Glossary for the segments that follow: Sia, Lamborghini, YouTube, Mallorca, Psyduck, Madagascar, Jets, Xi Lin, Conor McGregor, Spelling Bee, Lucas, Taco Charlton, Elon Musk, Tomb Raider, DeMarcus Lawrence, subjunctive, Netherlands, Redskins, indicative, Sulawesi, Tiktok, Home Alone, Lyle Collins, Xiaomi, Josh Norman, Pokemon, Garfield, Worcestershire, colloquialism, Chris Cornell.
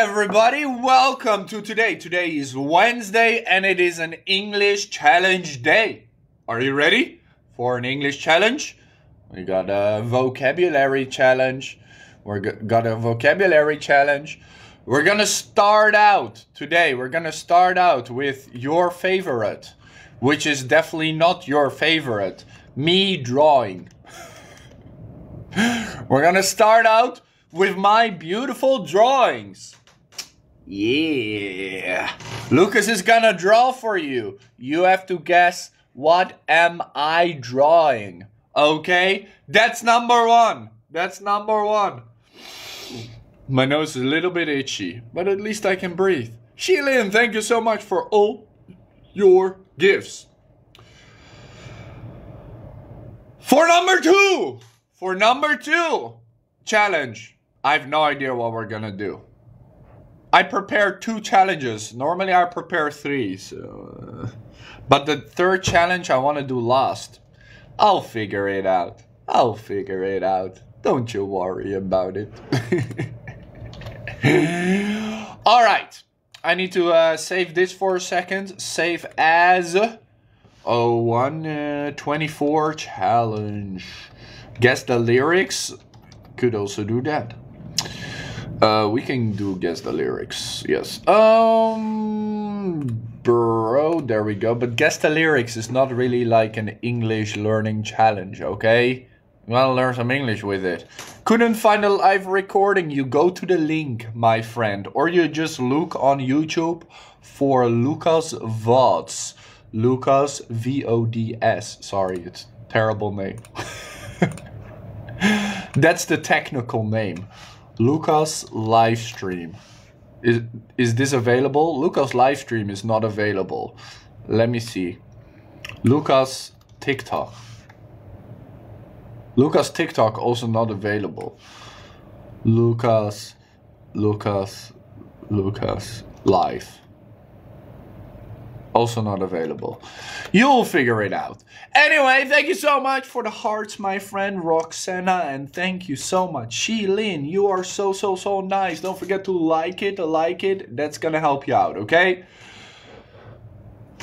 everybody, welcome to today. Today is Wednesday and it is an English challenge day. Are you ready for an English challenge? We got a vocabulary challenge. We're gonna start out today. We're gonna start out with your favorite, which is definitely not your favorite. Me drawing. We're gonna start out with my beautiful drawings. Yeah. Lucas is gonna draw for you. You have to guess, what am I drawing? Okay, that's number one. That's number one. My nose is a little bit itchy, but at least I can breathe. Xi Lin, thank you so much for all your gifts. For number two, challenge. I have no idea what we're gonna do. I prepared two challenges. Normally I prepare three, so... But the third challenge I wanna do last. I'll figure it out. I'll figure it out. Don't you worry about it. All right. I need to save this for a second. Save as 0124 challenge. Guess the lyrics. Could also do that. We can do guess the lyrics. Yes. Bro, there we go. But guess the lyrics is not really like an English learning challenge, okay? You want to learn some English with it. Couldn't find a live recording? You go to the link, my friend. Or you just look on YouTube for Lucas VODs. Lucas VODS. Sorry, it's a terrible name. That's the technical name. Lucas Livestream. Is this available? Lucas Livestream is not available. Let me see. Lucas TikTok. Lucas TikTok also not available. Lucas Live. Also not available. You'll figure it out. Anyway, thank you so much for the hearts, my friend Roxana. And thank you so much. Xi Lin, you are so nice. Don't forget to like it. That's gonna help you out, okay?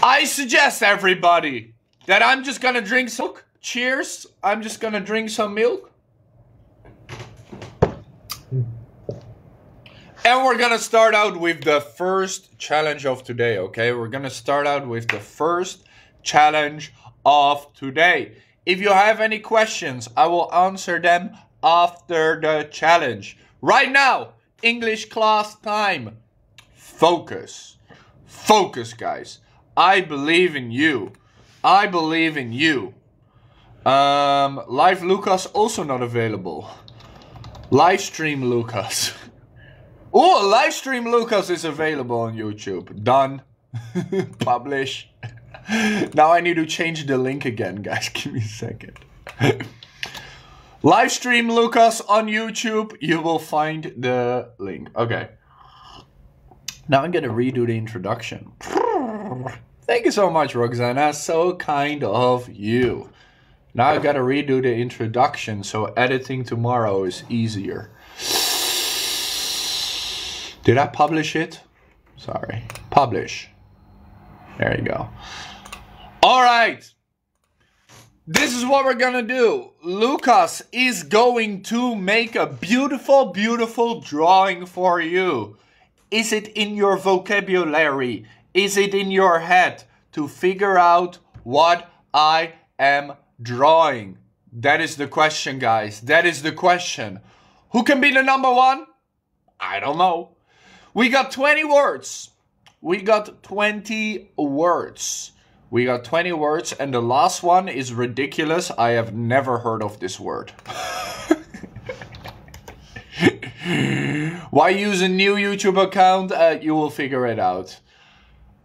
I suggest everybody that I'm just gonna drink some milk. Cheers. I'm just gonna drink some milk. And we're gonna start out with the first challenge of today, okay? We're gonna start out with the first challenge of today. If you have any questions, I will answer them after the challenge. Right now, English class time. Focus. Focus, guys. I believe in you. I believe in you. Live Lucas also not available. Livestream Lucas. Oh, Livestream Lucas is available on YouTube. Done. Publish. Now I need to change the link again, guys. Give me a second. Livestream Lucas on YouTube. You will find the link. Okay. Now I'm going to redo the introduction. Thank you so much, Roxana. So kind of you. Now I've got to redo the introduction, so editing tomorrow is easier. Did I publish it? Sorry. Publish. There you go. All right. This is what we're gonna do. Lucas is going to make a beautiful, beautiful drawing for you. Is it in your vocabulary? Is it in your head to figure out what I am drawing? That is the question, guys. That is the question. Who can be the number one? I don't know. We got 20 words. We got 20 words. And the last one is ridiculous. I have never heard of this word. Why use a new YouTube account? You will figure it out.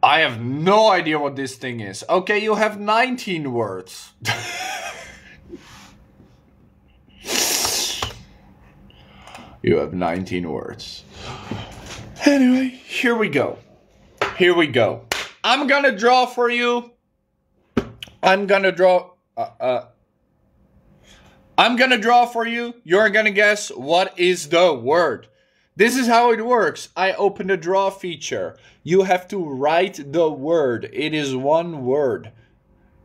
I have no idea what this thing is. Okay, you have 19 words. You have 19 words. Anyway, here we go. Here we go. I'm gonna draw for you. I'm gonna draw for you. You're gonna guess what is the word. This is how it works. I open the draw feature. You have to write the word. It is one word.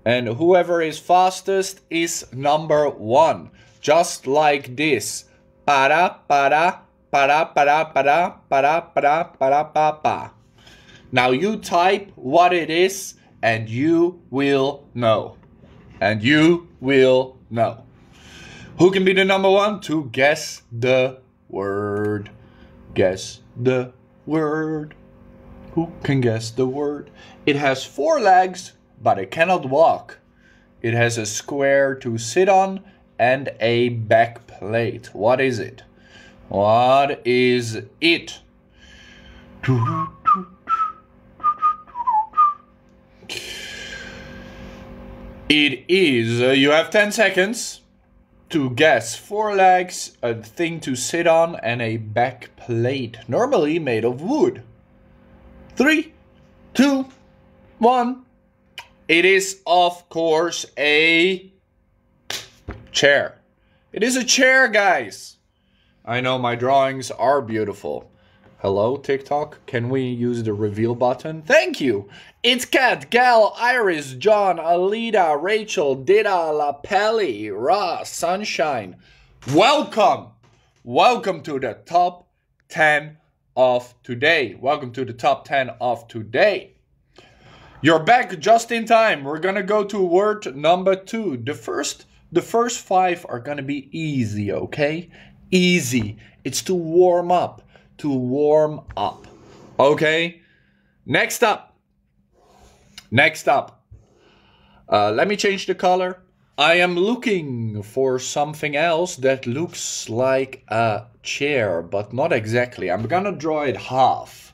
And whoever is fastest is number one. Just like this. Para, para, para, para, para, para, para, para, para, para. Now you type what it is and you will know. And you will know. Who can be the number one? To guess the word. Guess the word. Who can guess the word? It has four legs, but it cannot walk. It has a square to sit on and a back plate. What is it? What is it? It is, you have 10 seconds to guess. Four legs, a thing to sit on, and a back plate, normally made of wood. 3, 2, 1. It is, of course, a chair. It is a chair, guys. I know my drawings are beautiful. Hello, TikTok. Can we use the reveal button? Thank you. It's Kat, Gal, Iris, John, Alida, Rachel, Dida, Lapelli, Ra, Sunshine. Welcome. Welcome to the top 10 of today. Welcome to the top 10 of today. You're back just in time. We're going to go to word number 2. The first 5 are going to be easy, okay? Easy. It's to warm up. To warm up. Okay? Next up. Next up. Let me change the color. I am looking for something else that looks like a chair, but not exactly. I'm gonna draw it half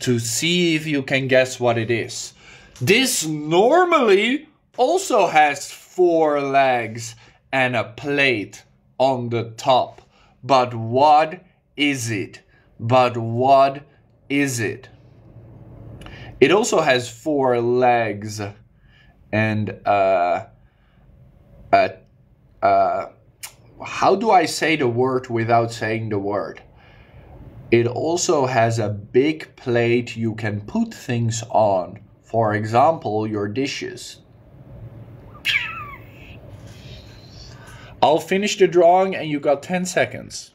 to see if you can guess what it is. This normally also has four legs and a plate on the top. But what is it? But what is it? It also has four legs and how do I say the word without saying the word? It also has a big plate you can put things on. For example, your dishes. I'll finish the drawing and you got 10 seconds.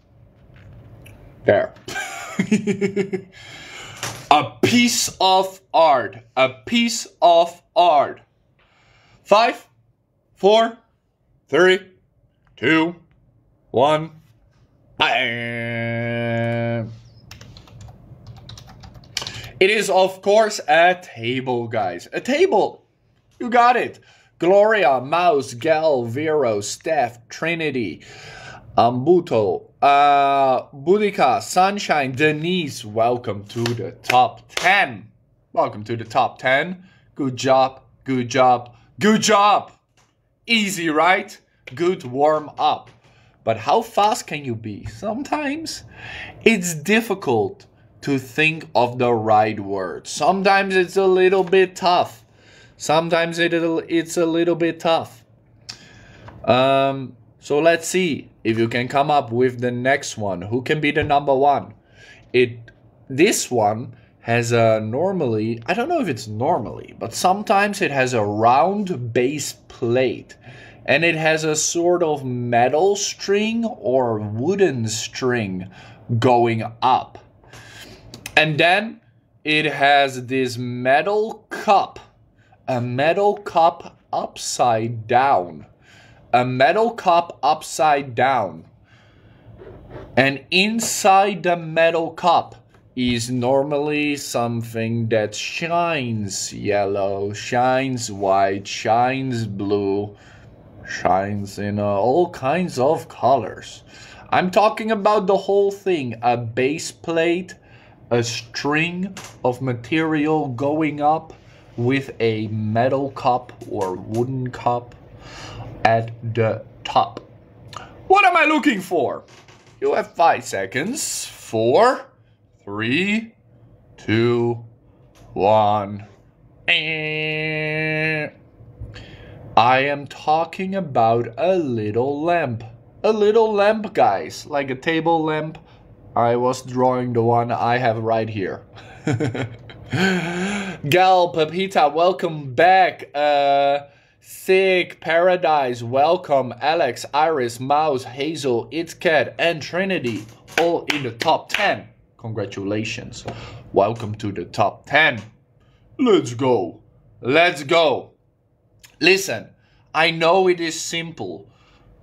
There. A piece of art. A piece of art. 5, 4, 3, 2, 1. It is, of course, a table, guys. A table. You got it. Gloria, Mouse, Gal, Vero, Steph, Trinity, Ambuto, Budika, Sunshine, Denise. Welcome to the top 10. Welcome to the top 10. Good job, good job, good job. Easy, right? Good warm up. But how fast can you be? Sometimes it's difficult to think of the right word. Sometimes it's a little bit tough. Sometimes it's a little bit tough. So let's see if you can come up with the next one. Who can be the number one? This one has a normally, I don't know if it's normally, but sometimes it has a round base plate. And it has a sort of metal string or wooden string going up. And then it has this metal cup. A metal cup upside down. A metal cup upside down. And inside the metal cup is normally something that shines yellow, shines white, shines blue, shines in all kinds of colors. I'm talking about the whole thing. A base plate, a string of material going up with a metal cup or wooden cup at the top. What am I looking for? You have 5 seconds. 4, 3, 2, 1. I am talking about a little lamp. A little lamp, guys. Like a table lamp, I was drawing the one I have right here. Gal Pepita, welcome back. Sick Paradise, welcome. Alex, Iris, Mouse, Hazel, ItCat, and Trinity, all in the top 10. Congratulations. Welcome to the top 10. Let's go. Let's go. Listen, I know it is simple,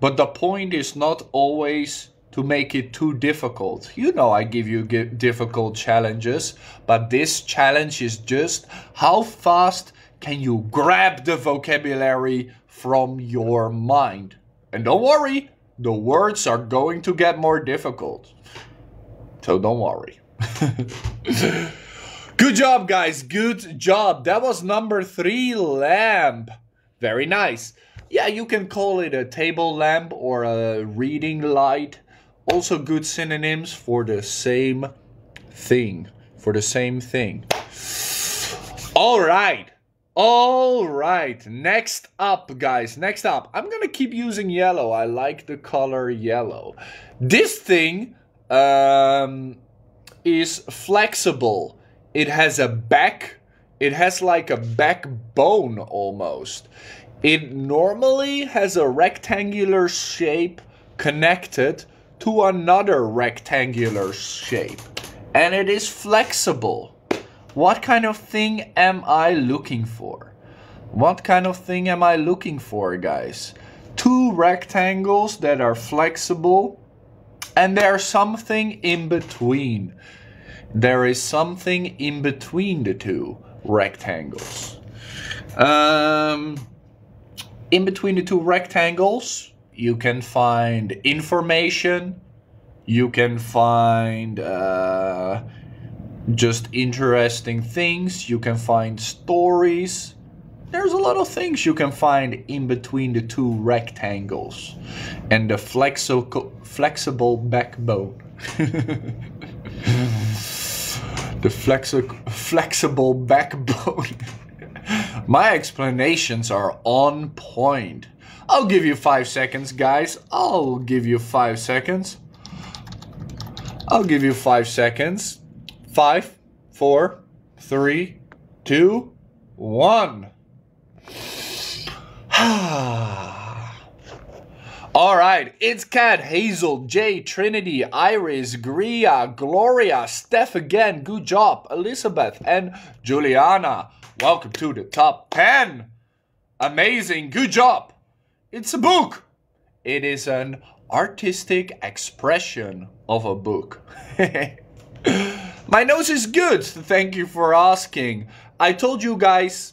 but the point is not always to make it too difficult. You know, I give you difficult challenges, but this challenge is just how fast can you grab the vocabulary from your mind. And don't worry, the words are going to get more difficult. So don't worry. Good job, guys. Good job. That was number 3, lamp. Very nice. Yeah, you can call it a table lamp or a reading light. Also good synonyms for the same thing. For the same thing. All right. All right. Next up, guys. Next up. I'm going to keep using yellow. I like the color yellow. This thing is flexible. It has a back. It has like a backbone almost. It normally has a rectangular shape connected to another rectangular shape. And it is flexible. What kind of thing am I looking for? What kind of thing am I looking for, guys? Two rectangles that are flexible, and there's something in between. There is something in between the two rectangles. In between the two rectangles, you can find information. You can find just interesting things. You can find stories. There's a lot of things you can find in between the two rectangles and the flexible backbone. The flexible backbone. My explanations are on point. I'll give you 5 seconds, guys. I'll give you 5 seconds. I'll give you 5 seconds. 5, 4, 3, 2, 1. All right, it's Kat, Hazel, Jay, Trinity, Iris, Gria, Gloria, Steph again, good job, Elizabeth, and Juliana. Welcome to the top 10. Amazing, good job. It's a book. It is an artistic expression of a book. My nose is good, thank you for asking. I told you guys,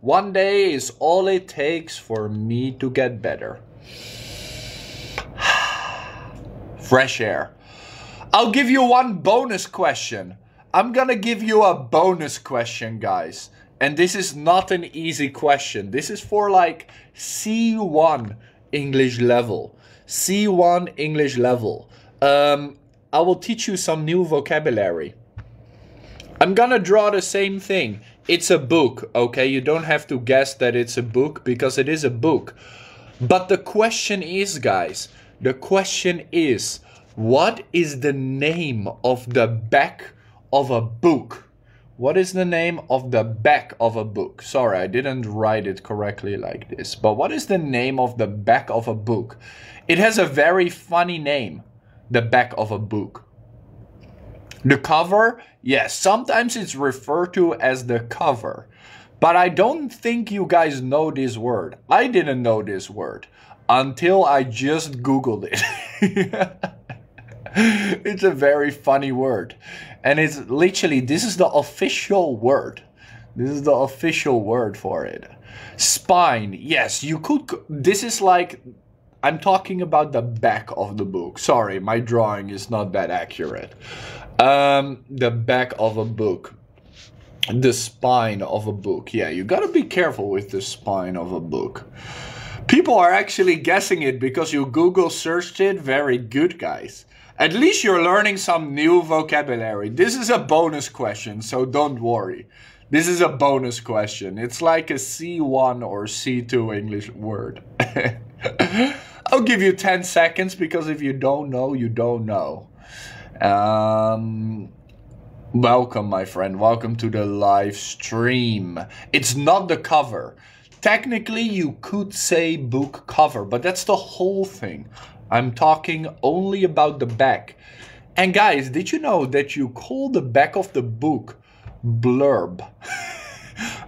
one day is all it takes for me to get better. Fresh air. I'll give you one bonus question. I'm gonna give you a bonus question, guys. And this is not an easy question. This is for like C1 English level. C1 English level. I will teach you some new vocabulary. I'm gonna draw the same thing. It's a book, okay? You don't have to guess that it's a book because it is a book. But the question is, guys, the question is, what is the name of the back of a book? What is the name of the back of a book? Sorry, I didn't write it correctly like this. But what is the name of the back of a book? It has a very funny name, the back of a book. The cover? Yes, sometimes it's referred to as the cover. But I don't think you guys know this word. I didn't know this word until I just Googled it. It's a very funny word. And it's literally, this is the official word. This is the official word for it. Spine. Yes, you could. This is like, I'm talking about the back of the book. Sorry, my drawing is not that accurate. The back of a book. The spine of a book. Yeah, you gotta be careful with the spine of a book. People are actually guessing it because you Google searched it. Very good, guys. At least you're learning some new vocabulary. This is a bonus question, so don't worry. This is a bonus question. It's like a C1 or C2 English word. I'll give you 10 seconds because if you don't know, you don't know. Welcome, my friend. Welcome to the live stream. It's not the cover. Technically, you could say book cover, but that's the whole thing. I'm talking only about the back. And guys, did you know that you call the back of the book blurb?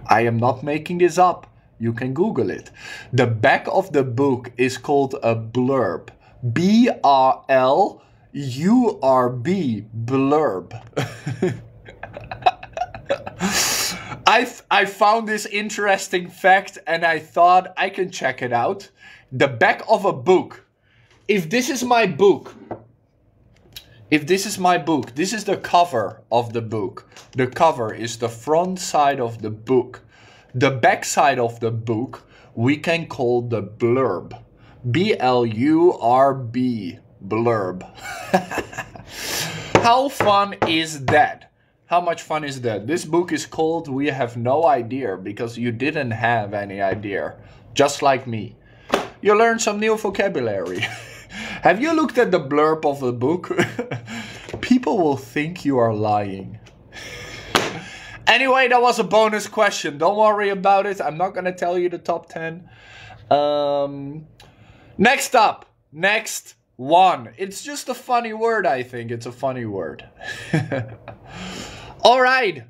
I am not making this up. You can Google it. The back of the book is called a blurb. B-R-L-U-R-B, blurb. I found this interesting fact and I thought I can check it out. The back of a book. If this is my book, this is the cover of the book. The cover is the front side of the book. The back side of the book we can call the blurb. B-L-U-R-B, blurb. How fun is that? How much fun is that? This book is called We Have No Idea because you didn't have any idea. Just like me. You learned some new vocabulary. Have you looked at the blurb of the book? People will think you are lying. Anyway, that was a bonus question. Don't worry about it. I'm not going to tell you the top 10. Next up. Next one. It's just a funny word, I think. It's a funny word. All right.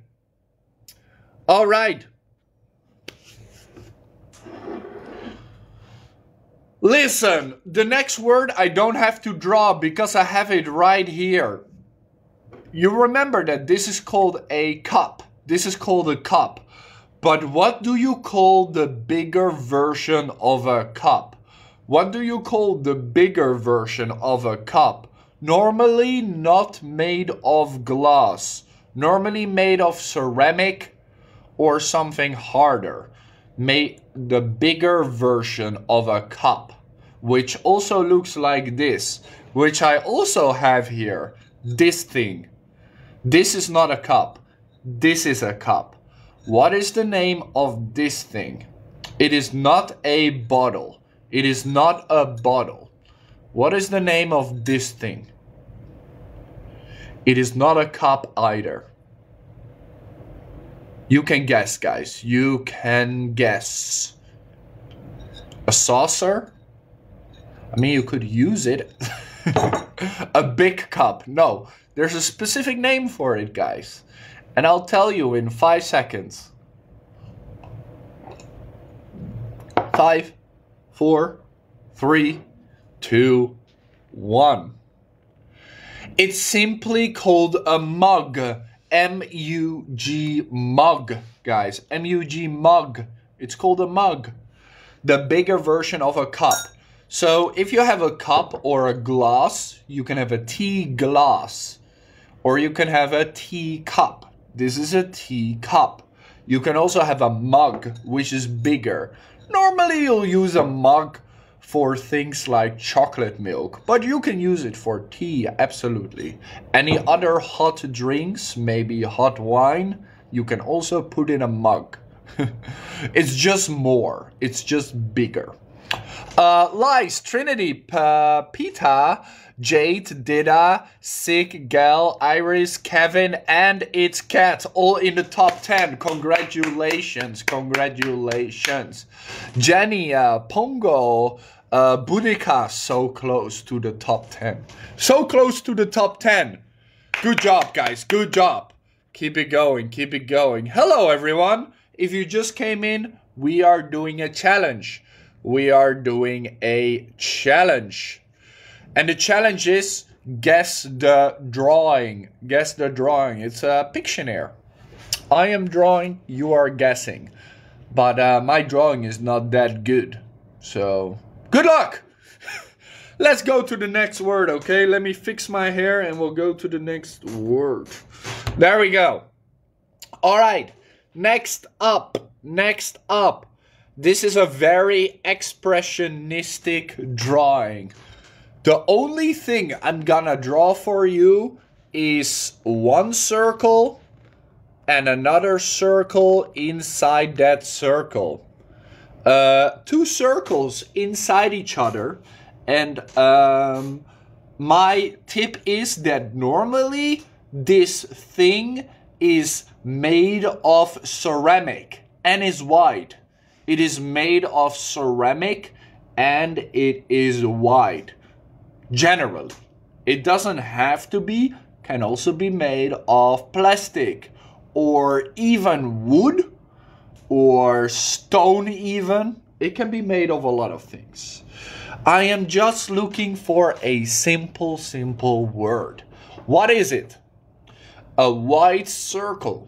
All right. Listen, the next word I don't have to draw because I have it right here. You remember that this is called a cup. This is called a cup. But what do you call the bigger version of a cup? What do you call the bigger version of a cup? Normally not made of glass. Normally made of ceramic or something harder. Made the bigger version of a cup. Which also looks like this. Which I also have here. This thing. This is not a cup. This is a cup. What is the name of this thing? It is not a bottle. It is not a bottle. What is the name of this thing? It is not a cup either. You can guess, guys. You can guess. A saucer? I mean, you could use it. A big cup. No, there's a specific name for it, guys. And I'll tell you in 5 seconds. 5, 4, 3, 2, 1. It's simply called a mug. M-U-G, mug, guys. M-U-G, mug. It's called a mug. The bigger version of a cup. So if you have a cup or a glass, you can have a tea glass. Or you can have a tea cup. This is a tea cup. You can also have a mug, which is bigger. Normally you'll use a mug for things like chocolate milk, but you can use it for tea, absolutely. Any other hot drinks, maybe hot wine, you can also put in a mug. It's just more, it's just bigger. Lies, Trinity, Pita, Jade, Dida, Sig, Gal, Iris, Kevin, and It's Cat, all in the top 10. Congratulations, congratulations. Jenny, Pongo, Boudica, so close to the top 10. So close to the top 10. Good job, guys, good job. Keep it going, keep it going. Hello, everyone. If you just came in, we are doing a challenge. We are doing a challenge. And the challenge is guess the drawing. Guess the drawing. It's a Pictionary. I am drawing, you are guessing. But my drawing is not that good. So, good luck! Let's go to the next word, okay? Let me fix my hair and we'll go to the next word. There we go. All right. Next up. Next up. This is a very expressionistic drawing. The only thing I'm gonna draw for you is one circle and another circle inside that circle. Two circles inside each other and My tip is that normally this thing is made of ceramic and is wide. It is made of ceramic and it is wide. Generally, it doesn't have to be, can also be made of plastic or even wood or stone even. It can be made of a lot of things. I am just looking for a simple word. What is it? A wide circle,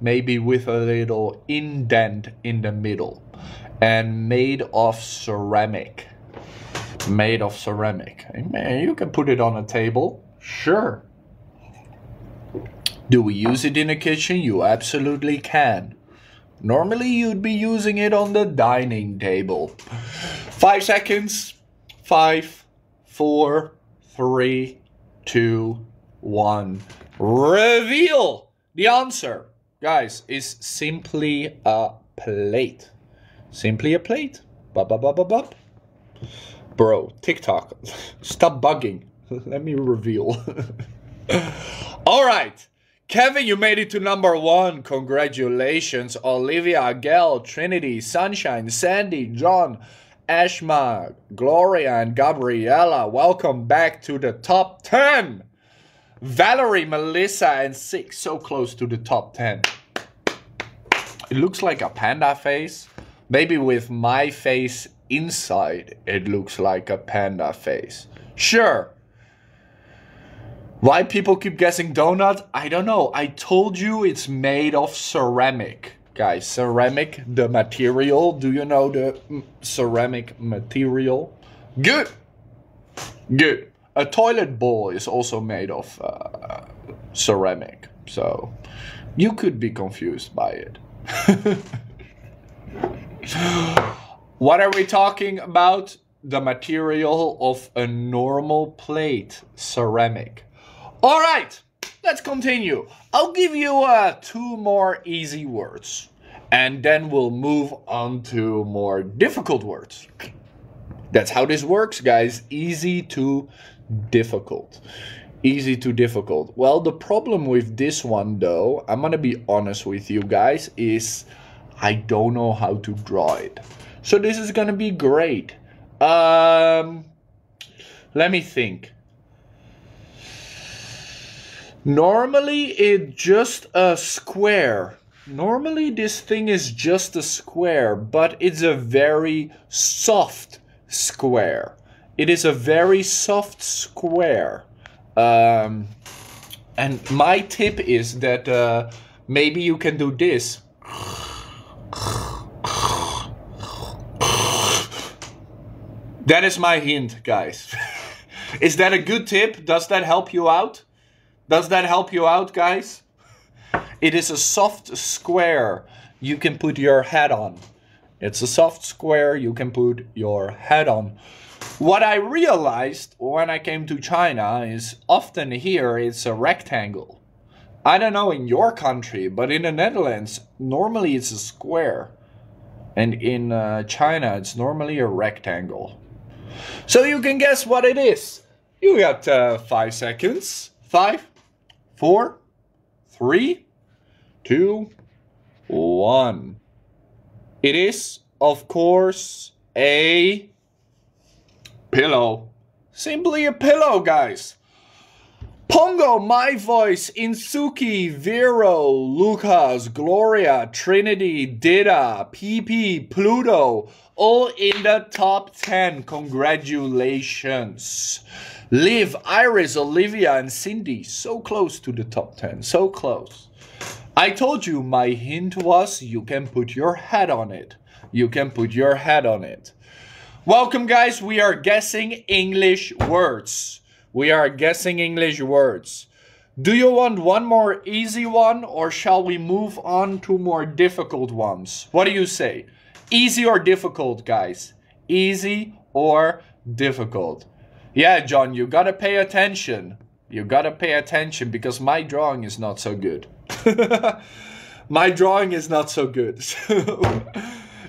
maybe with a little indent in the middle, and made of ceramic. Made of ceramic. You can put it on a table, sure. Do we use it in the kitchen? You absolutely can. Normally you'd be using it on the dining table. 5 seconds. 5, 4, 3, 2, 1. Reveal! The answer, guys, is simply a plate. Simply a plate. Ba-ba-ba-ba-ba. Bro, TikTok, stop bugging. Let me reveal. All right. Kevin, you made it to #1. Congratulations. Olivia, Gail, Trinity, Sunshine, Sandy, John, Ashma, Gloria, and Gabriella. Welcome back to the top 10. Valerie, Melissa, and Six. So close to the top 10. It looks like a panda face. Maybe with my face inside, it looks like a panda face. Sure. Why people keep guessing donut? I don't know. I told you it's made of ceramic. Guys, ceramic, the material. Do you know the ceramic material? Good. Good. A toilet bowl is also made of ceramic. So you could be confused by it. What are we talking about? The material of a normal plate. Ceramic. All right, let's continue. I'll give you 2 more easy words, and then we'll move on to more difficult words. That's how this works, guys. Easy to difficult. Easy to difficult. Well, the problem with this one, though, I'm gonna be honest with you guys, is I don't know how to draw it. So this is gonna be great. Let me think. Normally it's just a square. Normally this thing is just a square, but it's a very soft square. It is a very soft square. And my tip is that maybe you can do this. That is my hint, guys. Is that a good tip? Does that help you out? Does that help you out, guys? It is a soft square you can put your head on. It's a soft square you can put your head on. What I realized when I came to China is often here it's a rectangle. I don't know in your country, but in the Netherlands, normally it's a square. And in China, it's normally a rectangle. So you can guess what it is. You got 5 seconds. 5, 4, 3, 2, 1. It is, of course, a pillow. Simply a pillow, guys. Pongo, My Voice, Insuki, Vero, Lucas, Gloria, Trinity, Dida, PP, Pluto, all in the top 10. Congratulations. Liv, Iris, Olivia, and Cindy. So close to the top 10. So close. I told you my hint was you can put your head on it. You can put your head on it. Welcome, guys. We are guessing English words. We are guessing English words. Do you want one more easy one, or shall we move on to more difficult ones? What do you say? Easy or difficult, guys? Easy or difficult? Yeah, John, you gotta pay attention. You gotta pay attention because my drawing is not so good. My drawing is not so good. So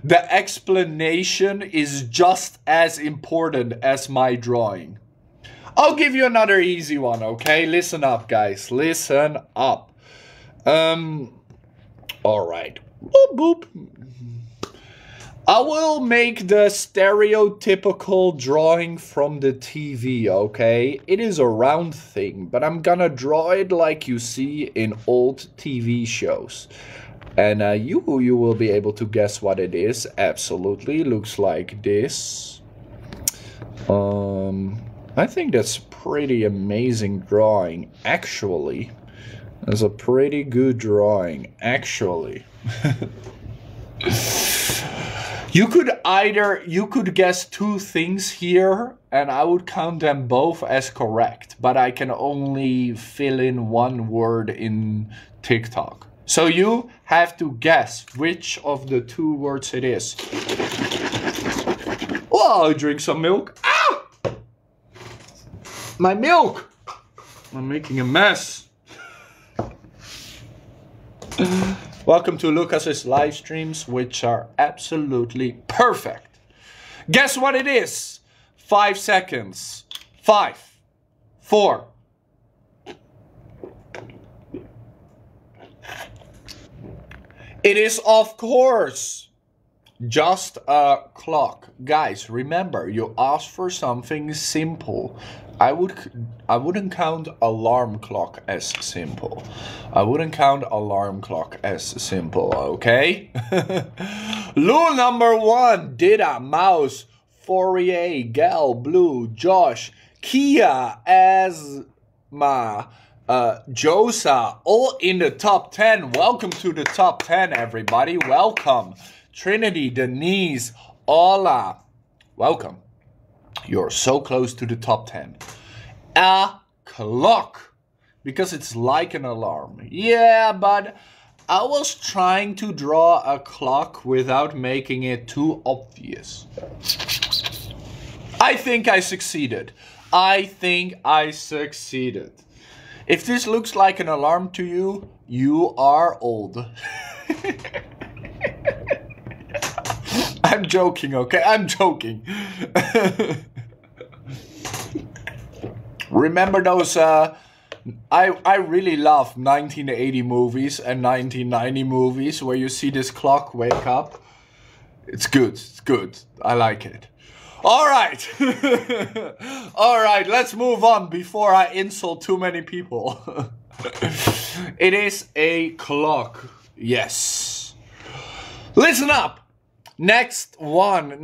the explanation is just as important as my drawing. I'll give you another easy one, okay? Listen up, guys. Listen up. All right. Boop, boop. I will make the stereotypical drawing from the TV, okay? It is a round thing, but I'm gonna draw it like you see in old TV shows. And you will be able to guess what it is. Absolutely. Looks like this. I think that's a pretty amazing drawing, actually. That's a pretty good drawing, actually. You could guess two things here, and I would count them both as correct, but I can only fill in one word in TikTok. So you have to guess which of the two words it is. Oh, I'll drink some milk. Ah! My milk! I'm making a mess. Welcome to Lucas's live streams, which are absolutely perfect. Guess what it is? 5 seconds. 5, 4. It is, of course, just a clock. Guys, remember, you asked for something simple. I wouldn't count alarm clock as simple. I wouldn't count alarm clock as simple, okay? Rule number one, Dida, Mouse, Fourier, Gal, Blue, Josh, Kia, Asma, Josa, all in the top 10. Welcome to the top 10, everybody. Welcome. Trinity, Denise, Ola. Welcome. You're so close to the top 10. A clock. Because it's like an alarm. Yeah, but I was trying to draw a clock without making it too obvious. I think I succeeded. I think I succeeded. If this looks like an alarm to you, you are old. I'm joking, okay? I'm joking. Remember those, I really love 1980 movies and 1990 movies where you see this clock wake up. It's good, it's good. I like it. All right. All right, let's move on before I insult too many people. It is a clock. Yes. Listen up. Next one.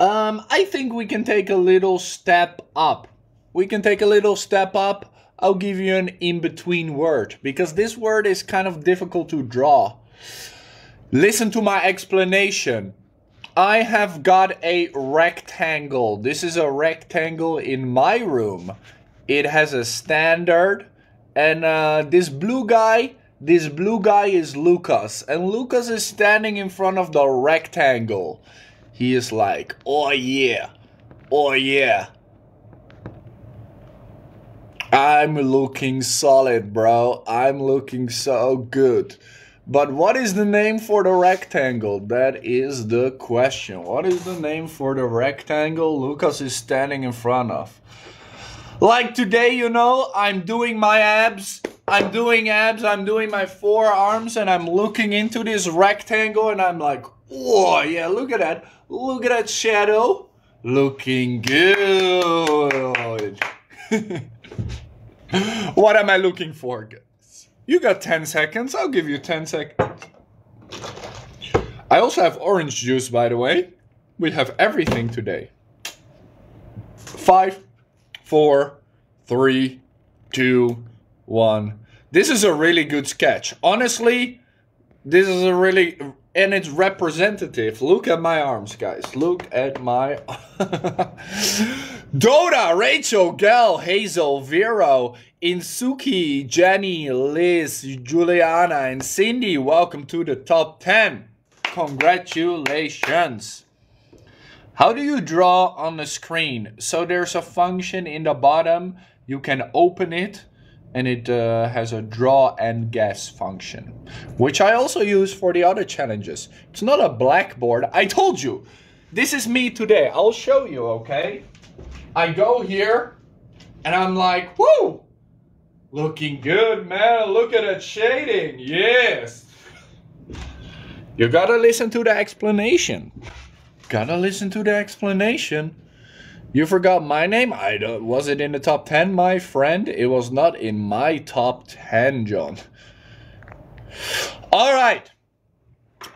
I think we can take a little step up. I'll give you an in-between word because this word is kind of difficult to draw. Listen to my explanation. I have got a rectangle. This is a rectangle in my room. It has a standard, and this blue guy is Lucas, and Lucas is standing in front of the rectangle. He is like, oh yeah, oh yeah. I'm looking solid, bro. I'm looking so good. But what is the name for the rectangle? That is the question. What is the name for the rectangle Lucas is standing in front of? Like today, you know, I'm doing my abs. I'm doing my forearms, and I'm looking into this rectangle, and I'm like, oh, yeah, look at that. Look at that shadow. Looking good. What am I looking for? You got 10 seconds. I'll give you 10 seconds. I also have orange juice, by the way. We have everything today. 5, 4, 3, 2, 1. This is a really good sketch. Honestly, this is a really... And it's representative. Look at my arms, guys. Look at my... Dota, Rachel, Gal, Hazel, Vero, Insuki, Jenny, Liz, Juliana, and Cindy. Welcome to the top 10. Congratulations. How do you draw on the screen? So there's a function in the bottom. You can open it. And it has a draw and guess function, which I also use for the other challenges. It's not a blackboard. I told you. This is me today. I'll show you, okay? I go here, and I'm like, woo! Looking good, man. Look at that shading. Yes. You gotta listen to the explanation. Gotta listen to the explanation. You forgot my name? I don't. Was it in the top 10, my friend? It was not in my top 10, John. All right.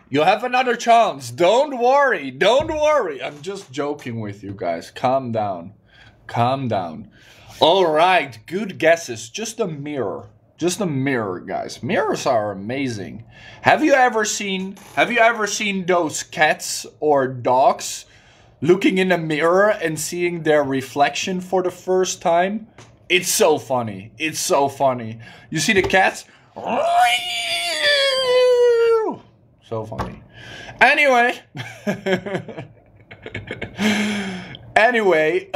You have another chance. Don't worry. Don't worry. I'm just joking with you guys. Calm down. Calm down. All right. Good guesses. Just a mirror. Just a mirror, guys. Mirrors are amazing. Have you ever seen those cats or dogs looking in a mirror and seeing their reflection for the first time? It's so funny. It's so funny. You see the cats? So funny. Anyway. Anyway,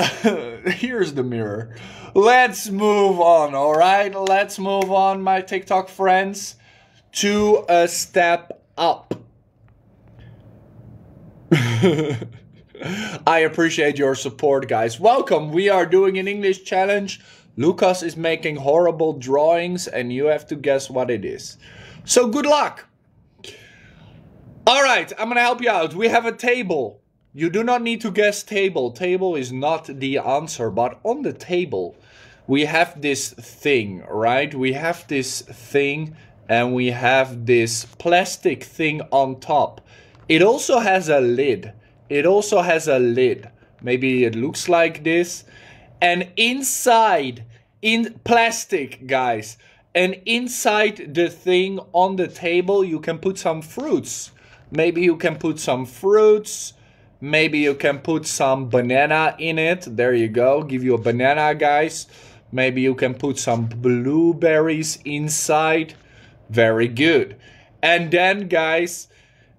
here's the mirror. Let's move on, all right? Let's move on, my TikTok friends, to a step up. I appreciate your support, guys. Welcome. We are doing an English challenge. Lucas is making horrible drawings, and you have to guess what it is. So good luck. All right, I'm going to help you out. We have a table. You do not need to guess table. Table is not the answer, but on the table, we have this thing, right? We have this thing and we have this plastic thing on top. It also has a lid. It also has a lid. Maybe it looks like this. And inside, in plastic, guys, and inside the thing on the table, you can put some fruits. Maybe you can put some fruits. Maybe you can put some banana in it. There you go. Give you a banana, guys. Maybe you can put some blueberries inside. Very good. And then, guys,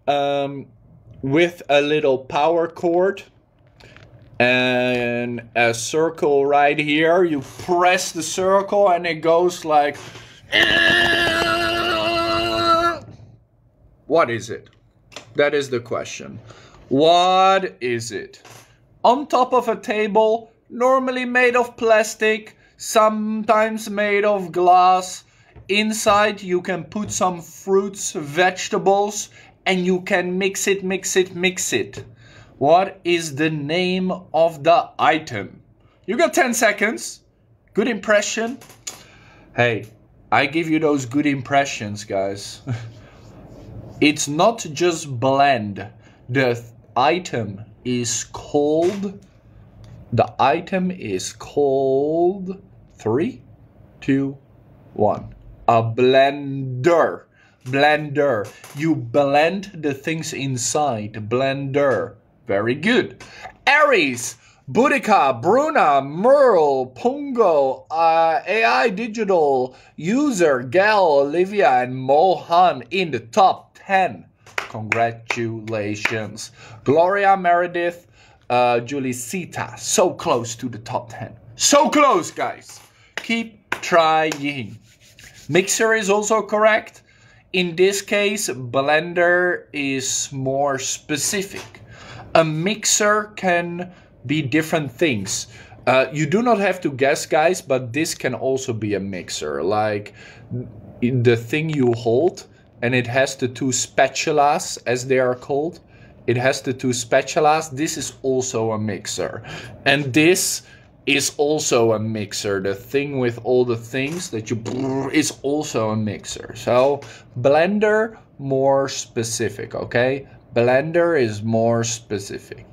with a little power cord and a circle right here, you press the circle and it goes like... What is it? That is the question. What is it? On top of a table, normally made of plastic, sometimes made of glass. Inside you can put some fruits, vegetables, and you can mix it. What is the name of the item? You got 10 seconds. Good impression. Hey, I give you those good impressions, guys. It's not just blend. The item is called 3, 2, 1. A blender. Blender. You blend the things inside. Blender. Very good. Aries, Boudica, Bruna, Merle, Pongo, AI Digital, User, Gal, Olivia, and Mohan in the top 10. Congratulations. Gloria, Meredith, Julicita. So close to the top 10. So close, guys. Keep trying. Mixer is also correct. In this case, blender is more specific. A mixer can be different things. You do not have to guess, guys, but this can also be a mixer. Like the thing you hold, and it has the two spatulas, as they are called. It has the two spatulas. This is also a mixer. And this is also a mixer. The thing with all the things that you... is also a mixer. So, blender, more specific, okay? Blender is more specific.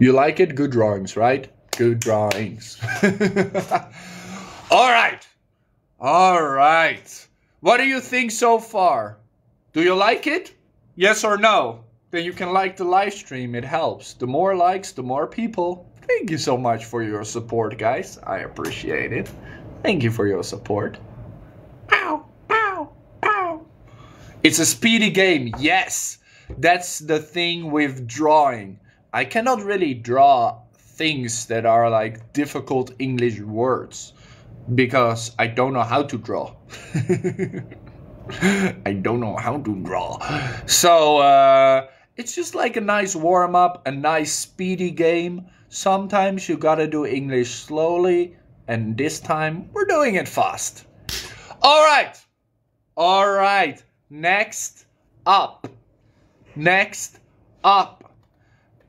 You like it? Good drawings, right? Good drawings. All right. All right. What do you think so far? Do you like it? Yes or no? Then you can like the live stream. It helps. The more likes, the more people. Thank you so much for your support, guys. I appreciate it. Thank you for your support. Ow, ow, ow. It's a speedy game. Yes. That's the thing with drawing. I cannot really draw things that are like difficult English words, because I don't know how to draw. I don't know how to draw. So it's just like a nice warm-up, a nice speedy game. Sometimes you gotta do English slowly, and this time we're doing it fast. All right. Next up.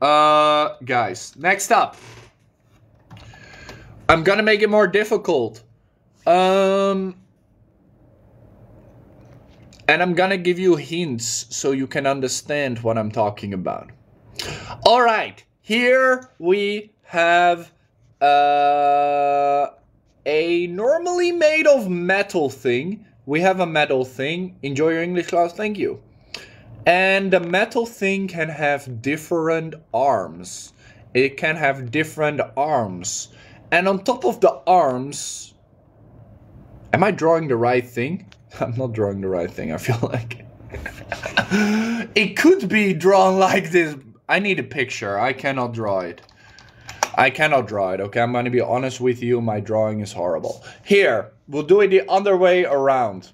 Guys, next up. I'm gonna make it more difficult. And I'm gonna give you hints so you can understand what I'm talking about. All right, here we have a normally made of metal thing. We have a metal thing. Enjoy your English class, thank you. And the metal thing can have different arms. And on top of the arms, am I drawing the right thing? I'm not drawing the right thing, I feel like. It could be drawn like this. I need a picture. I cannot draw it, okay? I'm gonna be honest with you, my drawing is horrible. Here, we'll do it the other way around.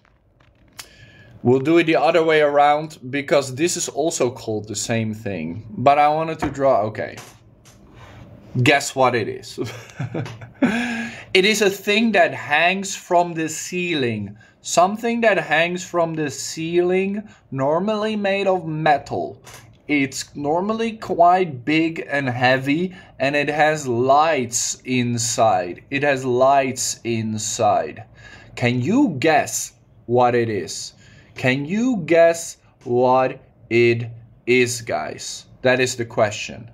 Because this is also called the same thing. But I wanted to draw, okay. Guess what it is. It is a thing that hangs from the ceiling. Something that hangs from the ceiling, normally made of metal. It's normally quite big and heavy, and it has lights inside. Can you guess what it is? Guys? That is the question.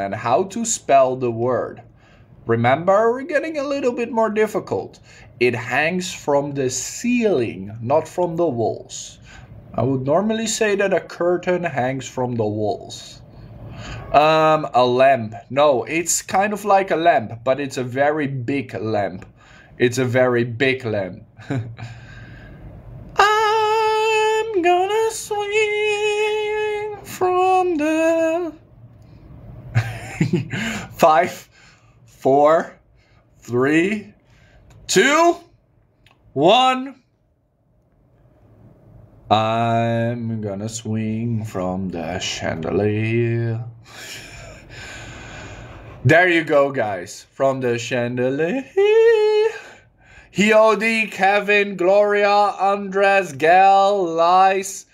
And how to spell the word. Remember, we're getting a little bit more difficult. It hangs from the ceiling, not from the walls. I would normally say that a curtain hangs from the walls. A lamp. No, it's kind of like a lamp, but it's a very big lamp. I'm gonna swing from the... 5, 4, 3, 2, 1... I'm gonna swing from the chandelier. There you go, guys. From the chandelier. Hiodi, Kevin, Gloria, Andres, Gal, Lice,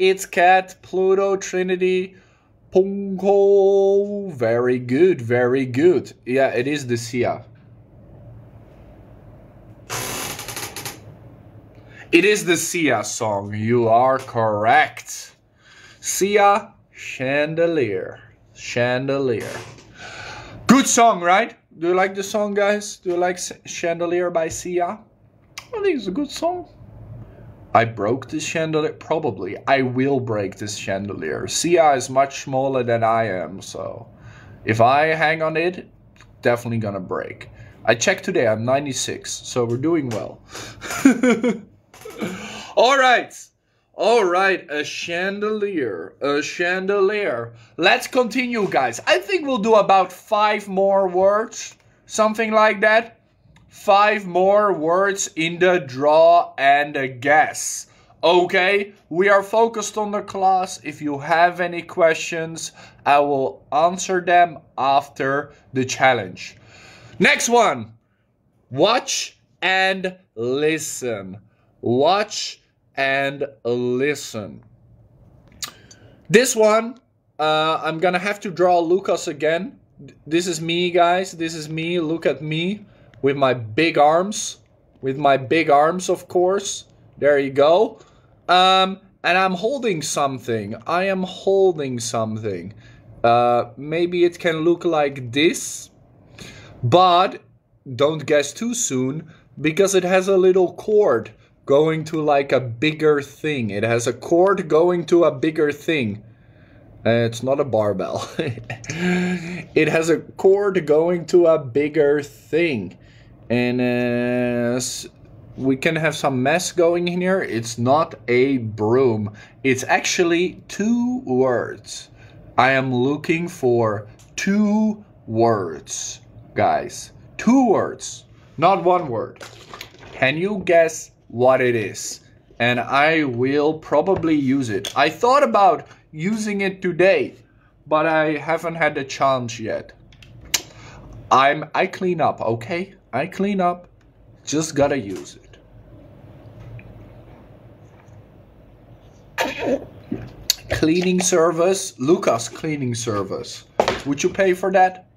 It's Cat, Pluto, Trinity, Punko. Very good, very good. Yeah, it is the Sia. It is the Sia song. You are correct. Sia, Chandelier. Good song, right? Do you like the song, guys? Do you like Chandelier by Sia? I think it's a good song. I broke this chandelier. Probably. I will break this chandelier. Sia is much smaller than I am, so if I hang on it, definitely gonna break. I checked today. I'm 96, so we're doing well. All right, a chandelier. Let's continue, guys. I think we'll do about 5 more words, something like that. 5 more words in the draw and the guess. Okay, we are focused on the class. If you have any questions, I will answer them after the challenge. Next one, watch and listen. This one, I'm gonna have to draw Lucas again. This is me, guys. Look at me with my big arms. Of course. There you go. And I'm holding something. Maybe it can look like this. But don't guess too soon, because it has a little cord going to like a bigger thing. It's not a barbell. It has a cord going to a bigger thing. And we can have some mess going in here. It's not a broom. It's actually 2 words. I am looking for 2 words, guys. 2 words, not 1 word. Can you guess what it is? And I will probably use it. I thought about using it today, but I haven't had the chance yet. I clean up, okay? I clean up. Just gotta use it. Cleaning service, Lucas cleaning service. Would you pay for that?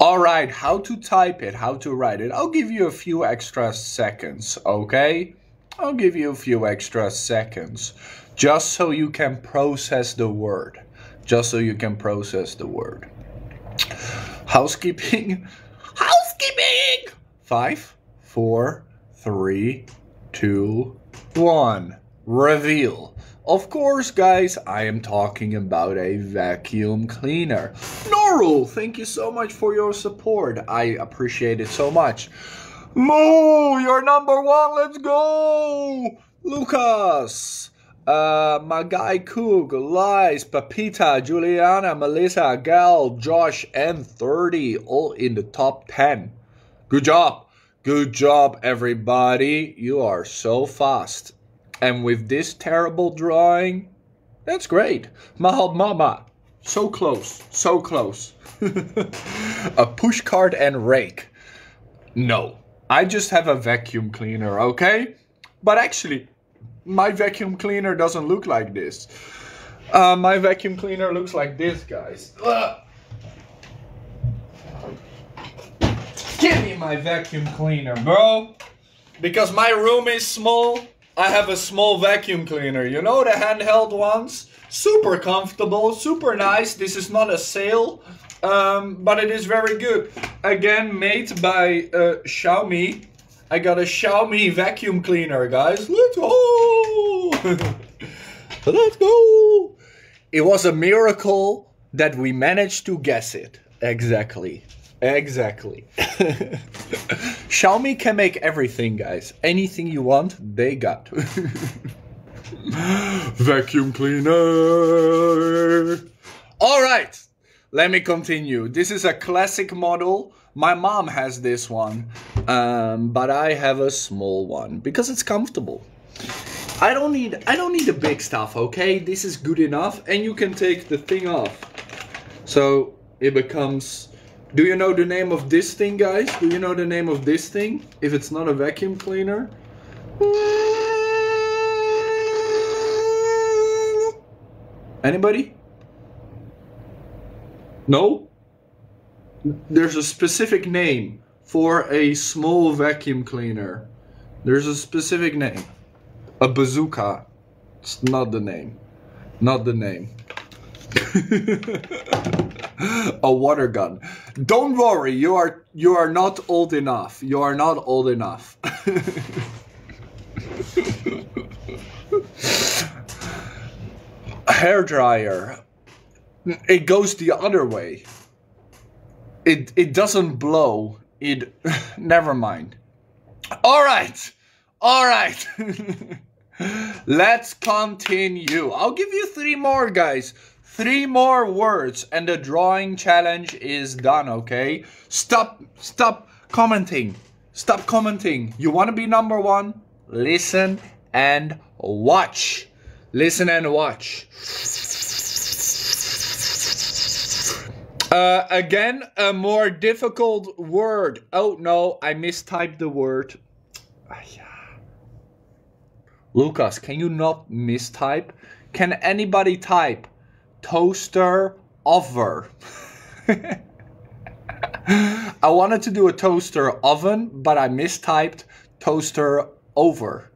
All right, how to type it, how to write it. I'll give you a few extra seconds, okay? I'll give you a few extra seconds just so you can process the word. Just so you can process the word. Housekeeping. Housekeeping! 5, 4, 3, 2, 1. Reveal. Of course, guys, I am talking about a vacuum cleaner. Norul, thank you so much for your support. I appreciate it so much. Moo, you're #1. Let's go. Lucas, my guy Coog, Lies, Pepita, Juliana, Melissa, Gal, Josh, and 30, all in the top 10. Good job. Good job, everybody. You are so fast. And with this terrible drawing, that's great. Mahal Mama, so close, so close. A push cart and rake. No, I just have a vacuum cleaner, okay? But actually, my vacuum cleaner doesn't look like this. My vacuum cleaner looks like this, guys. Ugh. Give me my vacuum cleaner, bro. Because my room is small, I have a small vacuum cleaner, you know, the handheld ones. Super comfortable, super nice. This is not a sale, but it is very good. Again, made by Xiaomi. I got a Xiaomi vacuum cleaner, guys. Let's go! Let's go! It was a miracle that we managed to guess it. Exactly. Exactly. Xiaomi can make everything, guys. Anything you want, they got. Vacuum cleaner. All right, let me continue. This is a classic model. My mom has this one, but I have a small one because it's comfortable. I don't need the big stuff, okay? This is good enough, and you can take the thing off. So it becomes... Do you know the name of this thing, guys? Do you know the name of this thing? If it's not a vacuum cleaner? Anybody? No? There's a specific name for a small vacuum cleaner. There's a specific name. A bazooka. It's not the name. Not the name. A water gun. Don't worry, you are not old enough. You are not old enough. A hairdryer. It goes the other way. It doesn't blow. It never mind. All right. All right. Let's continue. I'll give you 3 more, guys. 3 more words and the drawing challenge is done, okay? Stop commenting. Stop commenting. You want to be #1? Listen and watch. Listen and watch. Again, a more difficult word. Oh no, I mistyped the word. Lucas, can you not mistype? Can anybody type? Toaster offer. I wanted to do a toaster oven, but I mistyped toaster over.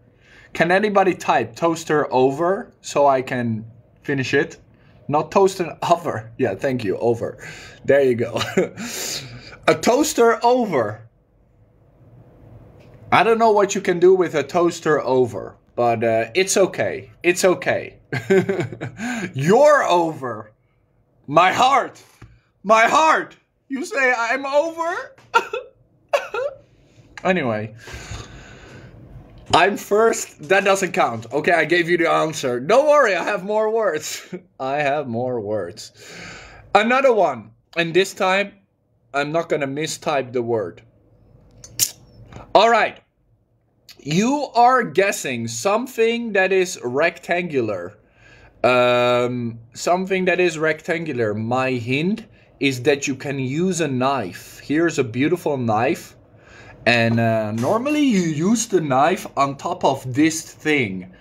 Can anybody type toaster over so I can finish it? Not toaster over. Yeah, thank you. Over. There you go. A toaster over. I don't know what you can do with a toaster over. But it's okay. It's okay. You're over. My heart. My heart. You say I'm over? Anyway. I'm first. That doesn't count. Okay, I gave you the answer. Don't worry, I have more words. I have more words. Another one. And this time, I'm not going to mistype the word. All right. You are guessing something that is rectangular. Something that is rectangular. My hint is that you can use a knife. Here's a beautiful knife. And normally you use the knife on top of this thing.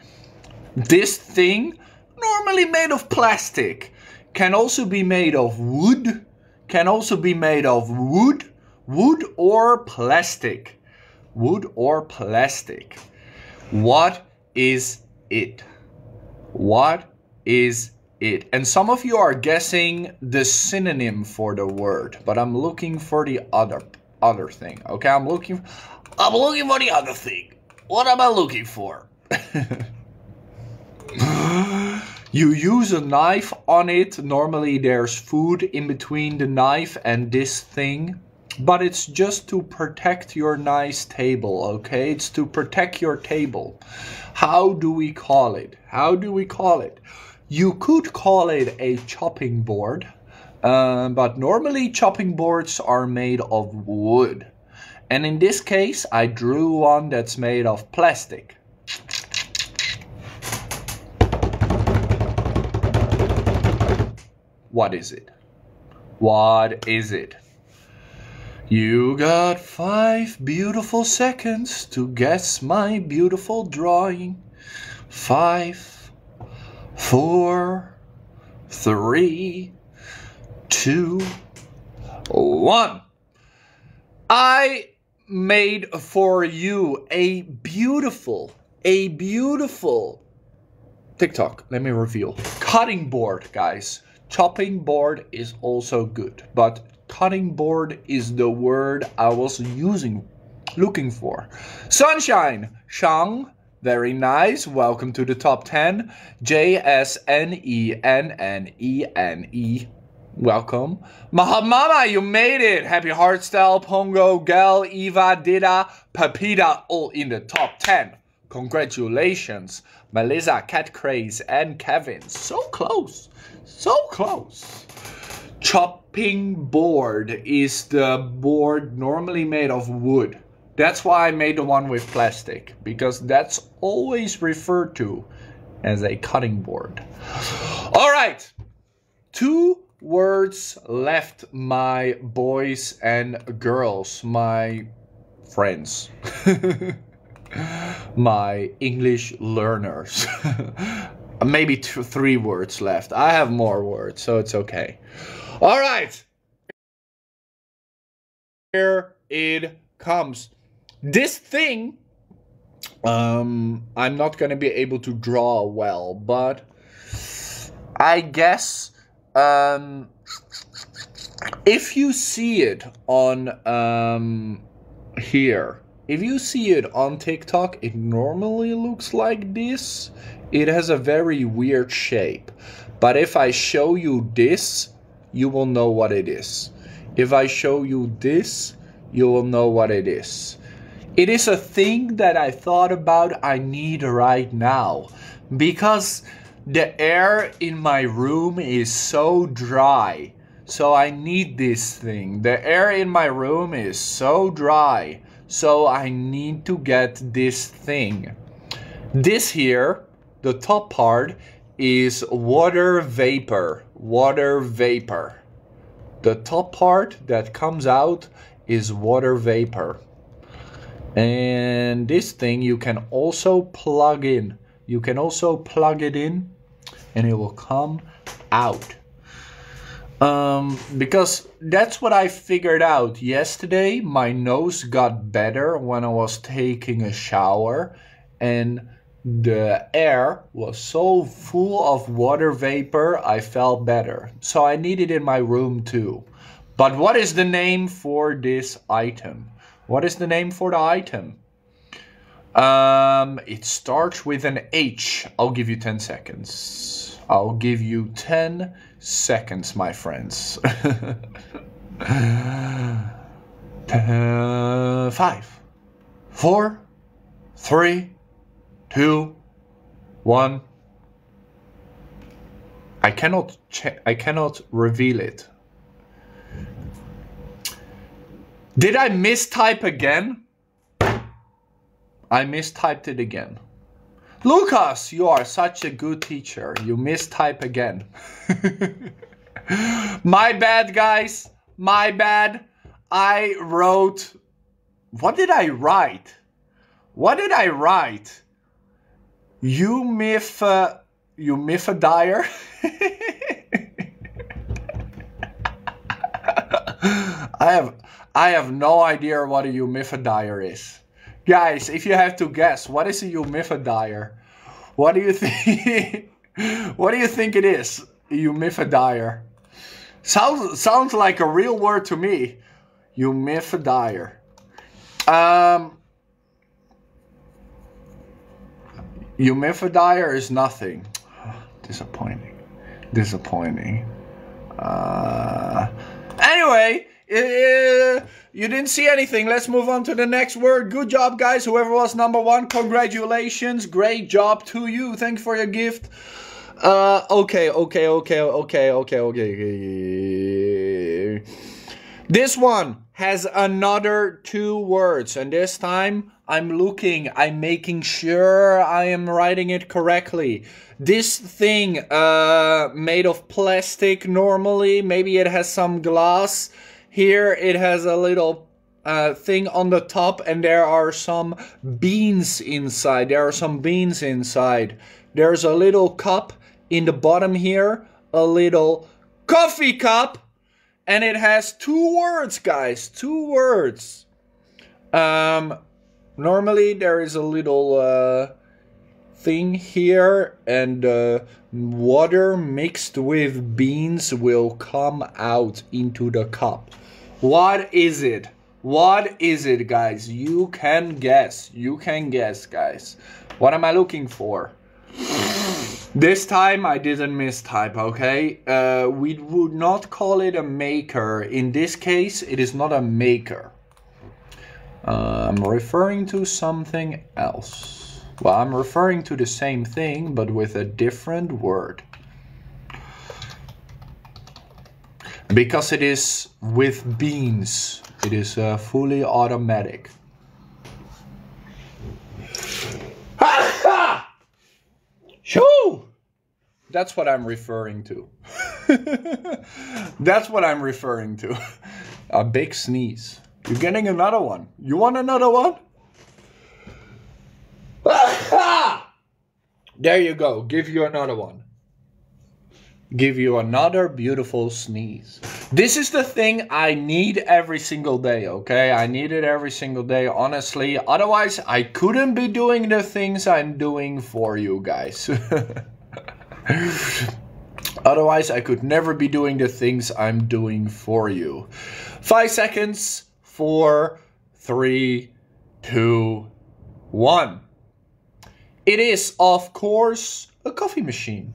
This thing, normally made of plastic, can also be made of wood. Can also be made of wood. Wood or plastic. Wood or plastic. What is it? What is it? And some of you are guessing the synonym for the word, but I'm looking for the other thing. Okay, I'm looking for the other thing. What am I looking for? You use a knife on it. Normally there's food in between the knife and this thing. But it's just to protect your nice table, okay? It's to protect your table. How do we call it? How do we call it? You could call it a chopping board. But normally chopping boards are made of wood. And in this case, I drew one that's made of plastic. What is it? What is it? You got 5 beautiful seconds to guess my beautiful drawing. 5, 4, 3, 2, 1. I made for you a beautiful TikTok. Let me reveal. Cutting board, guys. Chopping board is also good, but cutting board is the word I was looking for. Sunshine, Shang, very nice. Welcome to the top 10. JSNENNENE, welcome. Mahamama, you made it. Happy Heartstyle, Pongo, Gal, Eva, Dida, Papita, all in the top 10. Congratulations, Melissa, Cat Craze, and Kevin. So close, so close. Chopping board is the board normally made of wood. That's why I made the one with plastic, because that's always referred to as a cutting board. All right, 2 words left, my boys and girls, my friends, my English learners. Maybe 3 words left. I have more words, so it's okay. All right, here it comes. This thing, I'm not going to be able to draw well, but I guess if you see it on here, if you see it on TikTok, it normally looks like this. It has a very weird shape, but if I show you this, you will know what it is. If I show you this, you will know what it is. It is a thing that I thought about I need right now, because the air in my room is so dry. So I need this thing. The air in my room is so dry. So I need to get this thing. This here, the top part, is water vapor. Water vapor. The top part that comes out is water vapor. And this thing you can also plug in. You can also plug it in and it will come out. Because that's what I figured out yesterday. My nose got better when I was taking a shower, and the air was so full of water vapor, I felt better. So I need it in my room too. But what is the name for this item? What is the name for the item? It starts with an H. I'll give you 10 seconds. I'll give you 10 seconds, my friends. 5, 4, 3, 2, 1. I cannot reveal it. Did I mistype again? I mistyped it again. Lucas, you are such a good teacher. You mistype again. My bad, guys. My bad. I wrote... What did I write? What did I write? You miff a dire? I have no idea what a eumifidire is. Guys, if you have to guess, what is a eumifidire? What do you think? What do you think it is? A eumifidire. Sounds like a real word to me. Eumifidire. Eumifidire is nothing. Disappointing. Disappointing. Anyway, you didn't see anything. Let's move on to the next word. Good job, guys. Whoever was number one, congratulations. Great job to you. Thanks for your gift. Okay. This one has another two words, and this time I'm looking, I'm making sure I am writing it correctly. This thing made of plastic normally, maybe it has some glass. Here it has a little thing on the top and there are some beans inside. There's a little cup in the bottom here, a little coffee cup. And it has two words, guys, two words. Normally there is a little thing here and water mixed with beans will come out into the cup. What is it? What is it, guys? You can guess. You can guess, guys. What am I looking for? This time I didn't mistype, okay? We would not call it a maker. In this case, it is not a maker. I'm referring to something else. Well, I'm referring to the same thing, but with a different word. Because it is with beans, it is fully automatic. Shoo! That's what I'm referring to. That's what I'm referring to. A big sneeze. You're getting another one. You want another one? There you go. Give you another one. Give you another beautiful sneeze. This is the thing I need every single day, okay? I need it every single day, honestly. Otherwise, I couldn't be doing the things I'm doing for you guys. Otherwise, I could never be doing the things I'm doing for you. 5 seconds. 4, 3, 2, 1. It is, of course, a coffee machine.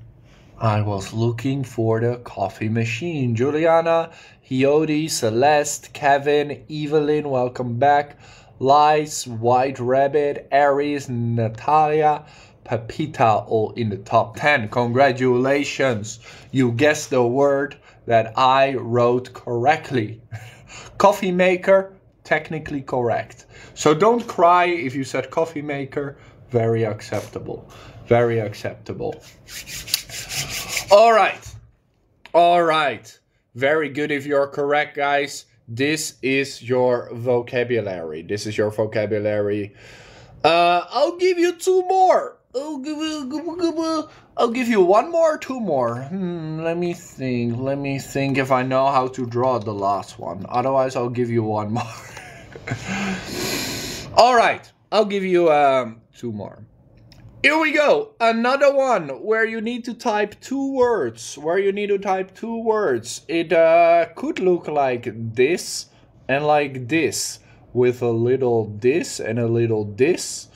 I was looking for the coffee machine. Juliana, Hiodi, Celeste, Kevin, Evelyn, welcome back. Lies, White Rabbit, Aries, Natalia, Pepita, all in the top 10. Congratulations. You guessed the word that I wrote correctly. Coffee maker, technically correct. So don't cry if you said coffee maker. Very acceptable. Very acceptable. All right. Very good if you're correct, guys. This is your vocabulary. I'll give you two more. I'll give you one more, two more. Let me think if I know how to draw the last one. Otherwise, I'll give you one more. All right. I'll give you two more. Here we go, another one where you need to type two words, It could look like this and like this, with a little this and a little this,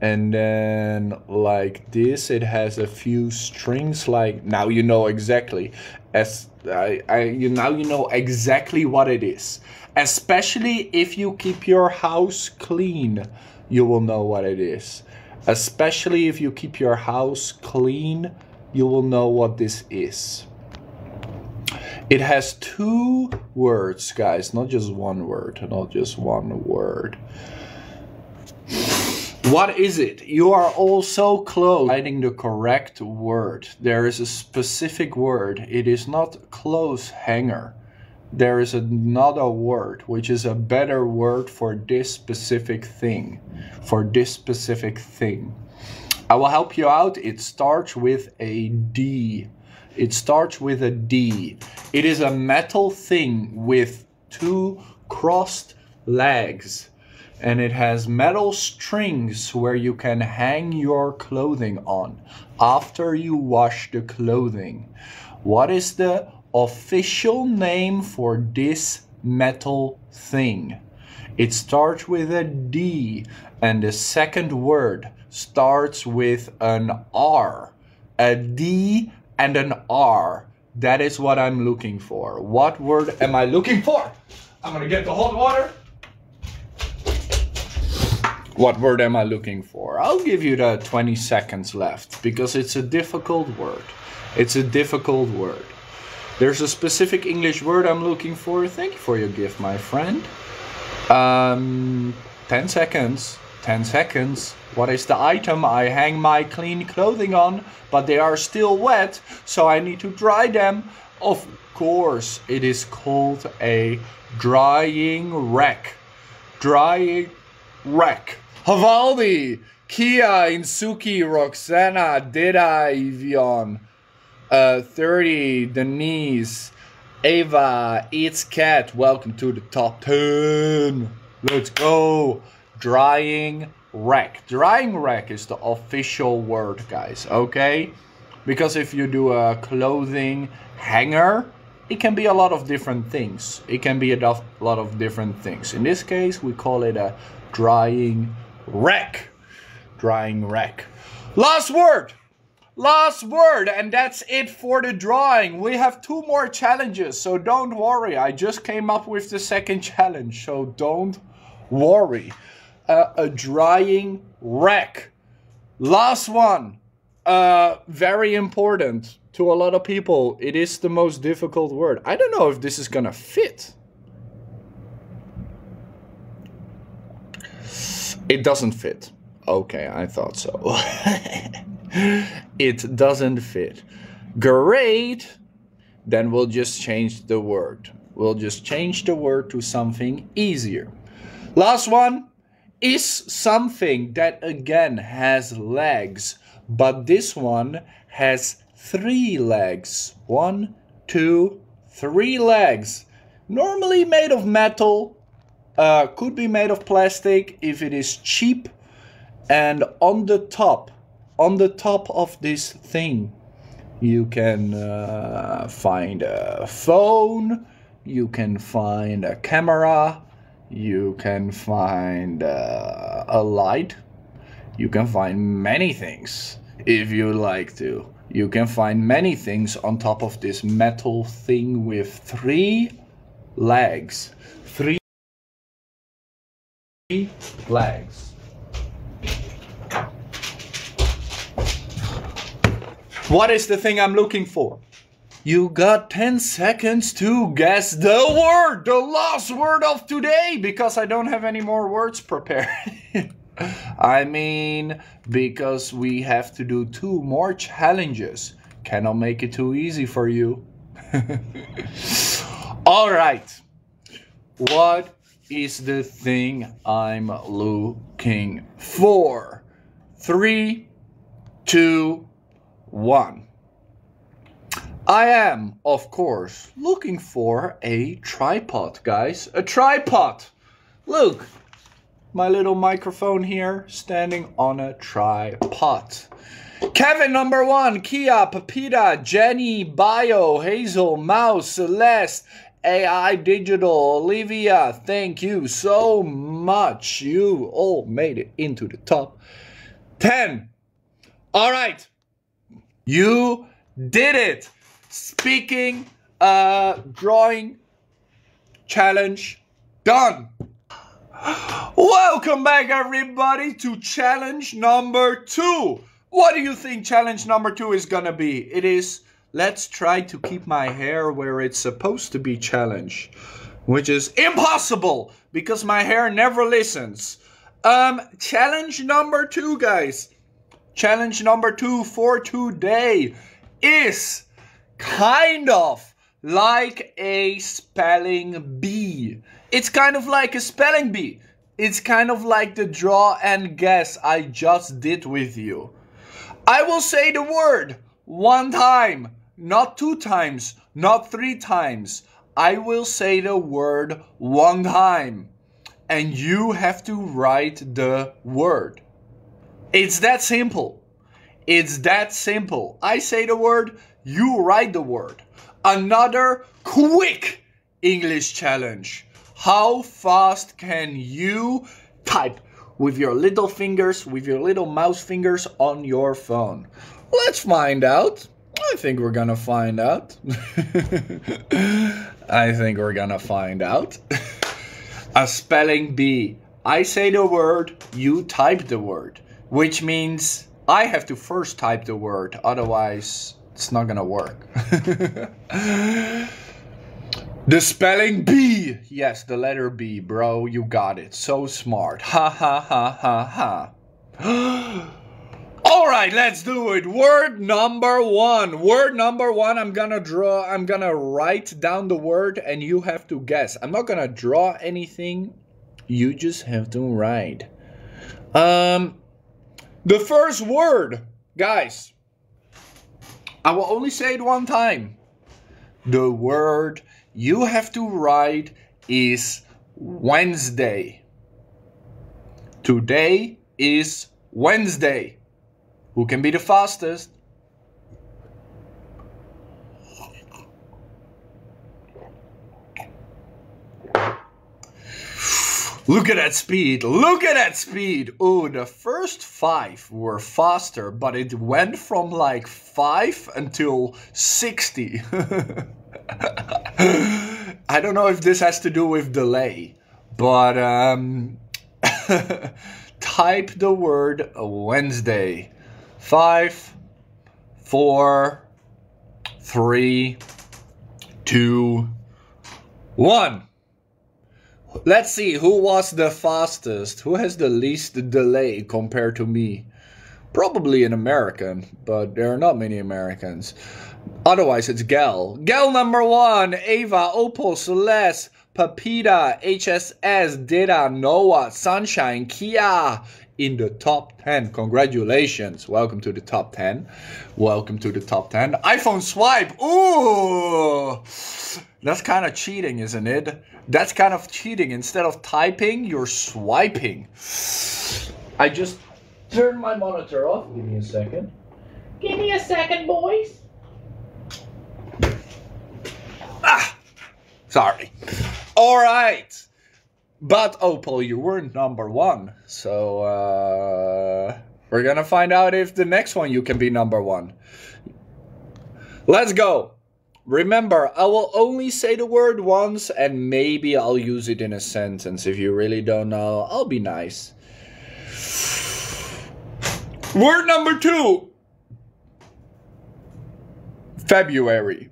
and then like this. It has a few strings like, now you know exactly, now you know exactly what it is. Especially if you keep your house clean, you will know what it is. Especially if you keep your house clean, you will know what this is. It has two words, guys, not just one word. What is it? You are all so close. Finding the correct word. There is a specific word. It is not clothes hanger. There is another word, which is a better word for this specific thing. For this specific thing. I will help you out. It starts with a D. It starts with a D. It is a metal thing with two crossed legs. And it has metal strings where you can hang your clothing on after you wash the clothing. What is the official name for this metal thing? It starts with a D, and the second word starts with an R. A D and an R. That is what I'm looking for. What word am I looking for? I'm gonna get the hot water. What word am I looking for? I'll give you the 20 seconds left because it's a difficult word. It's a difficult word. There's a specific English word I'm looking for. Thank you for your gift, my friend. 10 seconds. 10 seconds. What is the item I hang my clean clothing on, but they are still wet, so I need to dry them? Of course, it is called a drying rack. Drying rack. Havaldi, Kia, Insuki, Roxana, Deda, Evian. 30, Denise, Ava, It's Cat. Welcome to the top 10. Let's go. Drying rack. Drying rack is the official word, guys, okay? Because if you do a clothing hanger, it can be a lot of different things. It can be a lot of different things. In this case, we call it a drying rack. Drying rack. Last word. Last word, and that's it for the drawing. We have two more challenges, so don't worry. I just came up with the second challenge, so don't worry. A drying rack. Last one. Very important to a lot of people. It is the most difficult word. I don't know if this is gonna fit. It doesn't fit. Okay, I thought so. It doesn't fit. Great. Then we'll just change the word. We'll just change the word to something easier. Last one is something that again has legs, but this one has three legs. 1, 2, 3 legs. Normally made of metal, could be made of plastic if it is cheap. And on the top of this thing, you can find a phone, you can find a camera, you can find a light, you can find many things if you like to. You can find many things on top of this metal thing with three legs. Three legs. What is the thing I'm looking for? You got 10 seconds to guess the word, the last word of today, because I don't have any more words prepared. I mean, because we have to do two more challenges. Cannot make it too easy for you. All right. What is the thing I'm looking for? 3, 2, 1. I am, of course, looking for a tripod, guys. A tripod. Look, my little microphone here standing on a tripod. Kevin, number 1, Kia, Pepita, Jenny, Bio, Hazel, Mouse, Celeste, AI Digital, Olivia. Thank you so much. You all made it into the top 10. All right. You did it! Speaking, drawing, challenge, done! Welcome back, everybody, to challenge number 2. What do you think challenge number 2 is gonna be? It is, let's try to keep my hair where it's supposed to be challenge, which is impossible, because my hair never listens. Challenge number 2, guys. Challenge number 2 for today is kind of like a spelling bee. It's kind of like a spelling bee. It's kind of like the draw and guess I just did with you. I will say the word one time, not 2 times, not 3 times. I will say the word one time. And you have to write the word. It's that simple. It's that simple. I say the word, you write the word. Another quick English challenge. How fast can you type with your little fingers, with your little mouse fingers on your phone? Let's find out. I think we're gonna find out. I think we're gonna find out. A spelling bee. I say the word, you type the word. Which means I have to first type the word, otherwise it's not gonna work. The spelling bee. Yes, the letter B, bro. You got it. So smart. Ha ha ha ha ha. Alright, let's do it. Word number 1. Word number 1, I'm gonna write down the word and you have to guess. I'm not gonna draw anything. You just have to write. The first word, guys. I will only say it one time. The word you have to write is Wednesday. Today is Wednesday. Who can be the fastest? Look at that speed. Look at that speed. Oh, the first 5 were faster, but it went from like 5 until 60. I don't know if this has to do with delay, but type the word Wednesday. 5, 4, 3, 2, 1. Let's see who was the fastest, who has the least delay compared to me. Probably an American, but there are not many Americans. Otherwise, it's Gal. Gal number 1, Ava, Opal, Celeste, Papita, HSS, Dida, Noah, Sunshine, Kia. In the top 10. Congratulations. Welcome to the top 10. Welcome to the top 10. iPhone swipe. Ooh. That's kind of cheating, isn't it? That's kind of cheating. Instead of typing, you're swiping. I just turned my monitor off. Give me a second. Give me a second, boys. Ah. Sorry. All right. But Opal, you weren't number 1, so we're gonna find out if the next one you can be number 1. Let's go. Remember, I will only say the word once and maybe I'll use it in a sentence. If you really don't know, I'll be nice. Word number 2. February.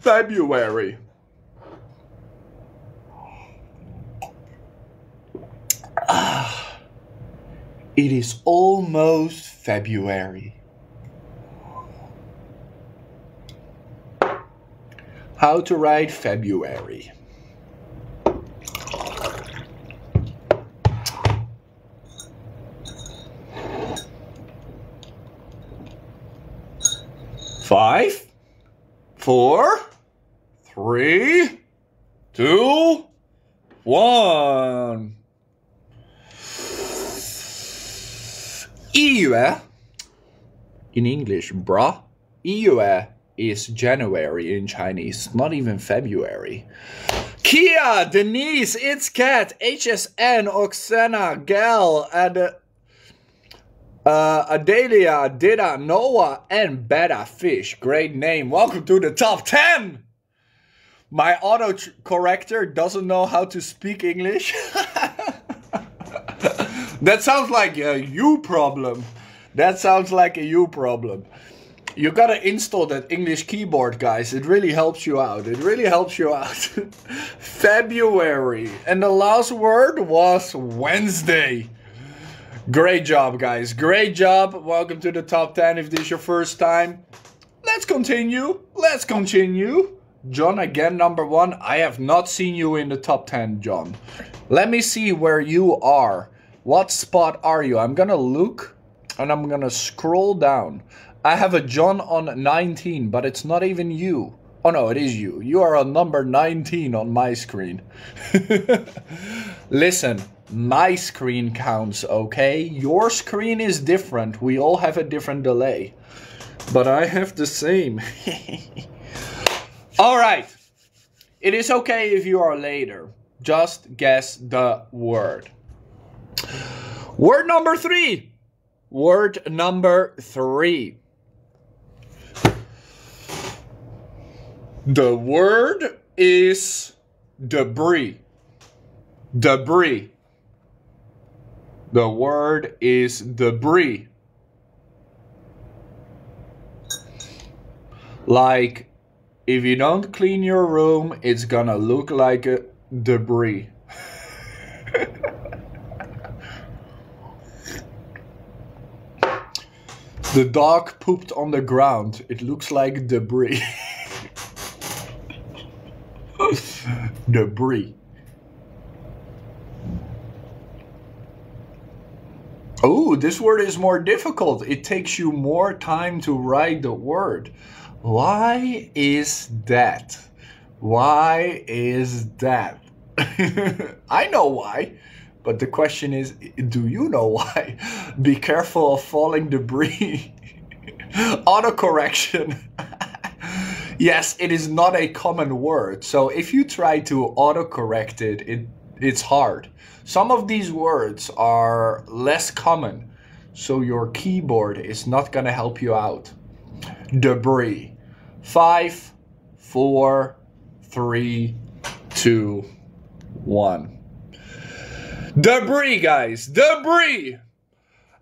February. It is almost February. How to write February. Five, 4, 3, 2, 1. EUA, in English, bruh. EUA is January in Chinese, not even February. Kia, Denise, It's Cat, HSN, Oksana, Gal, Adelia, Dida, Noah, and Betta Fish. Great name. Welcome to the top 10. My autocorrector doesn't know how to speak English. That sounds like a you problem. That sounds like a you problem. You gotta install that English keyboard, guys. It really helps you out. It really helps you out. February. And the last word was Wednesday. Great job, guys. Great job. Welcome to the top 10 if this is your first time. Let's continue. Let's continue. John, again, number one. I have not seen you in the top 10, John. Let me see where you are. What spot are you? I'm gonna look and I'm gonna scroll down. I have a John on 19, but it's not even you. Oh no, it is you. You are on number 19 on my screen. Listen, my screen counts, okay? Your screen is different. We all have a different delay. But I have the same. All right. It is okay if you are later. Just guess the word. Word number three. Word number three. The word is debris. Debris. The word is debris. Like, if you don't clean your room, it's gonna look like a debris. The dog pooped on the ground. It looks like debris. Debris. Oh, this word is more difficult. It takes you more time to write the word. Why is that? Why is that? I know why. But the question is, do you know why? Be careful of falling debris. Autocorrection. Yes, it is not a common word. So if you try to autocorrect it, it's hard. Some of these words are less common. So your keyboard is not going to help you out. Debris. 5, 4, 3, 2, 1. Debris, guys. Debris.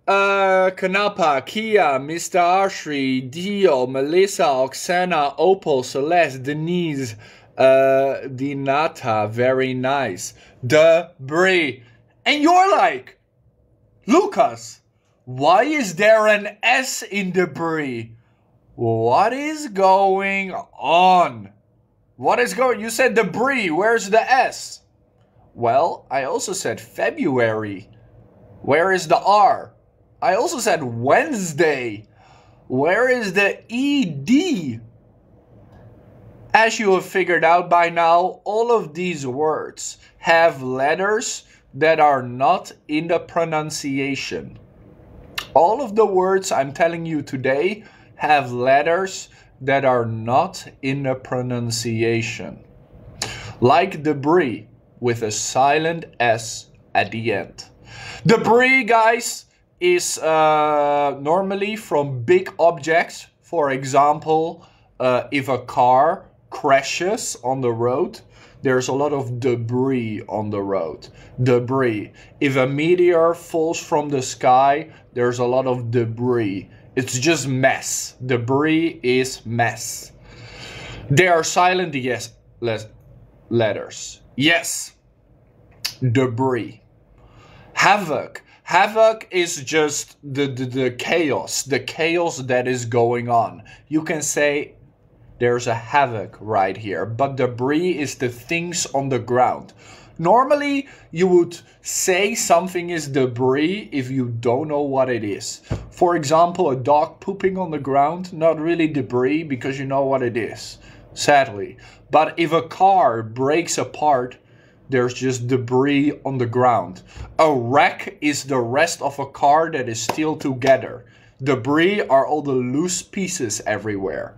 Kanapa, Kia, Mr. Ashri, Dio, Melissa, Oksana, Opal, Celeste, Denise, Dinata. Very nice. Debris. And you're like, Lucas, why is there an S in debris? What is going on? What is going? You said debris. Where's the S? Well, I also said February. Where is the R? I also said Wednesday. Where is the ED? As you have figured out by now, all of these words have letters that are not in the pronunciation. All of the words I'm telling you today have letters that are not in the pronunciation. Like debris. With a silent S at the end. Debris, guys, is normally from big objects. For example, if a car crashes on the road, there's a lot of debris on the road. Debris. If a meteor falls from the sky, there's a lot of debris. It's just mess. Debris is mess. They are silent yes letters. Yes, debris. Havoc. Havoc is just the chaos that is going on. You can say there's a havoc right here, but debris is the things on the ground. Normally, you would say something is debris if you don't know what it is. For example, a dog pooping on the ground, not really debris because you know what it is. Sadly. But if a car breaks apart, there's just debris on the ground. A wreck is the rest of a car that is still together. Debris are all the loose pieces everywhere.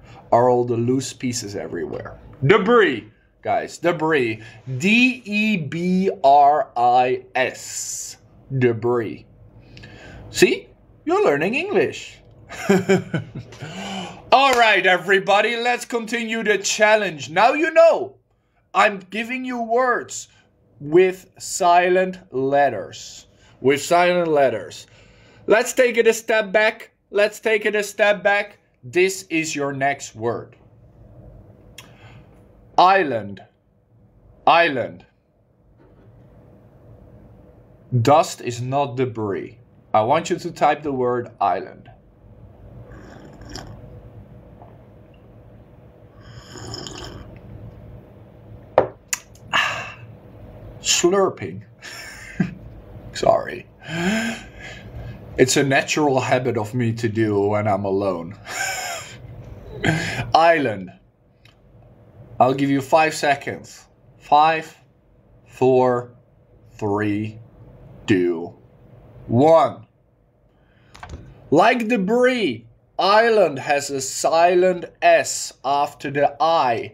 Debris, guys. Debris. D-E-B-R-I-S. Debris. See? You're learning English. All right, everybody, let's continue the challenge. Now you know, I'm giving you words with silent letters. Let's take it a step back. This is your next word. Island. Dust is not debris. I want you to type the word island. Slurping. Sorry. It's a natural habit of me to do when I'm alone. Island. I'll give you 5 seconds. 5, 4, 3, 2, 1. Like debris, island has a silent S after the I.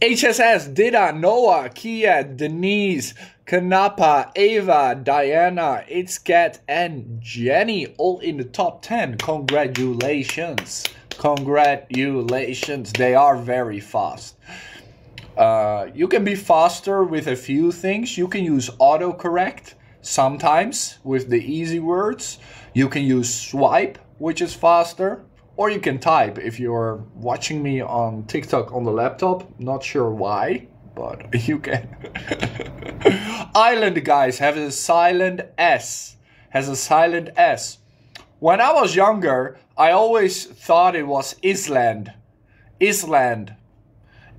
HSS, Dida, Noah, Kia, Denise, Kanapa, Ava, Diana, It's Cat, and Jenny, all in the top 10. Congratulations. Congratulations. They are very fast. You can be faster with a few things. You can use autocorrect sometimes with the easy words. You can use swipe, which is faster. Or you can type if you're watching me on TikTok on the laptop. Not sure why, but you can. Island, guys, have a silent S. Has a silent S. When I was younger, I always thought it was Island. Island.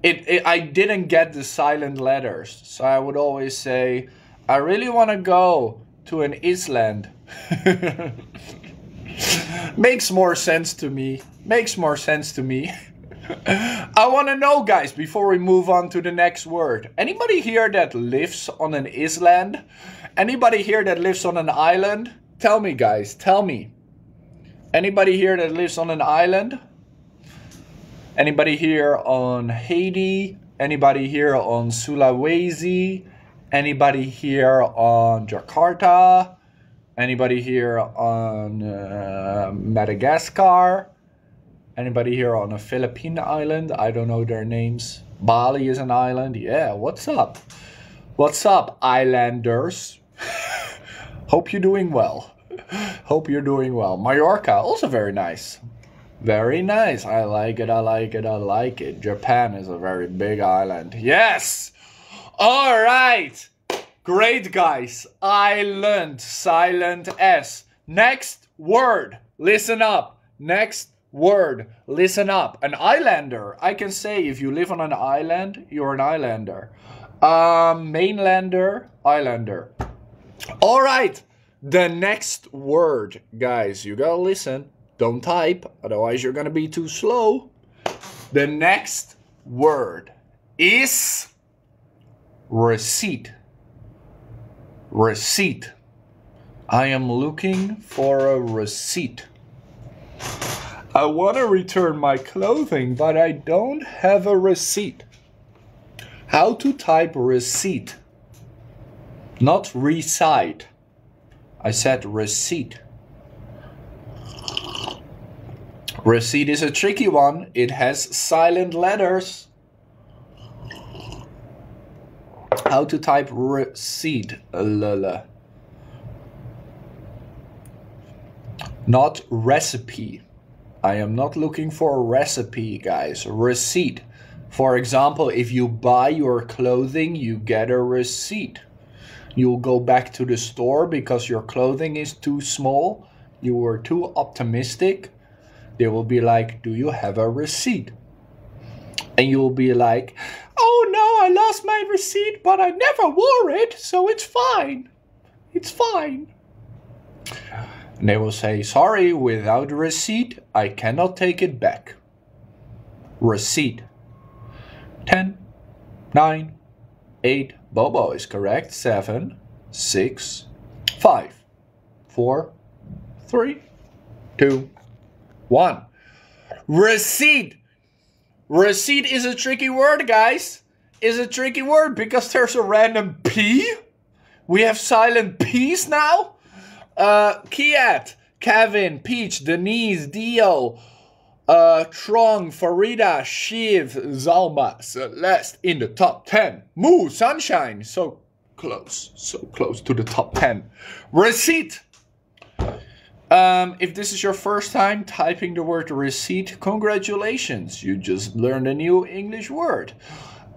I didn't get the silent letters. So I would always say, I really want to go to an Island. Makes more sense to me. Makes more sense to me. I want to know, guys, before we move on to the next word. Anybody here that lives on an island? Anybody here that lives on an island? Tell me, guys. Tell me. Anybody here that lives on an island? Anybody here on Haiti? Anybody here on Sulawesi? Anybody here on Jakarta? Anybody here on Madagascar? Anybody here on a Philippine island? I don't know their names. Bali is an island. Yeah, what's up? What's up, islanders? Hope you're doing well. Hope you're doing well. Mallorca, also very nice. Very nice. I like it, I like it, I like it. Japan is a very big island. Yes! All right! Great, guys. Island, silent S. Next word, listen up. Next word, listen up. An islander. I can say if you live on an island, you're an islander. Mainlander, islander. All right. The next word, guys. You gotta listen. Don't type, otherwise you're gonna be too slow. The next word is receipt. Receipt. I am looking for a receipt. I want to return my clothing, but I don't have a receipt. How to type receipt? Not recite. I said receipt. Receipt is a tricky one. It has silent letters. How to type receipt? Not recipe. I am not looking for a recipe, guys. Receipt. For example, if you buy your clothing, you get a receipt. You'll go back to the store because your clothing is too small. You were too optimistic. They will be like, do you have a receipt? And you'll be like, oh no, I lost my receipt, but I never wore it, so it's fine. It's fine. And they will say, sorry, without receipt, I cannot take it back. Receipt. 10, 9, 8, Bobo is correct. 7, 6, 5, 4, 3, 2, 1. Receipt. Receipt is a tricky word, guys. Is a tricky word because there's a random P. We have silent P's now. Kiat, Kevin, Peach, Denise, Dio, Trong, Farida, Shiv, Zalma, Celeste in the top 10. Moo, Sunshine, so close to the top 10. Receipt. If this is your first time typing the word receipt, congratulations, you just learned a new English word.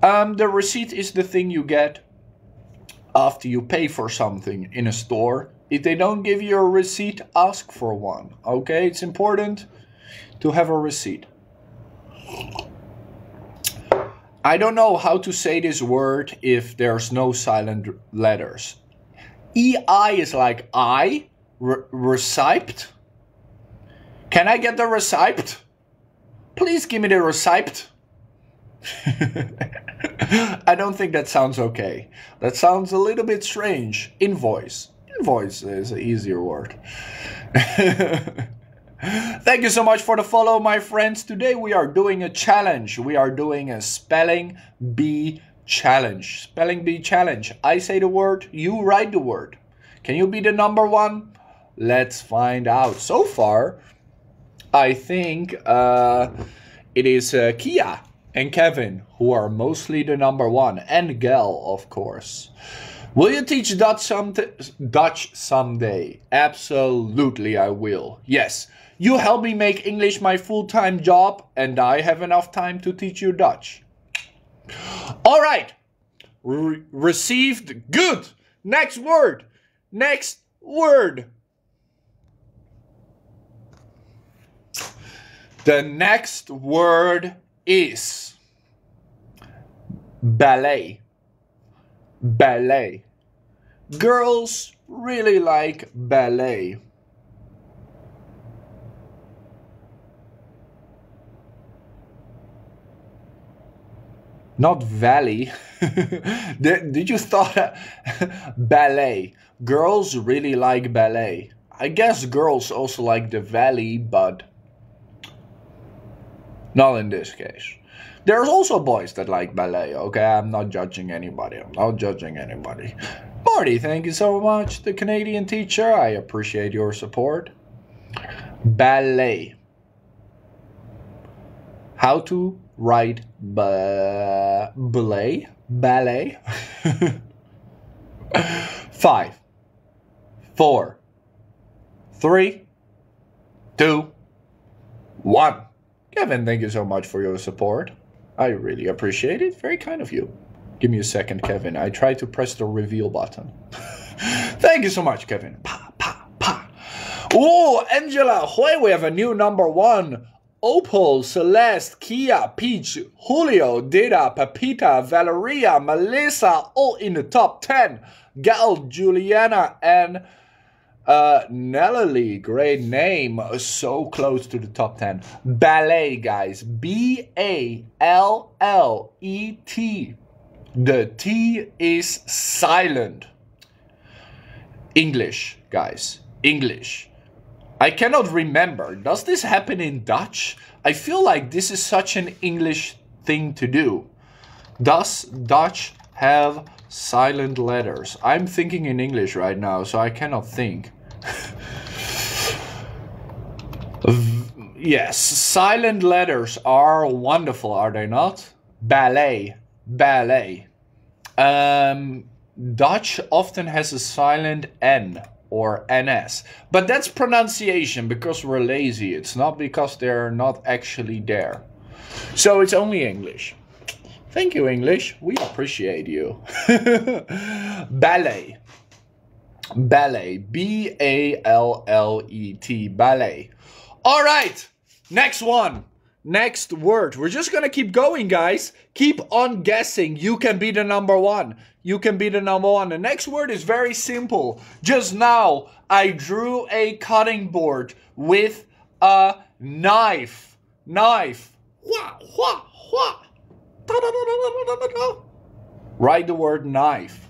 The receipt is the thing you get after you pay for something in a store. If they don't give you a receipt, ask for one, okay? It's important to have a receipt. I don't know how to say this word if there's no silent letters. EI is like I, receipt. Can I get the receipt? Please give me the receipt. I don't think that sounds okay. That sounds a little bit strange. Invoice. Invoice is an easier word. Thank you so much for the follow, my friends. Today we are doing a challenge. We are doing a spelling bee challenge. Spelling bee challenge. I say the word, you write the word. Can you be the number one? Let's find out. So far, I think it is Kia and Kevin who are mostly the number one, and Gail, of course. Will you teach Dutch someday? Absolutely, I will. Yes, you help me make English my full-time job, and I have enough time to teach you Dutch. All right, received, good. Next word, next word. The next word is ballet. Ballet. Girls really like ballet. Not valley. Did you thought ballet? Girls really like ballet. I guess girls also like the valley, but not in this case. There's also boys that like ballet, okay? I'm not judging anybody. I'm not judging anybody. Marty, thank you so much, the Canadian teacher. I appreciate your support. Ballet. How to write ballet? Ballet. 5, 4, 3, 2, 1. Kevin, thank you so much for your support. I really appreciate it. Very kind of you. Give me a second, Kevin. I tried to press the reveal button. Thank you so much, Kevin. Pa, pa, pa. Oh, Angela, Hoy, we have a new number one. Opal, Celeste, Kia, Peach, Julio, Dida, Pepita, Valeria, Melissa, all in the top 10. Gal, Juliana, and Nelly, great name, so close to the top 10. Ballet, guys. B-A-L-L-E-T. The T is silent. English, guys. English. I cannot remember. Does this happen in Dutch? I feel like this is such an English thing to do. Does Dutch have silent letters? I'm thinking in English right now, so I cannot think. Yes, silent letters are wonderful, are they not? Ballet, ballet. Dutch often has a silent N or NS, but that's pronunciation because we're lazy. It's not because they're not actually there. So it's only English. Thank you, English. We appreciate you. Ballet. Ballet. B-A-L-L-E-T. Ballet. All right. Next one. Next word. We're just going to keep going, guys. Keep on guessing. You can be the number one. You can be the number one. The next word is very simple. Just now, I drew a cutting board with a knife. Knife. Wah, wah, wah. Write the word knife.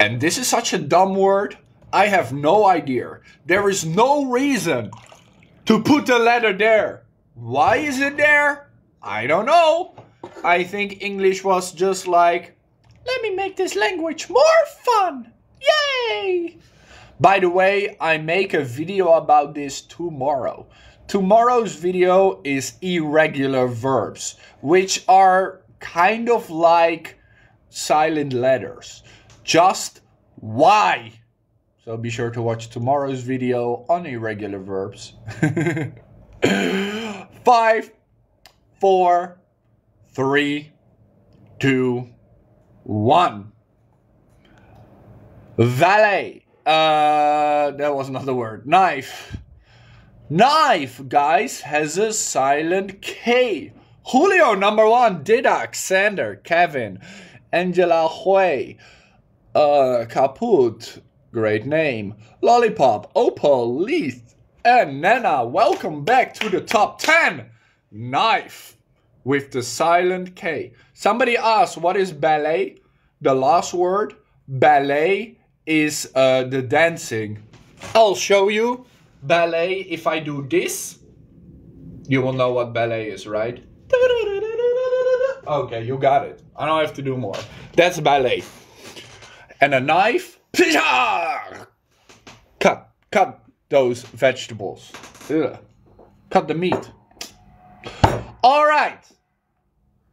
And this is such a dumb word. I have no idea. There is no reason to put the letter there. Why is it there? I don't know. I think English was just like, let me make this language more fun. Yay! By the way, I make a video about this tomorrow. Tomorrow's video is irregular verbs, which are kind of like silent letters. Just why? So be sure to watch tomorrow's video on irregular verbs. 5, 4, 3, 2, 1. Valet. That was not the word. Knife. Knife, guys, has a silent K. Julio, number one. Didac, Sander, Kevin, Angela Hui, Kaput, great name. Lollipop, Opal, Leith, and Nana. Welcome back to the top 10. Knife with the silent K. Somebody asked, what is ballet? The last word, ballet, is the dancing. I'll show you ballet. If I do this, you will know what ballet is, right? Okay, you got it. I don't have to do more. That's ballet. And a knife. Cut those vegetables. Ugh. Cut the meat. All right.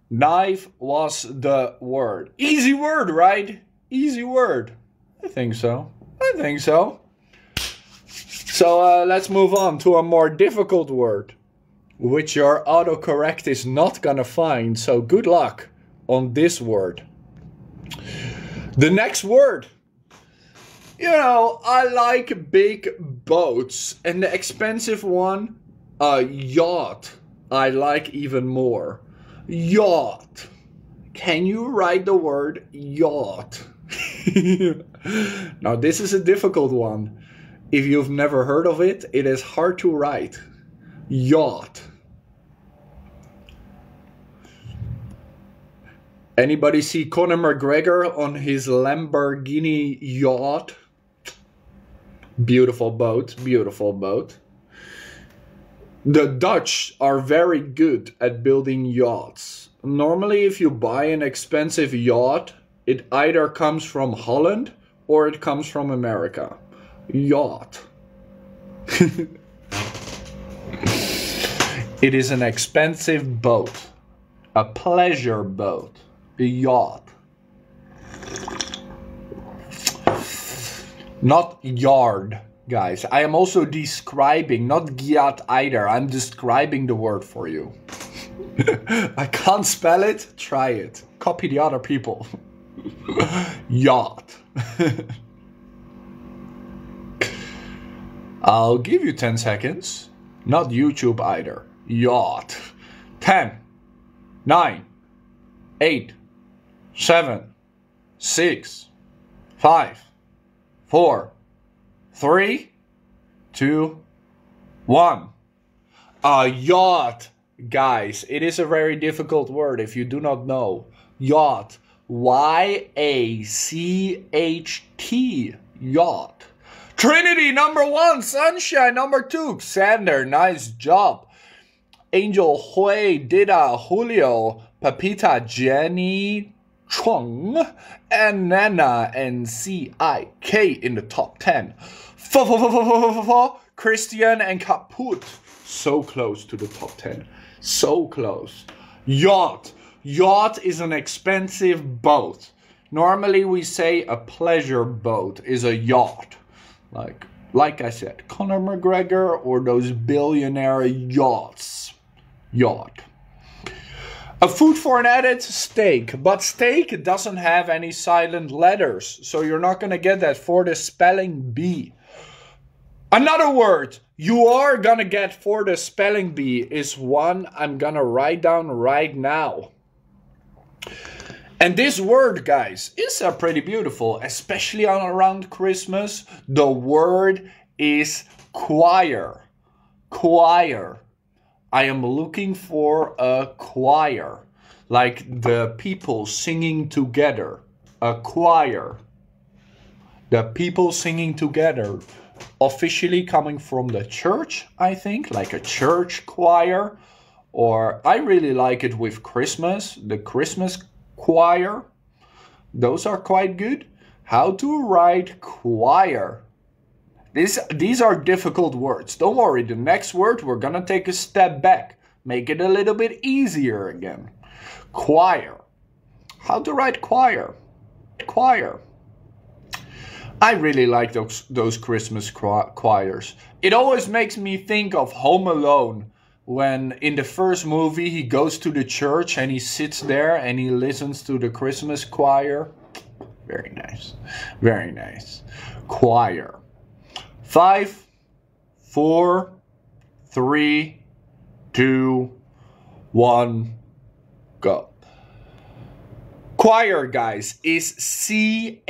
Knife was the word. Easy word, right? Easy word. I think so. I think so. So let's move on to a more difficult word, which your autocorrect is not gonna find, so good luck on this word. The next word. You know, I like big boats, and the expensive one, a yacht, I like even more. Yacht. Can you write the word yacht? Now, this is a difficult one. If you've never heard of it, it is hard to write. Yacht. Anybody see Conor McGregor on his Lamborghini yacht? Beautiful boat, beautiful boat. The Dutch are very good at building yachts. Normally, if you buy an expensive yacht, it either comes from Holland or it comes from America. Yacht. It is an expensive boat. A pleasure boat. A yacht. Not yard, guys. I am also describing, not yacht either. I'm describing the word for you. I can't spell it. Try it. Copy the other people. Yacht. I'll give you 10 seconds. Not YouTube either. Yacht. 10, 9, 8, 7, 6, 5, 4, 3, 2, 1. A yacht, guys. It is a very difficult word if you do not know. Yacht. Y-A-C-H-T, yacht. Trinity, number one. Sunshine, number two. Xander, nice job. Angel Hui, Dida, Julio, Papita, Jenny, Chuang, and Nana, and C-I-K in the top 10. Christian and Kaput. So close to the top 10. So close. Yacht. Yacht is an expensive boat. Normally we say a pleasure boat is a yacht. Like I said, Conor McGregor or those billionaire yachts. Yacht. A food for an edit, steak. But steak doesn't have any silent letters. So you're not going to get that for the spelling bee. Another word you are going to get for the spelling bee is one I'm going to write down right now. And this word, guys, is pretty beautiful, especially around Christmas. The word is choir. Choir. I am looking for a choir. Like the people singing together. A choir. The people singing together. Officially coming from the church, I think. Like a church choir. Or I really like it with Christmas. The Christmas choir. Choir. Those are quite good. How to write choir. These are difficult words. Don't worry, the next word we're gonna take a step back. Make it a little bit easier again. Choir. How to write choir. Choir. I really like those Christmas choirs. It always makes me think of Home Alone. When in the first movie he goes to the church and he sits there and he listens to the Christmas choir. Very nice. Very nice. Choir. 5, 4, 3, 2, 1, go. Choir, guys, is C-H-O-I-R.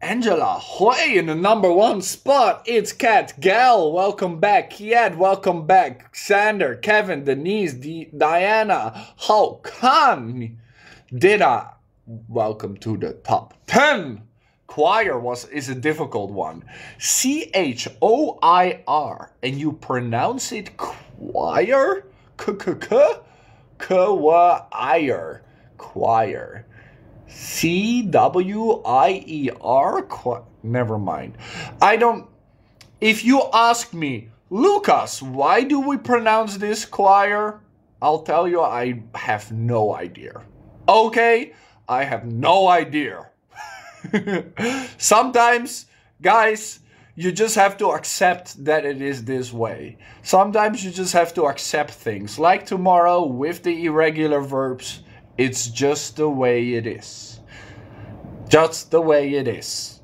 Angela Hui in the #1 spot. It's Kat, Gal, welcome back. Kiet, welcome back. Xander, Kevin, Denise, Diana, Hao Khan, Dida, welcome to the top 10. Choir is a difficult one. C-H-O-I-R, and you pronounce it choir? K-K-K-K-W-I-R. Choir. C-W-I-E-R? Never mind. I don't... If you ask me, Lucas, why do we pronounce this choir? I'll tell you, I have no idea. Okay? I have no idea. Sometimes, guys, you just have to accept that it is this way. Sometimes you just have to accept things. Like tomorrow with the irregular verbs. It's just the way it is. Just the way it is.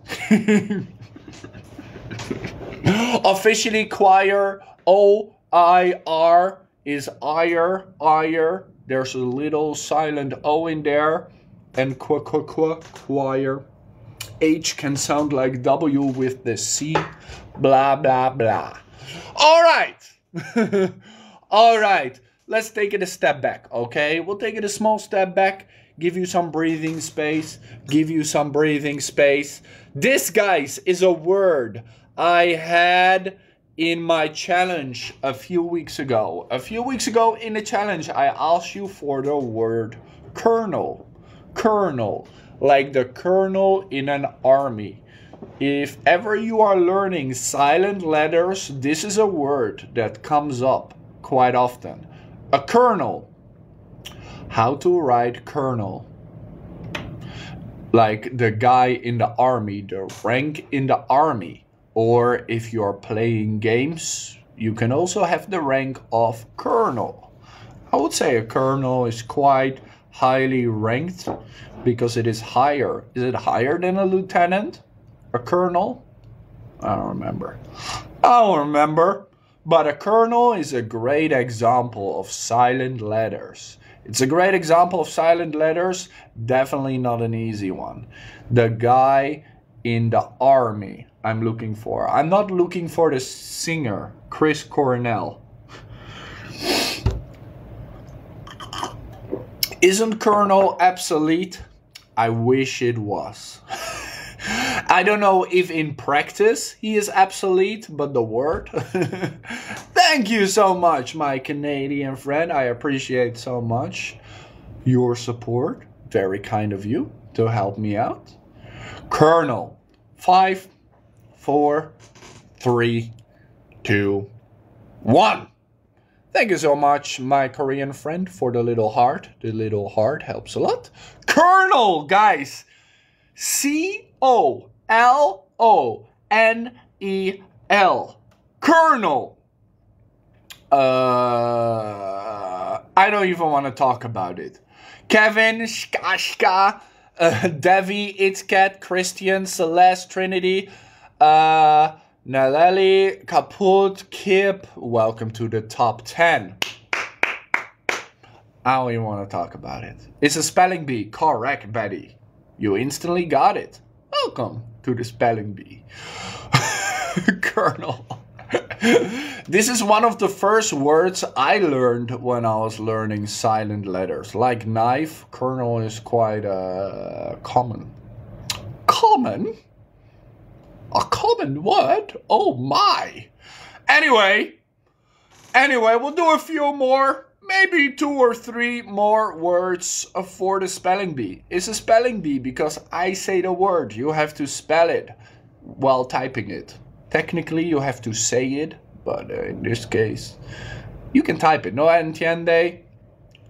Officially, choir, O-I-R, is ire, ire. There's a little silent O in there. And choir. H can sound like W with the C. Blah, blah, blah. All right. All right. Let's take it a step back, okay? We'll take it a small step back, give you some breathing space, give you some breathing space. This, guys, is a word I had in my challenge a few weeks ago. A few weeks ago in the challenge, I asked you for the word colonel. Colonel, like the colonel in an army. If ever you are learning silent letters, this is a word that comes up quite often. A colonel. How to write colonel. Like the guy in the army, the rank in the army. Or if you're playing games, you can also have the rank of colonel. I would say a colonel is quite highly ranked because it is higher. Is it higher than a lieutenant? A colonel? I don't remember. I don't remember. But a colonel is a great example of silent letters. It's a great example of silent letters. Definitely not an easy one. The guy in the army I'm looking for. I'm not looking for the singer, Chris Cornell. Isn't colonel obsolete? I wish it was. I don't know if in practice he is obsolete, but the word. Thank you so much, my Canadian friend. I appreciate so much your support. Very kind of you to help me out. Colonel. 5, 4, 3, 2, 1. Thank you so much, my Korean friend, for the little heart. The little heart helps a lot. Colonel, guys. C-O-L-O-N-E-L. Colonel. I don't even want to talk about it. Kevin, Shkashka, Devi, Itzkat, Christian, Celeste, Trinity, Naleli, Kaput, Kip. Welcome to the top 10. I don't even want to talk about it. It's a spelling bee. Correct, Betty. You instantly got it. Welcome to the spelling bee. Colonel. This is one of the first words I learned when I was learning silent letters. Like knife, colonel is quite common. Common? A common word? Oh my. Anyway, we'll do a few more. Maybe 2 or 3 more words for the spelling bee. It's a spelling bee because I say the word. You have to spell it while typing it. Technically, you have to say it, but in this case, you can type it. No entiende,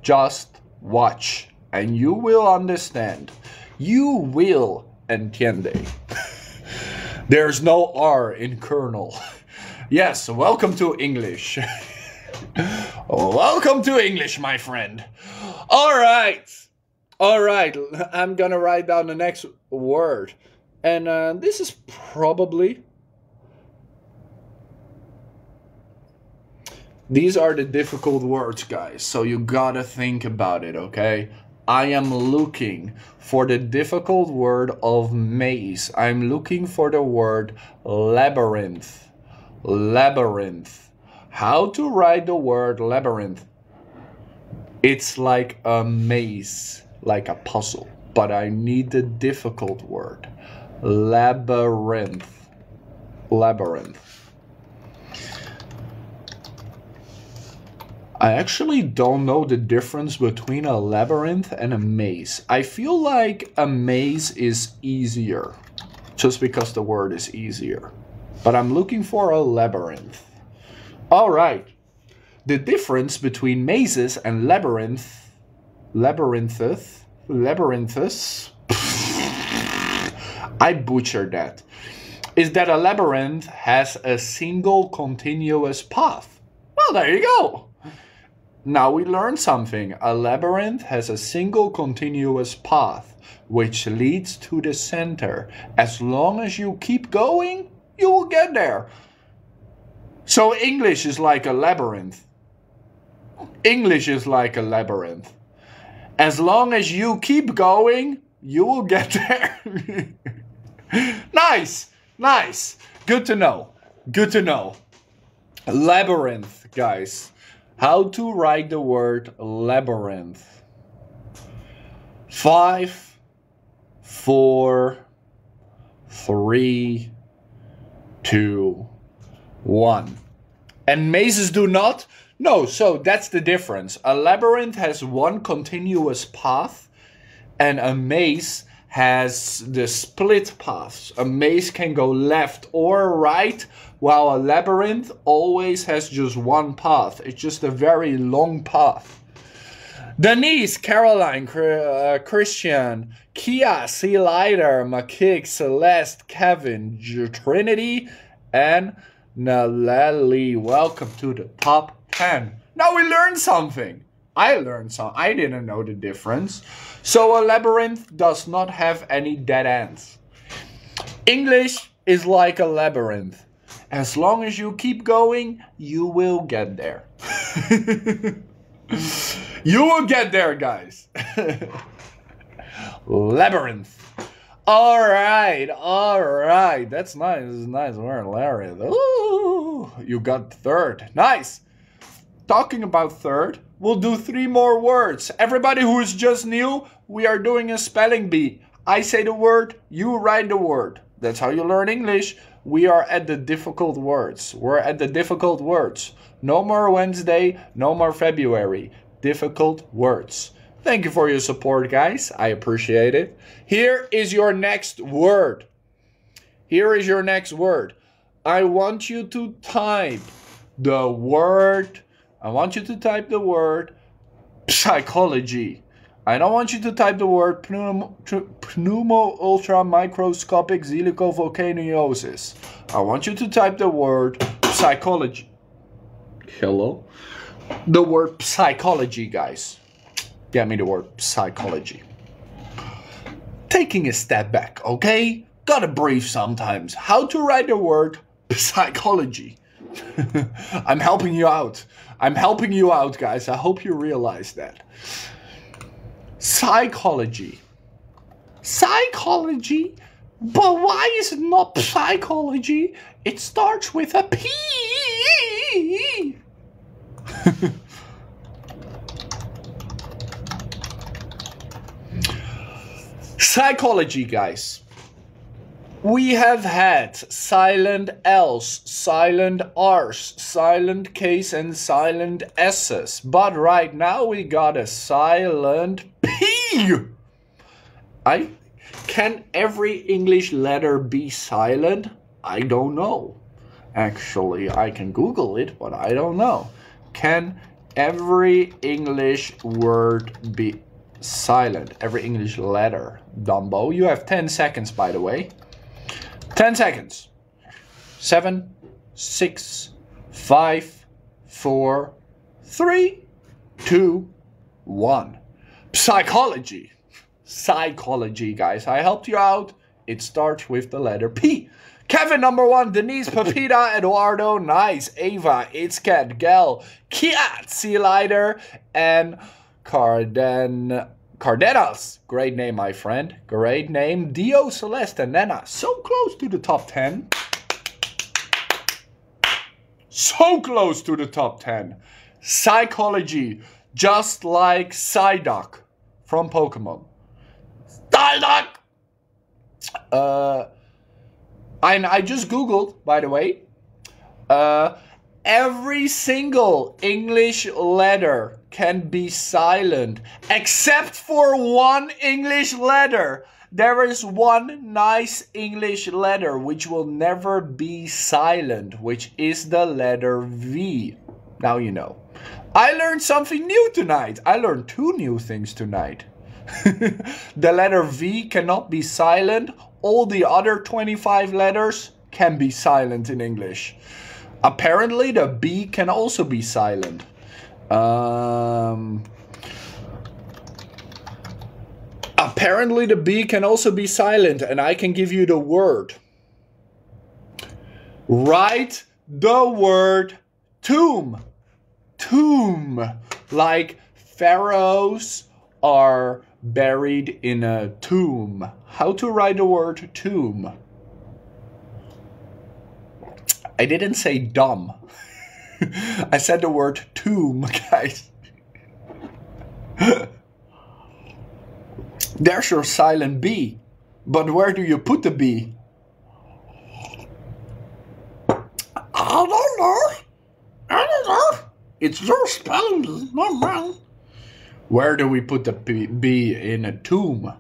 just watch, and you will understand. You will entiende. There's no R in colonel. Yes, welcome to English. Welcome to English, my friend. All right. All right, I'm gonna write down the next word. And this is probably... These are the difficult words, guys, so you gotta think about it, okay? I am looking for the difficult word of maze. I'm looking for the word labyrinth. Labyrinth. How to write the word labyrinth? It's like a maze, like a puzzle, but I need the difficult word. Labyrinth. Labyrinth. I actually don't know the difference between a labyrinth and a maze. I feel like a maze is easier, just because the word is easier. But I'm looking for a labyrinth. All right. The difference between mazes and labyrinths, I butchered that, is that a labyrinth has a single continuous path. Well, there you go. Now we learned something. A labyrinth has a single continuous path, which leads to the center. As long as you keep going, you will get there. So English is like a labyrinth. English is like a labyrinth. As long as you keep going, you will get there. Nice, nice. Good to know. Good to know. Labyrinth, guys. How to write the word labyrinth. 5, 4, 3, 2, 1. And mazes do not? No, so that's the difference. A labyrinth has one continuous path, and a maze has the split paths. A maze can go left or right, while a labyrinth always has just one path. It's just a very long path. Denise, Caroline, Christian, Kia, Sea Lighter, Makik, Celeste, Kevin, Trinity, and Nalali. Welcome to the top 10. Now we learned something. I learned some. I didn't know the difference. So a labyrinth does not have any dead ends. English is like a labyrinth. As long as you keep going, you will get there. You will get there, guys. Labyrinth. All right, all right. That's nice. Nice word, labyrinth. Ooh, you got third. Nice. Talking about third, we'll do 3 more words. Everybody who is just new, we are doing a spelling bee. I say the word, you write the word. That's how you learn English. We are at the difficult words. We're at the difficult words. No more Wednesday, no more February. Difficult words. Thank you for your support, guys. I appreciate it. Here is your next word. Here is your next word. I want you to type the word. I want you to type the word psychology. I don't want you to type the word pneumo-ultra-microscopic zelicovolcaniosis. I want you to type the word psychology. Hello? The word psychology, guys. Get me the word psychology. Taking a step back, okay? Gotta breathe sometimes. How to write the word psychology. I'm helping you out. I'm helping you out, guys. I hope you realize that. Psychology. Psychology? But why is it not psychology? It starts with a P. Psychology, guys. We have had silent L's, silent R's, silent K's, and silent S's. But right now we got a silent P. Can every English letter be silent? I don't know. Actually, I can Google it, but I don't know. Can every English word be silent? Every English letter. Dumbo, you have 10 seconds, by the way. 10 seconds. 7, 6, 5, 4, 3, 2, 1. Psychology. psychology, guys. I helped you out. It starts with the letter P. Kevin, number one. Denise, Pepita, Eduardo, nice. Ava, It's Cat, Gal, Kiat, Sea Lider, and Cardenas. Great name, my friend. Great name. Dio, Celeste, and Nana. So close to the top 10. So close to the top 10. Psychology, just like Psyduck from Pokemon. Psyduck! And I just Googled, by the way, every single English letter can be silent, except for one English letter. There is one nice English letter which will never be silent, which is the letter V. Now you know. I learned something new tonight. I learned two new things tonight. The letter V cannot be silent. All the other 25 letters can be silent in English. Apparently, the B can also be silent. Apparently, the B can also be silent, and I can give you the word. Write the word tomb. Tomb. Like pharaohs are buried in a tomb. How to write the word tomb? I didn't say dumb. I said the word tomb, guys. There's your silent B. But where do you put the B? I don't know. I don't know. It's your spelling, not mine. Where do we put the B in a tomb?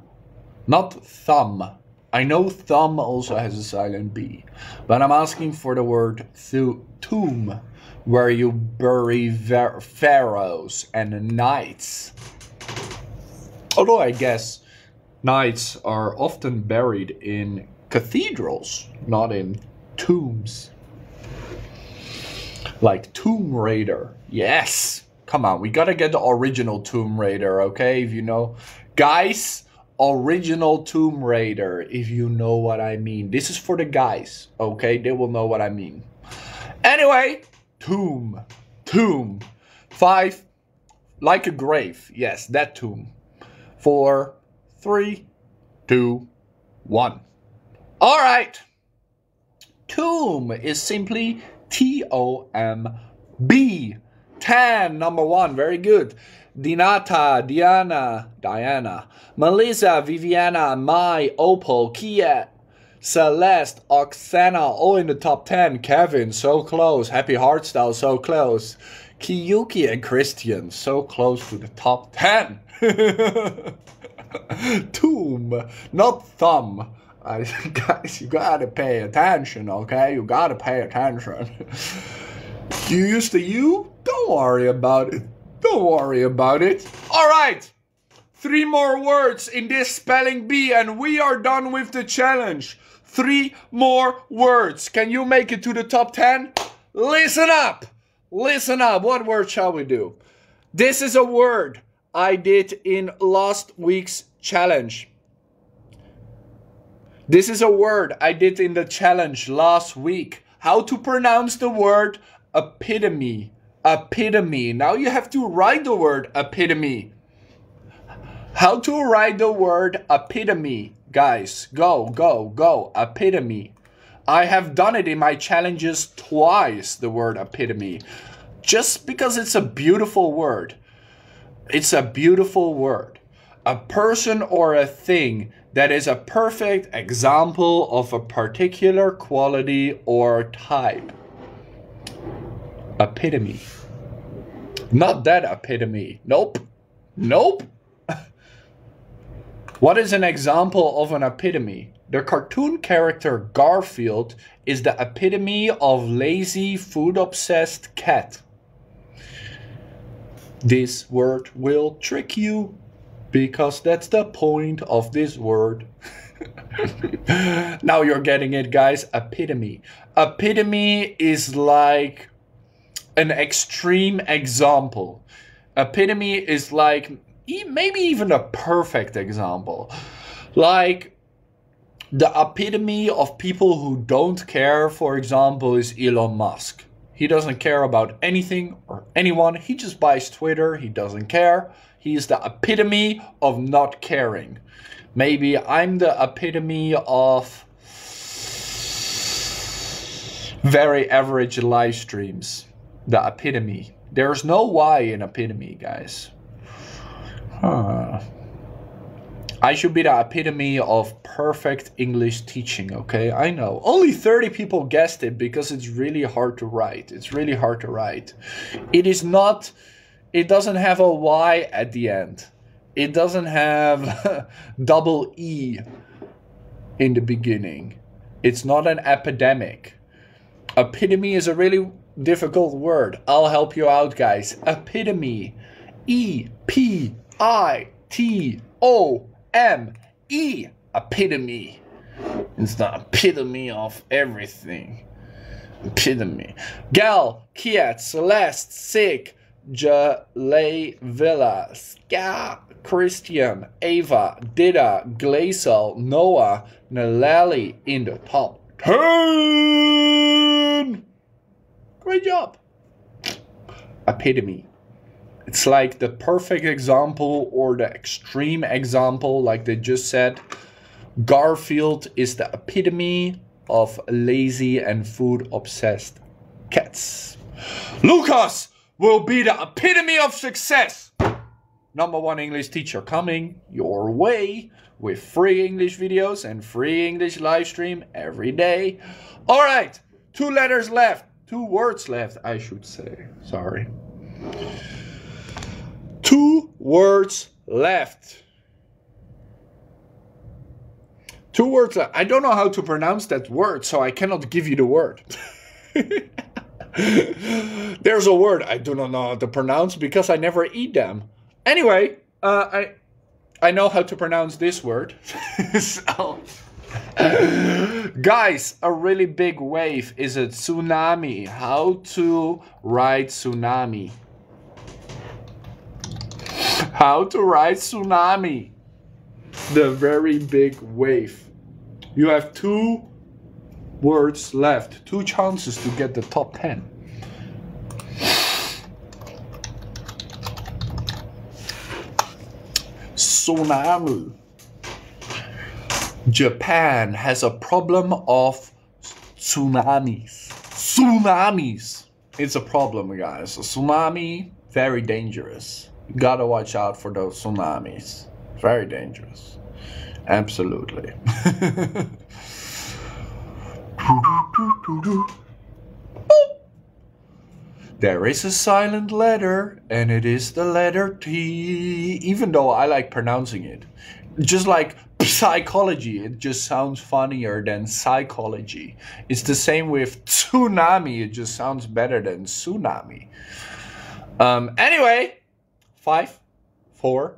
Not thumb. I know thumb also has a silent B. But I'm asking for the word tomb, where you bury pharaohs and knights. Although I guess knights are often buried in cathedrals, not in tombs. Like Tomb Raider. Yes! Come on, we gotta get the original Tomb Raider, okay? If you know, guys, original Tomb Raider, if you know what I mean. This is for the guys, okay? They will know what I mean. Anyway, tomb. 5, like a grave. Yes, that tomb. 4, 3, 2, 1. All right. Tomb is simply T-O-M-B. 10, number one, very good. Dinata, Diana, Diana, Melissa, Viviana, Mai, Opal, Kia, Celeste, Oksana, all in the top 10. Kevin, so close. Happy Heartstyle, so close. Kiyuki and Christian, so close to the top 10. Tomb, not thumb. Guys, you gotta pay attention, okay? You gotta pay attention. You used to you? Don't worry about it. Don't worry about it. All right. 3 more words in this spelling bee and we are done with the challenge. 3 more words. Can you make it to the top 10? Listen up. Listen up. What word shall we do? This is a word I did in last week's challenge. This is a word I did in the challenge last week. How to pronounce the word epitome. Epitome. Now you have to write the word epitome. How to write the word epitome, guys. Go. Epitome. I have done it in my challenges twice, the word epitome. Just because it's a beautiful word. It's a beautiful word. A person or a thing that is a perfect example of a particular quality or type. Epitome. Not that epitome. Nope. What is an example of an epitome? The cartoon character Garfield is the epitome of lazy, food-obsessed cat. This word will trick you, because that's the point of this word. Now you're getting it, guys. Epitome. Epitome is like an extreme example. Epitome is like maybe even a perfect example. Like, the epitome of people who don't care, for example, is Elon Musk. He doesn't care about anything or anyone. He just buys Twitter. He doesn't care. He is the epitome of not caring. Maybe I'm the epitome of very average live streams. The epitome. There's no Y in epitome, guys. Huh. I should be the epitome of perfect English teaching, okay? I know. Only 30 people guessed it because it's really hard to write. It's really hard to write. It is not... It doesn't have a Y at the end. It doesn't have double E in the beginning. It's not an epidemic. Epitome is a really difficult word. I'll help you out, guys. Epitome. E-P-I-T-O-M-E. Epitome. It's the epitome of everything. Epitome. Gal, Kiat, Celeste, Sick, Jalay, Villa, Ska, Christian, Ava, Dida, Glazel, Noah, Nalali in the top 10. Great job. Epitome. It's like the perfect example or the extreme example, like they just said. Garfield is the epitome of lazy and food-obsessed cats. Lucas will be the epitome of success. #1 English teacher coming your way with free English videos and free English live stream every day. All right, 2 letters left, 2 words left, I should say. Sorry. 2 words left. 2 words left. I don't know how to pronounce that word, so I cannot give you the word. There's a word I do not know how to pronounce because I never eat them. Anyway, I know how to pronounce this word. So, guys, a really big wave is a tsunami. How to write tsunami? How to write tsunami? The very big wave. You have 2 words left. 2 chances to get the top 10. Tsunami. Japan has a problem of tsunamis. Tsunamis. It's a problem, guys. A tsunami, very dangerous. You gotta watch out for those tsunamis. Very dangerous. Absolutely. There is a silent letter, and it is the letter T, even though I like pronouncing it. Just like psychology, it just sounds funnier than psychology. It's the same with tsunami, it just sounds better than tsunami. Anyway, 5, 4,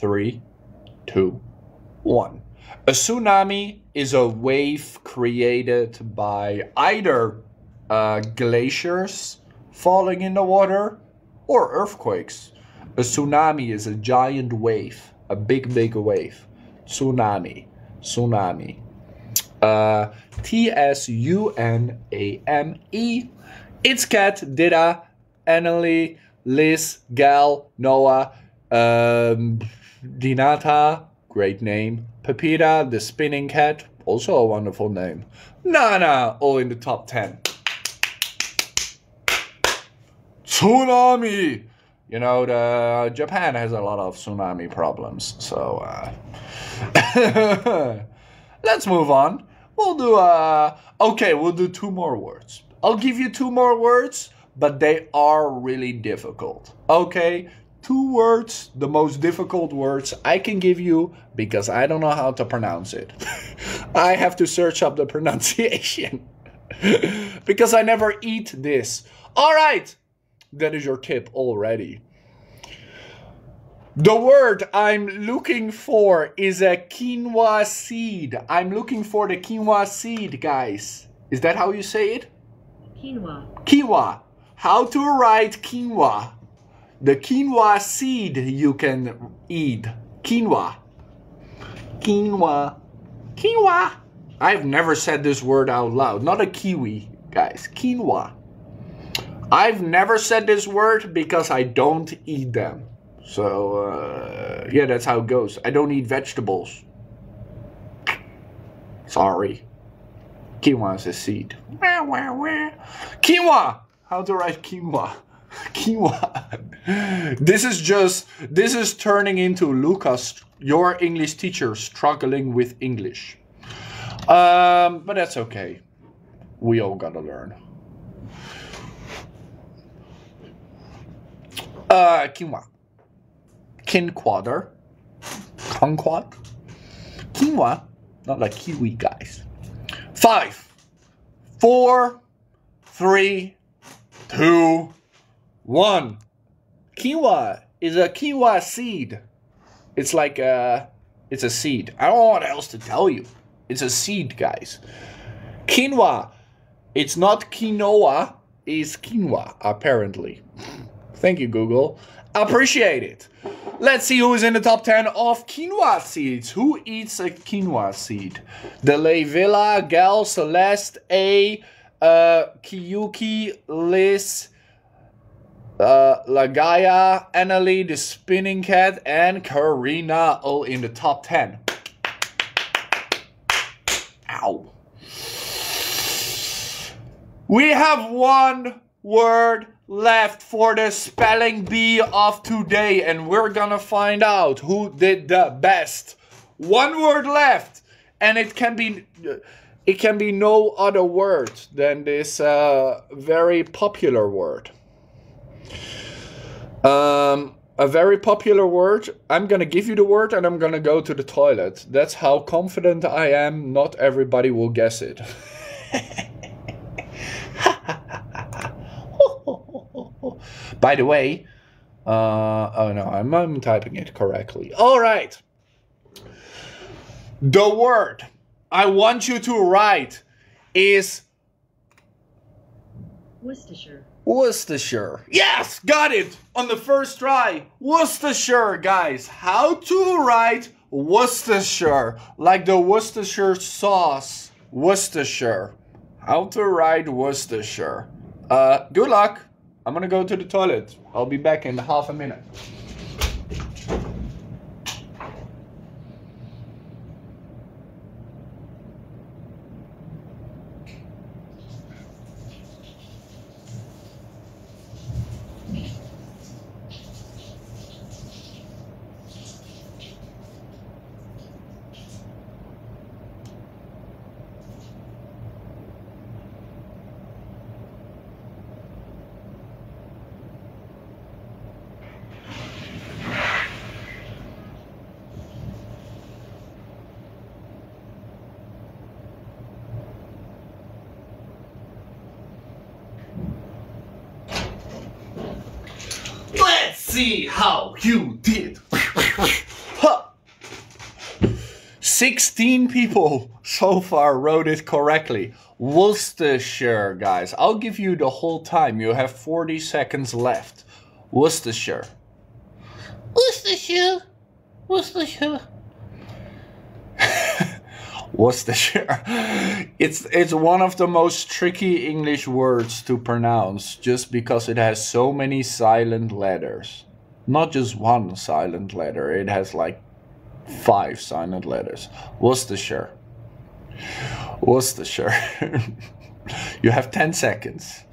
3, 2, 1. A tsunami is a wave created by either glaciers falling in the water or earthquakes. A tsunami is a giant wave, a big, big wave. Tsunami, tsunami. T-S-U-N-A-M-E. It's Kat, Dida, Annalie, Liz, Gal, Noah, Dinata, great name. Pepita, the spinning cat, also a wonderful name. Nana, all in the top 10. Tsunami! You know, Japan has a lot of tsunami problems, so... Let's move on. We'll do... Okay, we'll do 2 more words. I'll give you 2 more words, but they are really difficult. Okay? 2 words, the most difficult words I can give you because I don't know how to pronounce it. I have to search up the pronunciation because I never eat this. All right, that is your tip already. The word I'm looking for is a quinoa seed. I'm looking for the quinoa seed, guys. Is that how you say it? Quinoa. Quinoa. How to write quinoa? The quinoa seed you can eat. Quinoa. Quinoa. Quinoa. I've never said this word out loud. Not a kiwi, guys. Quinoa. I've never said this word because I don't eat them. So, yeah, that's how it goes. I don't eat vegetables. Sorry. Quinoa is a seed. Wah, wah, wah. Quinoa! How to write quinoa? Quinoa. This is turning into Lucas, your English teacher, struggling with English. But that's okay. We all gotta learn. Quinoa. Quinquader. Conquad. Quinoa. Not like kiwi, guys. 5, 4, 3, 2, 1. Quinoa is a quinoa seed. It's like a, it's a seed. I don't know what else to tell you. It's a seed, guys. Quinoa. It's not quinoa. It's quinoa, apparently. Thank you, Google. Appreciate it. Let's see who is in the top 10 of quinoa seeds. Who eats a quinoa seed? Delay Villa, Gal, Celeste, A, Kiyuki, Liz, Lagaya, Annalie, the Spinning Cat, and Karina, all in the top 10. Ow. We have one word left for the spelling bee of today, and we're gonna find out who did the best. One word left, and it can be no other word than this very popular word. A very popular word. I'm gonna give you the word, and I'm gonna go to the toilet. That's how confident I am. Not everybody will guess it. By the way, oh no, I'm typing it correctly. All right. The word I want you to write is Worcestershire. Worcestershire. Yes, got it on the first try. Worcestershire, guys. How to write Worcestershire, like the Worcestershire sauce. Worcestershire. How to write Worcestershire. Good luck. I'm gonna go to the toilet. I'll be back in half a minute. See how you did. Huh. 16 people so far wrote it correctly. Worcestershire, guys. I'll give you the whole time. You have 40 seconds left. Worcestershire. Worcestershire. Worcestershire. Worcestershire. It's one of the most tricky English words to pronounce just because it has so many silent letters. Not just one silent letter, it has like 5 silent letters. Worcestershire. Worcestershire. You have 10 seconds.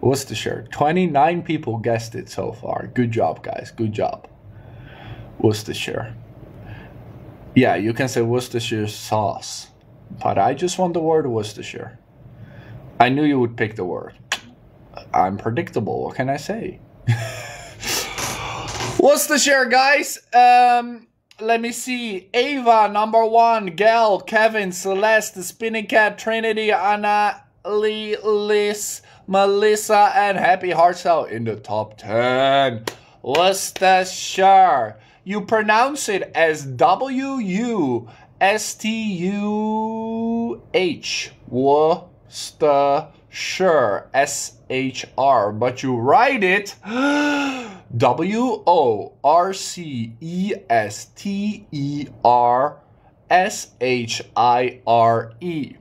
Worcestershire. 29 people guessed it so far. Good job, guys. Good job. Worcestershire. Yeah, you can say Worcestershire sauce, but I just want the word Worcestershire. I knew you would pick the word. I'm predictable, what can I say? Worcestershire, guys. Let me see. Ava, number 1, Gal, Kevin, Celeste, the Spinning Cat, Trinity, Anna, Lee, Liz, Melissa, and Happy Heart Cell in the top 10. Worcestershire. You pronounce it as W-U-S-T-U-H. Worcestershire. S-H-R. But you write it W-O-R-C-E-S-T-E-R-S-H-I-R-E.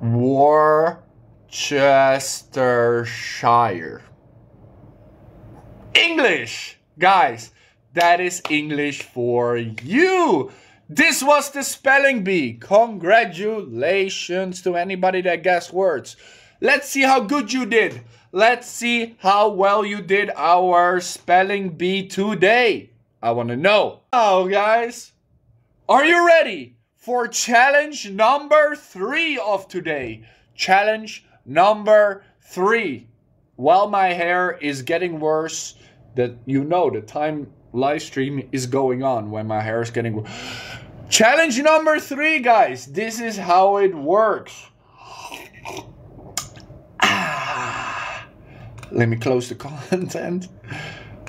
Worcestershire. English! Guys, that is English for you! This was the spelling bee. Congratulations to anybody that guessed words. Let's see how good you did. Let's see how well you did our spelling bee today. I want to know. Oh, guys, are you ready for challenge number 3 of today? Challenge number 3. While my hair is getting worse, that you know the time live stream is going on when my hair is getting worse. Challenge number 3, guys. This is how it works. Let me close the content.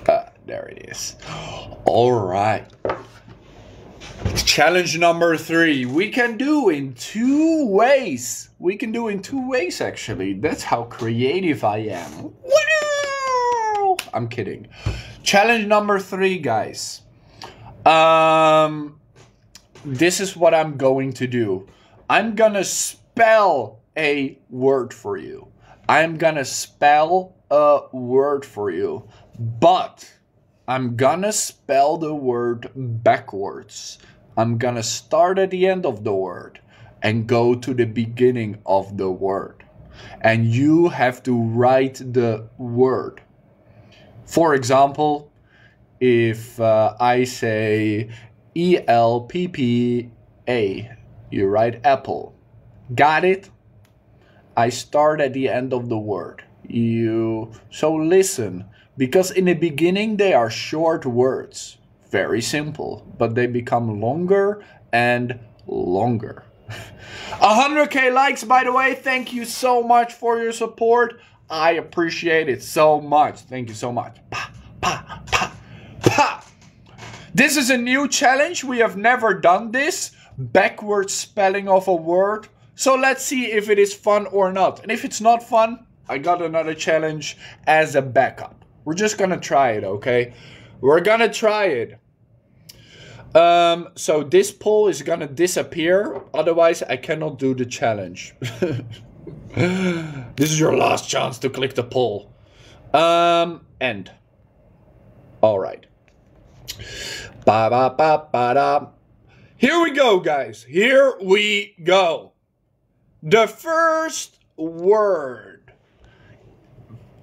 There it is. All right. Challenge number 3. We can do in 2 ways. We can do in 2 ways, actually. That's how creative I am. Wow! I'm kidding. Challenge number 3, guys. This is what I'm going to do. I'm gonna spell a word for you. I'm gonna spell a word for you, but I'm gonna spell the word backwards. I'm gonna start at the end of the word and go to the beginning of the word. And you have to write the word. For example, if I say E-L-P-P-A, you write apple. Got it? I start at the end of the word. So listen, because in the beginning they are short words, very simple, but they become longer and longer. 100k likes, by the way. Thank you so much for your support. I appreciate it so much. Thank you so much. Pa, pa, pa, pa. This is a new challenge. We have never done this backward spelling of a word. So let's see if it is fun or not. And if it's not fun, I got another challenge as a backup. We're just gonna try it, okay? We're gonna try it. So this poll is gonna disappear. Otherwise, I cannot do the challenge. This is your last chance to click the poll. End. All right. Ba ba ba ba da. Here we go, guys. Here we go. The first word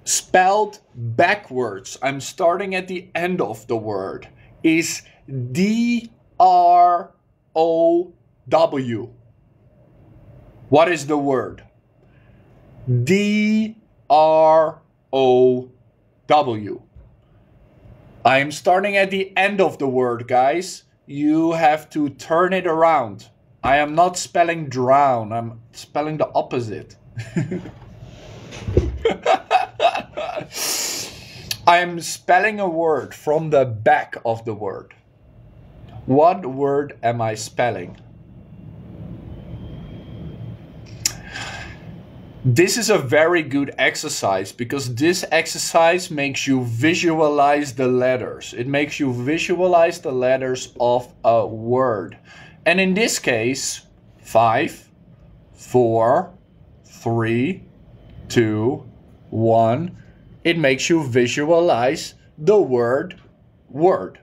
spelled backwards, I'm starting at the end of the word, is D-R-O-W. What is the word? D-R-O-W. I am starting at the end of the word, guys. You have to turn it around. I am not spelling drown, I'm spelling the opposite. I am spelling a word from the back of the word. What word am I spelling? This is a very good exercise because this exercise makes you visualize the letters. It makes you visualize the letters of a word. And in this case, 5, 4, 3, 2, 1, it makes you visualize the word, word.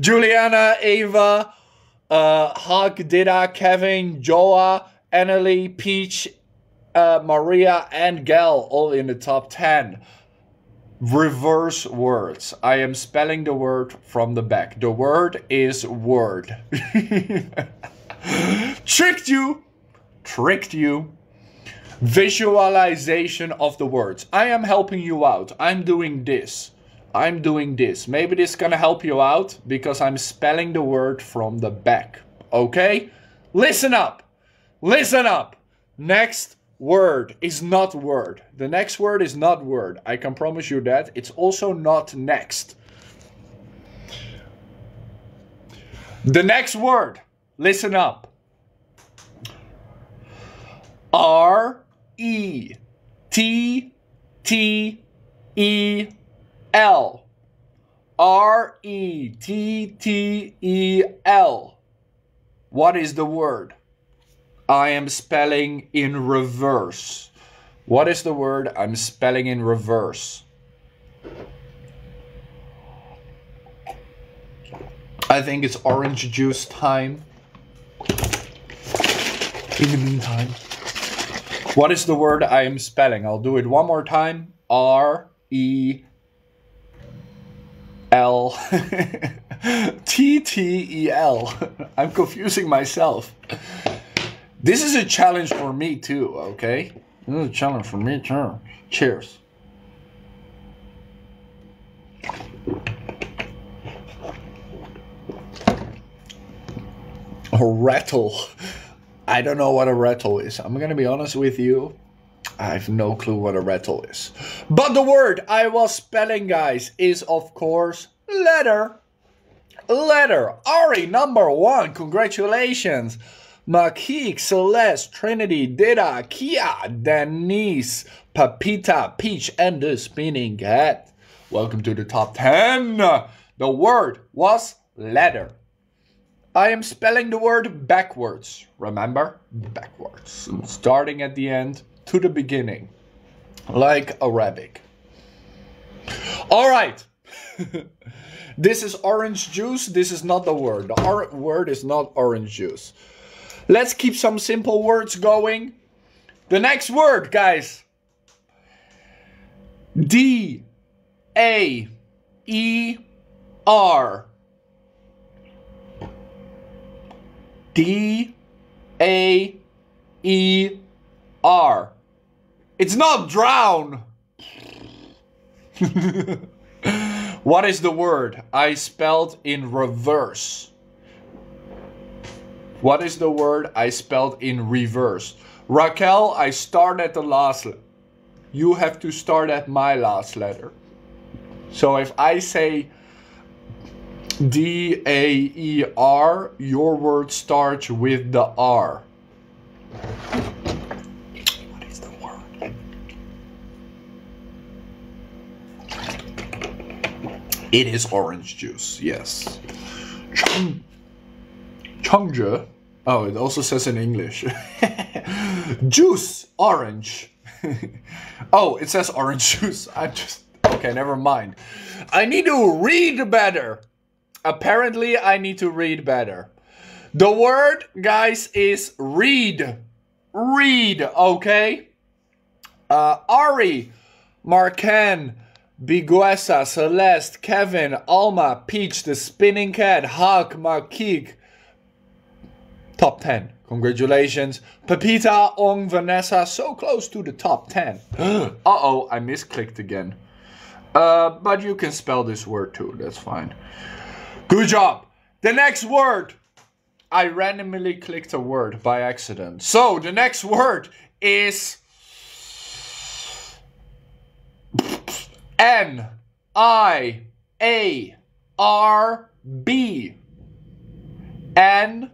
Juliana, Ava, Hug, Dida, Kevin, Joa, Annalie, Peach, Maria, and Gal, all in the top 10. Reverse words. I am spelling the word from the back. The word is word. Tricked you. Tricked you. Visualization of the words. I am helping you out. I'm doing this. I'm doing this. Maybe this is gonna help you out because I'm spelling the word from the back. Okay? Listen up. Listen up. Next word is not word. The next word is not word. I can promise you that. It's also not next. The next word. Listen up. R-E-T-T E-L. R-E-T-T-E-L. What is the word? I am spelling in reverse. What is the word I'm spelling in reverse? I think it's orange juice time. In the meantime, what is the word I am spelling? I'll do it one more time. R-E-L. T-T-E-L. I'm confusing myself. This is a challenge for me too, okay? This is a challenge for me too. Cheers. A rattle. I don't know what a rattle is. I'm gonna be honest with you. I have no clue what a rattle is. But the word I was spelling, guys, is of course letter. Letter. Ari, number one. Congratulations. Makique, Celeste, Trinity, Dida, Kia, Denise, Papita, Peach, and the Spinning Cat. Welcome to the top 10. The word was letter. I am spelling the word backwards. Remember? Backwards. Starting at the end to the beginning. Like Arabic. All right. This is orange juice. This is not the word. The word is not orange juice. Let's keep some simple words going. The next word, guys. D-A-E-R. D-A-E-R. It's not drown. What is the word I spelled in reverse? What is the word I spelled in reverse? Raquel, I start at the last letter. You have to start at my last letter. So if I say D-A-E-R, your word starts with the R. What is the word? It is orange juice, yes. Chongju. Oh, it also says in English. Juice, orange. Oh, it says orange juice. Okay, never mind. I need to read better. Apparently, I need to read better. The word, guys, is read. Read, okay? Ari, Marcan, Biguesa, Celeste, Kevin, Alma, Peach, The Spinning Cat, Hawk, Makik. Top 10. Congratulations. Pepita, Ong, Vanessa. So close to the top 10. Uh-oh, I misclicked again. But you can spell this word too. That's fine. Good job. The next word. I randomly clicked a word by accident. So the next word is... N-I-A-R-B. N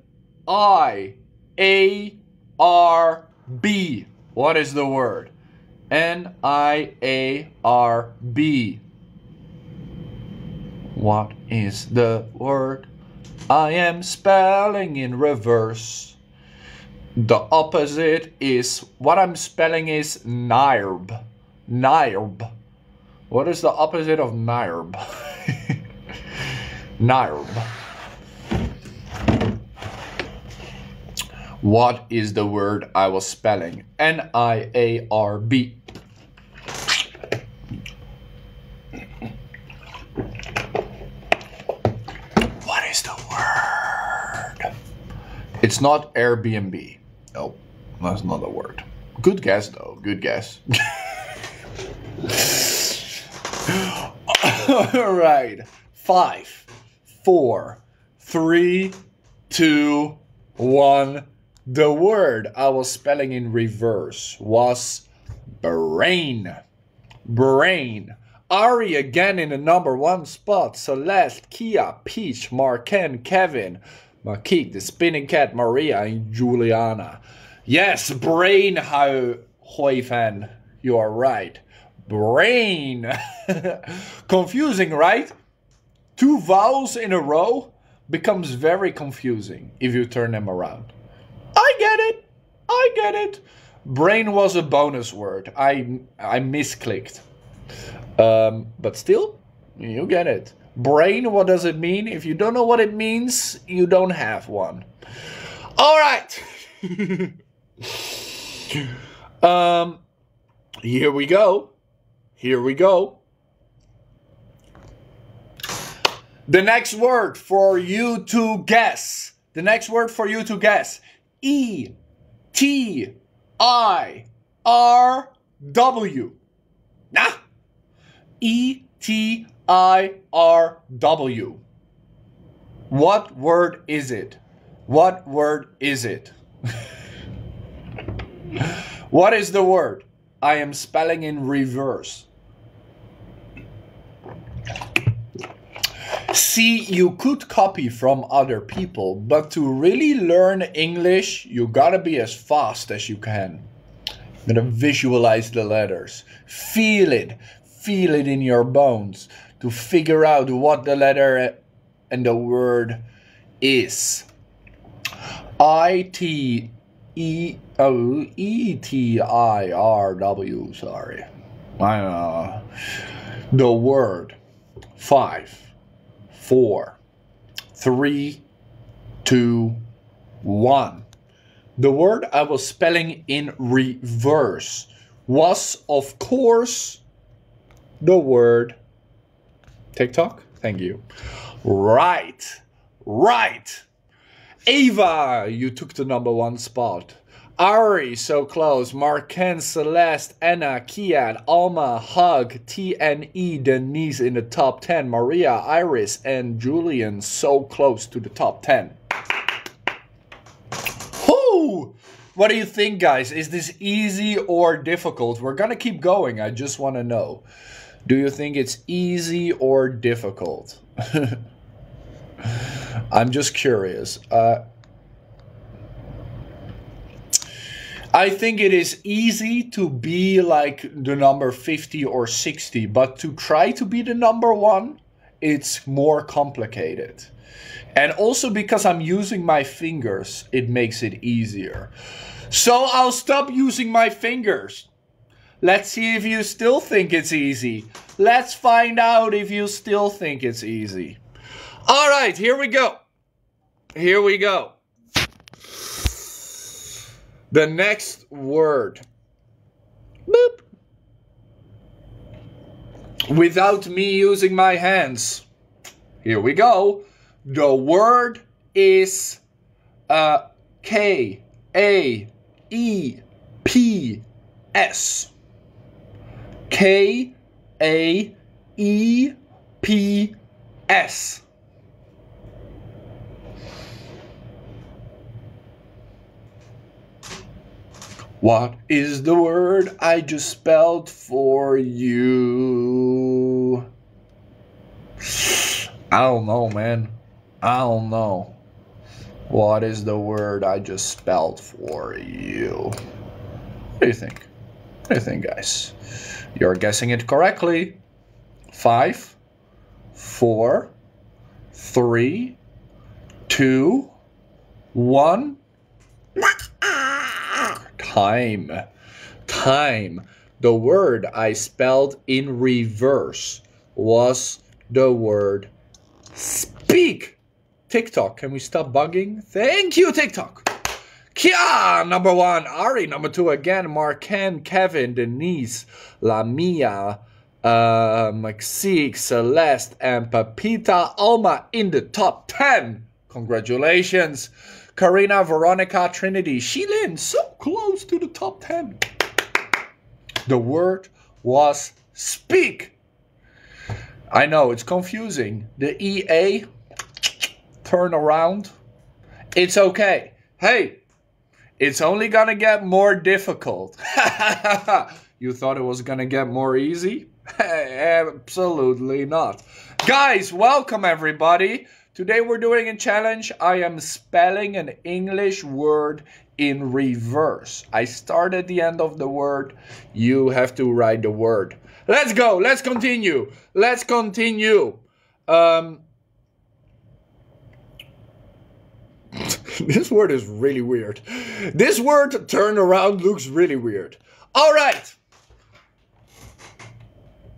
I-A-R-B. What is the word? N-I-A-R-B. What is the word I am spelling in reverse? The opposite is, what I'm spelling is NIRB. NIRB. What is the opposite of NIRB? NIRB. What is the word I was spelling? N-I-A-R-B. What is the word? It's not Airbnb. No, that's not a word. Good guess, though. Good guess. All right. 5, 4, 3, 2, 1. The word I was spelling in reverse was brain. Brain. Ari again in the number one spot. Celeste, Kia, Peach, Marcan, Kevin, Makique, The Spinning Cat, Maria, and Juliana. Yes, brain, Huifan. You are right. brain. Confusing, right? Two vowels in a row becomes very confusing if you turn them around. I get it. I get it. Brain was a bonus word. I misclicked. But still, you get it. Brain, what does it mean? If you don't know what it means, you don't have one. All right. Here we go. Here we go. The next word for you to guess. The next word for you to guess. E-T-I-R-W. Nah. E-T-I-R-W. What word is it? What word is it? What is the word? I am spelling in reverse. See, you could copy from other people, but to really learn English, you gotta be as fast as you can. I'm gonna visualize the letters. Feel it. Feel it in your bones to figure out what the letter and the word is. E-T-I-R-W, sorry. The word. 5, 4, 3, 2, 1. The word I was spelling in reverse was, of course, the word TikTok. Thank you. Right. Right. Ava, you took the #1 spot. Ari, so close. Marken, Celeste, Anna, Kiat, Alma, Hug, TNE, Denise in the top 10. Maria, Iris, and Julian, so close to the top 10. Whoo! What do you think, guys? Is this easy or difficult? We're gonna keep going. I just want to know. Do you think it's easy or difficult? I'm just curious. I think it is easy to be like the number 50 or 60, but to try to be the #1, it's more complicated. And also because I'm using my fingers, it makes it easier. So I'll stop using my fingers. Let's see if you still think it's easy. Let's find out if you still think it's easy. All right, here we go. Here we go. The next word. Boop. Without me using my hands. Here we go. The word is K-A-E-P-S. K-A-E-P-S. What is the word I just spelled for you? I don't know, man. I don't know. What is the word I just spelled for you? What do you think? What do you think, guys? You're guessing it correctly. 5, 4, 3, 2, 1. Time. Time. The word I spelled in reverse was the word speak. TikTok, can we stop bugging? Thank you, TikTok. Kia, #1. Ari, #2 again. Marcan, Kevin, Denise, Lamia, Maxique, Celeste, and Pepita. Alma in the top 10. Congratulations. Karina, Veronica, Trinity, Xi Lin, so close to the top 10. The word was speak. I know, it's confusing. The EA, turn around. It's okay. Hey, it's only gonna get more difficult. You thought it was gonna get more easy? Absolutely not. Guys, welcome everybody. Today we're doing a challenge. I am spelling an English word in reverse. I start at the end of the word. You have to write the word. Let's go. Let's continue. Let's continue. This word is really weird. This word turnaround looks really weird. All right.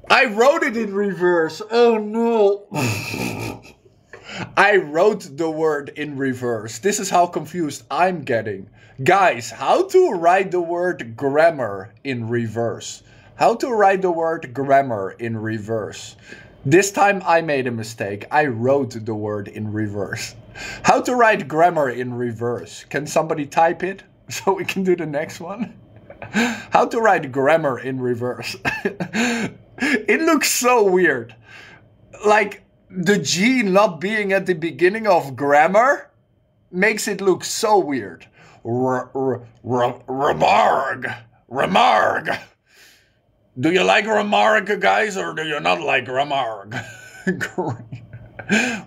I wrote it in reverse. Oh, no. I wrote the word in reverse. This is how confused I'm getting. Guys, how to write the word grammar in reverse? How to write the word grammar in reverse? This time I made a mistake. I wrote the word in reverse. How to write grammar in reverse? Can somebody type it so we can do the next one? How to write grammar in reverse. It looks so weird. Like the G not being at the beginning of grammar makes it look so weird. Remark. Do you like remark, guys, or do you not like remark?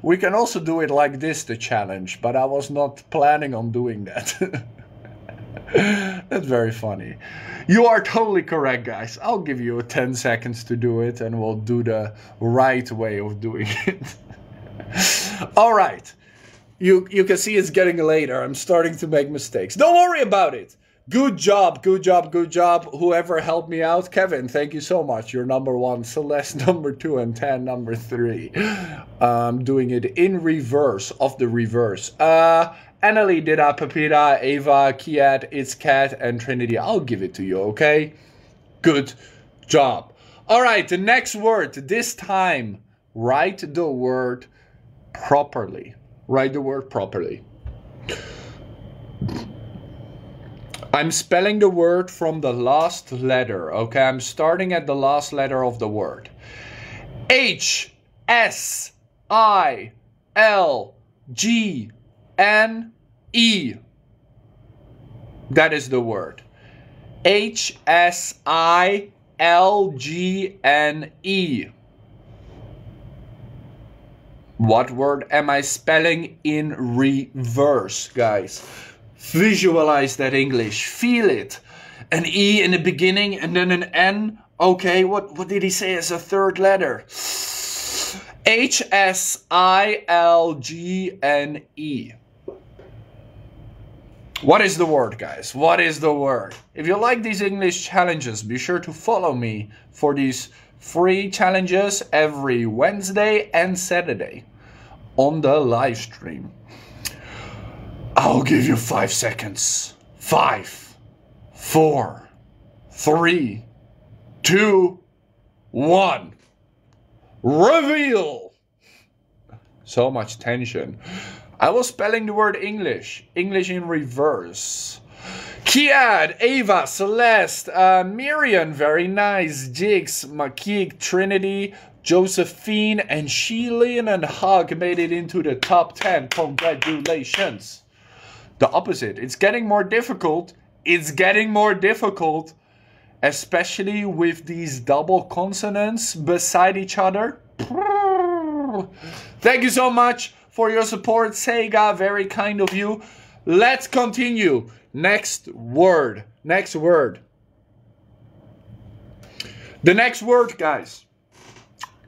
We can also do it like this, the challenge, but I was not planning on doing that. That's very funny. You are totally correct, guys. I'll give you 10 seconds to do it and we'll do the right way of doing it. All right. You can see it's getting later. I'm starting to make mistakes. Don't worry about it. Good job, good job, good job. Whoever helped me out. Kevin, thank you so much. You're number 1. Celeste, number 2. And Tan, number 3. Doing it in reverse of the reverse. Annalie, Dida, Pepita, Ava, Kiat, It's Cat, and Trinity. I'll give it to you, okay? Good job. All right, the next word. This time, write the word properly. Write the word properly. I'm spelling the word from the last letter, okay? I'm starting at the last letter of the word. H-S-I-L-G-N-E. That is the word. H-S-I-L-G-N-E. What word am I spelling in reverse, guys? Visualize that English. Feel it. An E in the beginning and then an N. Okay, what did he say as a third letter? H-S-I-L-G-N-E. What is the word, guys? What is the word? If you like these English challenges, be sure to follow me for these free challenges every Wednesday and Saturday on the live stream. I'll give you 5 seconds. 5, 4, 3, 2, 1. Reveal! So much tension. I was spelling the word English. English in reverse. Kiad, Ava, Celeste, Miriam, very nice. Jigs, Makik, Trinity, Josephine, and Xi Lin and Hug made it into the top 10. Congratulations. The opposite. It's getting more difficult. It's getting more difficult. Especially with these double consonants beside each other. Thank you so much for your support, Sega. Very kind of you. Let's continue. Next word. Next word. The next word, guys.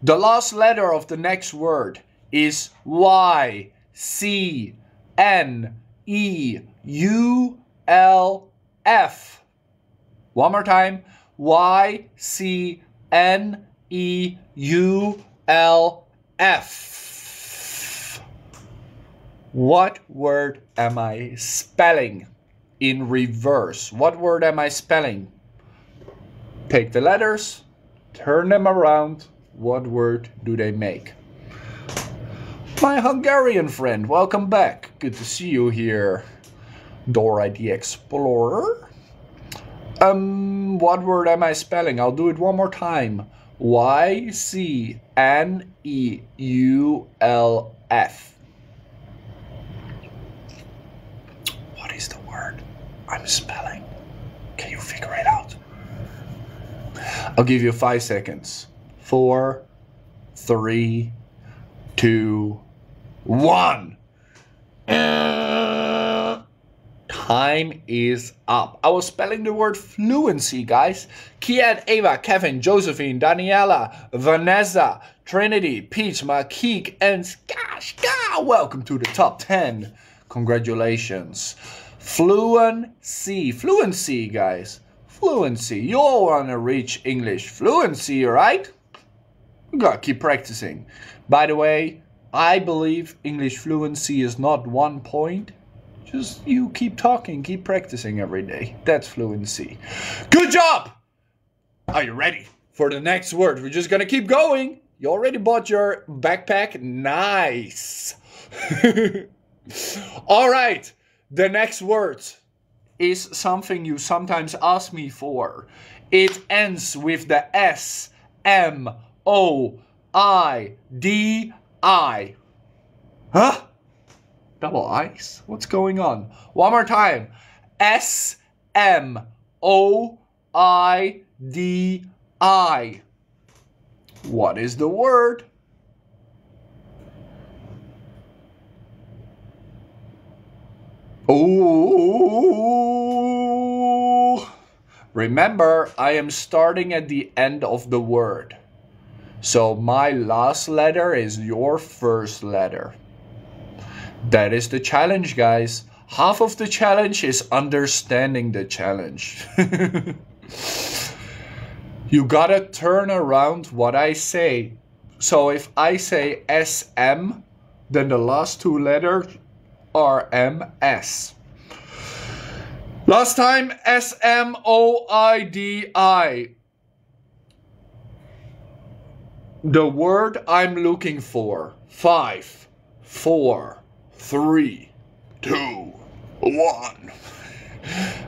The last letter of the next word is Y, C, N, E, U, L, F. One more time. Y, C, N, E, U, L, F. What word am I spelling in reverse? What word am I spelling? Take the letters, turn them around. What word do they make? My Hungarian friend, welcome back. Good to see you here. Dora the Explorer. What word am I spelling? I'll do it one more time. Y-C-N-E-U-L-F. What is the word I'm spelling? Can you figure it out? I'll give you 5 seconds. 4, 3, 2, 1. Time is up. I was spelling the word fluency, guys. Kian, Ava, Kevin, Josephine, Daniela, Vanessa, Trinity, Peach, Makeek, and Skashka. Welcome to the top 10. Congratulations. Fluency. Fluency, guys. Fluency. You all want to reach English fluency, right? You gotta keep practicing. By the way, I believe English fluency is not 1 point. Just you keep talking, keep practicing every day. That's fluency. Good job! Are you ready for the next word? We're just gonna keep going. You already bought your backpack? Nice. All right, the next word is something you sometimes ask me for. It ends with the S-M-O-I-D-I. Huh? Double I's? What's going on? One more time. S-M-O-I-D-I. What is the word? Ooh. Remember, I am starting at the end of the word. So my last letter is your first letter. That is the challenge, guys. Half of the challenge is understanding the challenge. You gotta turn around what I say. So if I say SM, then the last two letters are MS. Last time, S-M-O-I-D-I. The word I'm looking for. 5, 4, 3, 2, 1.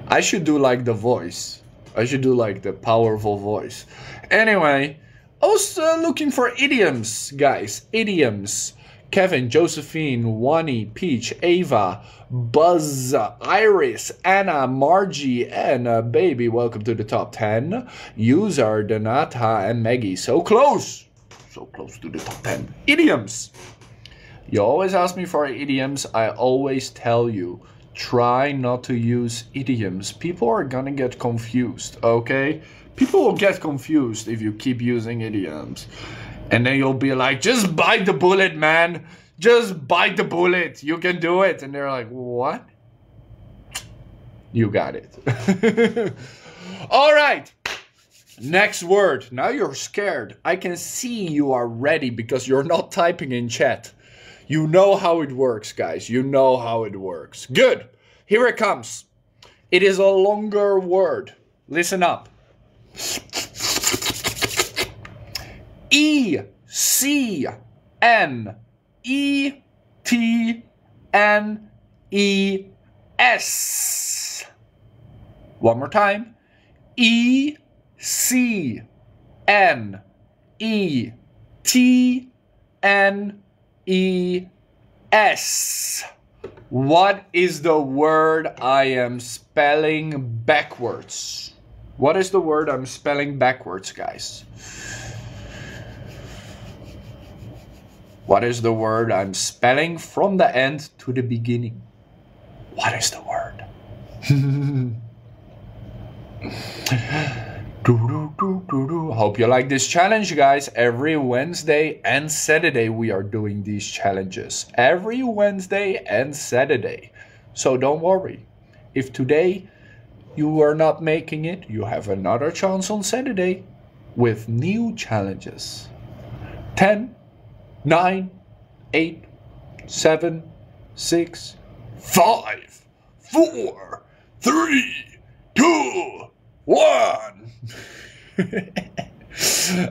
I should do like the voice. I should do like the powerful voice. Anyway, I was looking for idioms, guys. Idioms. Kevin, Josephine, Wani, Peach, Ava, Buzz, Iris, Anna, Margie, and Baby. Welcome to the top 10. User, Donata, and Maggie. So close. So close to the top 10. Idioms. You always ask me for idioms. I always tell you, try not to use idioms. People are gonna get confused, okay? People will get confused if you keep using idioms. And then you'll be like, just bite the bullet, man. Just bite the bullet. You can do it. And they're like, what? You got it. All right. Next word. Now you're scared. I can see you are ready because you're not typing in chat. You know how it works, guys. You know how it works. Good. Here it comes. It is a longer word. Listen up. E-C-N-E-T-N-E-S. One more time. E-C-N-E-T-N-E-S. What is the word I am spelling backwards? What is the word I'm spelling backwards, guys? What is the word I'm spelling from the end to the beginning? What is the word? Hope you like this challenge, guys. Every Wednesday and Saturday we are doing these challenges. Every Wednesday and Saturday. So don't worry. If today you are not making it, you have another chance on Saturday with new challenges. 10, 9, 8, 7, 6, 5, 4, 3, 2, 1.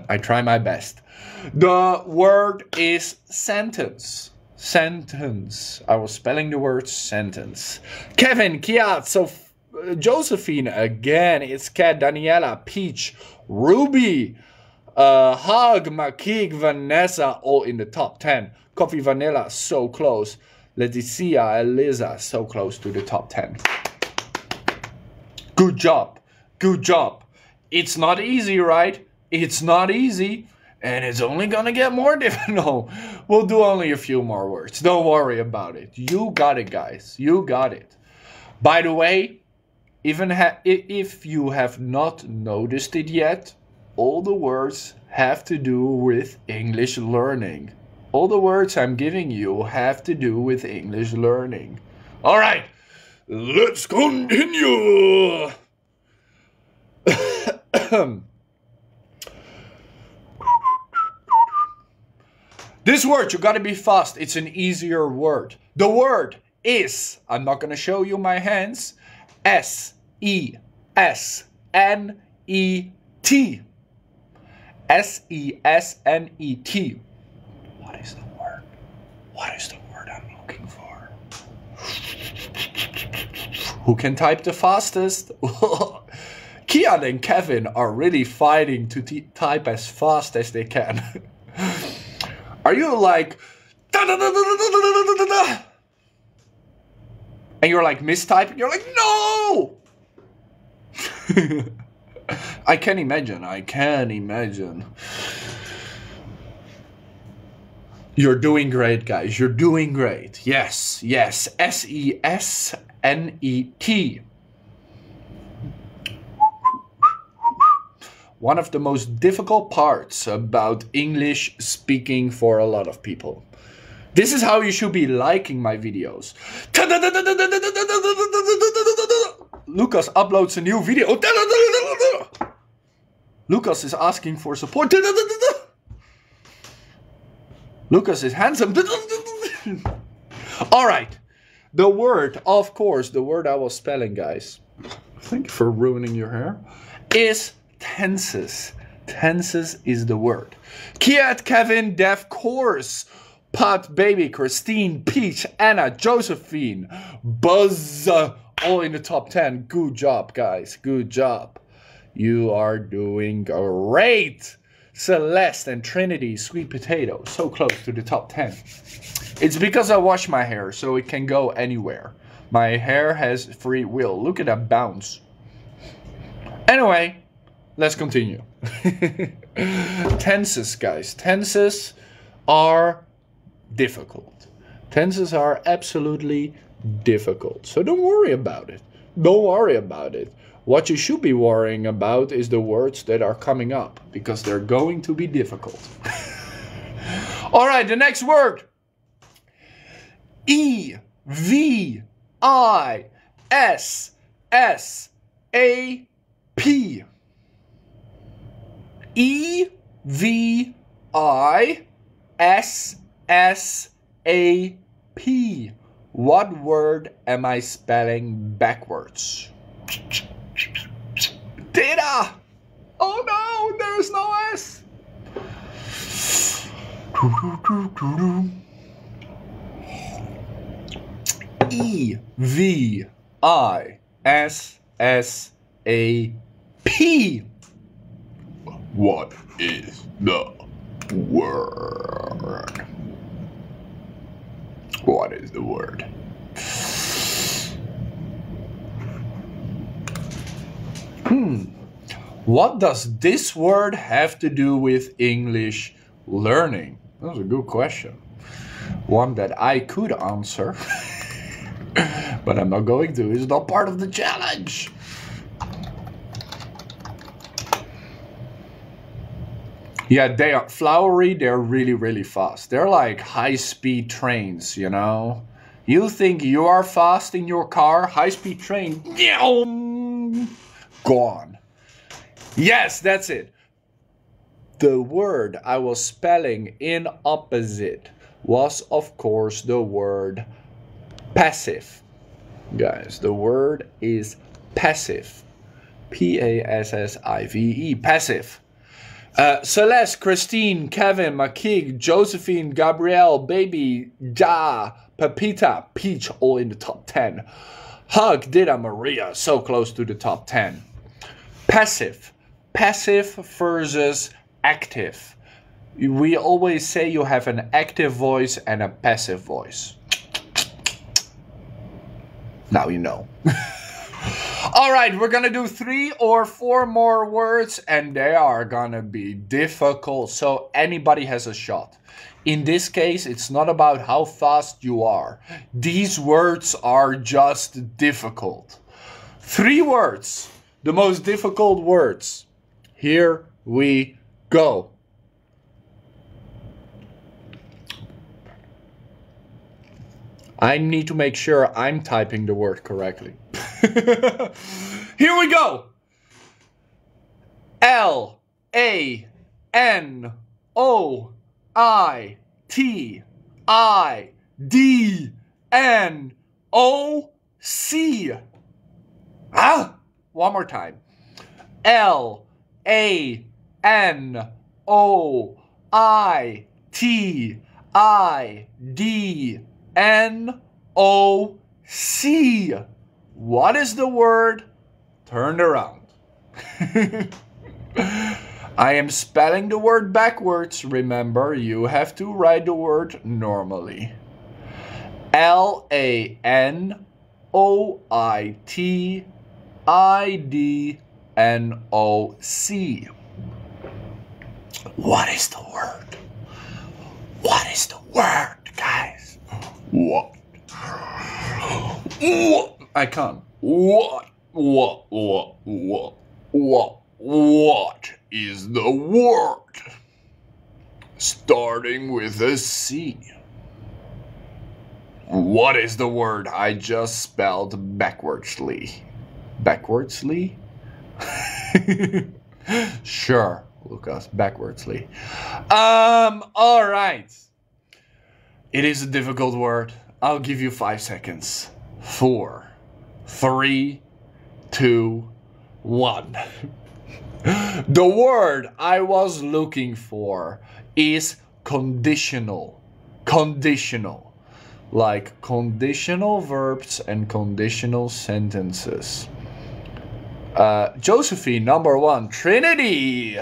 I try my best. The word is sentence. Sentence. I was spelling the word sentence. Kevin, Kiat, Josephine again. It's Kat, Daniela, Peach, Ruby. Hug, Makeek, Vanessa, all in the top 10. Coffee, Vanilla, so close. Leticia, Eliza, so close to the top 10. Good job. Good job. It's not easy, right? It's not easy. And it's only gonna get more difficult. No, we'll do only a few more words. Don't worry about it. You got it, guys. You got it. By the way, even if you have not noticed it yet, all the words have to do with English learning. All the words I'm giving you have to do with English learning. All right, let's continue. This word, you gotta be fast. It's an easier word. The word is, I'm not gonna show you my hands, S-E-S-N-E-T. S-E-S-N-E-T. What is the word? What is the word I'm looking for? Who can type the fastest? Kian and Kevin are really fighting to type as fast as they can. Are you like, da, da, da, da, da, da, da, da, da, and you're like mistyping? You're like, no! I can imagine, I can imagine. You're doing great, guys, you're doing great. Yes, yes, S-E-S-N-E-T. One of the most difficult parts about English speaking for a lot of people. This is how you should be liking my videos. Lucas uploads a new video. Lucas is asking for support. Lucas is handsome. All right. The word, of course, the word I was spelling, guys. Thank you for ruining your hair. Is tenses. Tenses is the word. Kiat, Kevin, Dev, Course, Pat, Baby, Christine, Peach, Anna, Josephine, Buzz, all in the top 10. Good job, guys. Good job. You are doing great. Celeste and Trinity, Sweet Potato, so close to the top 10. It's because I wash my hair, so it can go anywhere. My hair has free will. Look at that bounce. Anyway. Let's continue. Tenses, guys. Tenses are difficult. Tenses are absolutely difficult. So don't worry about it. Don't worry about it. What you should be worrying about is the words that are coming up, because they're going to be difficult. All right, the next word. E-V-I-S-S-A-P. E-V-I-S-S-A-P. What word am I spelling backwards? Data! Oh no, there's no S! E-V-I-S-S-A-P. What is the word? What is the word? What does this word have to do with English learning? That was a good question. One that I could answer, but I'm not going to. It's not part of the challenge. Yeah, they are flowery, they're really, really fast. They're like high-speed trains, you know? You think you are fast in your car, high-speed train, gone. Yes, that's it. The word I was spelling in opposite was, of course, the word passive. Guys, the word is passive. P-A-S-S-I-V-E, passive. Celeste, Christine, Kevin, Makig, Josephine, Gabrielle, Baby, Ja, Pepita, Peach, all in the top 10. Hug, Dida, Maria, so close to the top 10. Passive. Passive versus active. We always say you have an active voice and a passive voice. Now you know. All right, we're gonna do 3 or 4 more words, and they are gonna be difficult, so anybody has a shot. In this case, it's not about how fast you are. These words are just difficult. 3 words, the most difficult words. Here we go. I need to make sure I'm typing the word correctly. Here we go. L-A-N-O-I-T-I-D-N-O-C. Ah, one more time. L-A-N-O-I-T-I-D-N-O-C. What is the word turned around? I am spelling the word backwards. Remember, you have to write the word normally. L-A-N-O-I-T-I-D-N-O-C. What is the word? What is the word, guys? What? What? I can't. What is the word? Starting with a C. What is the word I just spelled backwardsly? Backwardsly? Sure, Lucas, backwardsly. All right. It is a difficult word. I'll give you 5 seconds. 4, 3, 2, 1. The word I was looking for is conditional. Conditional. Like conditional verbs and conditional sentences. Josephine, number 1. Trinity.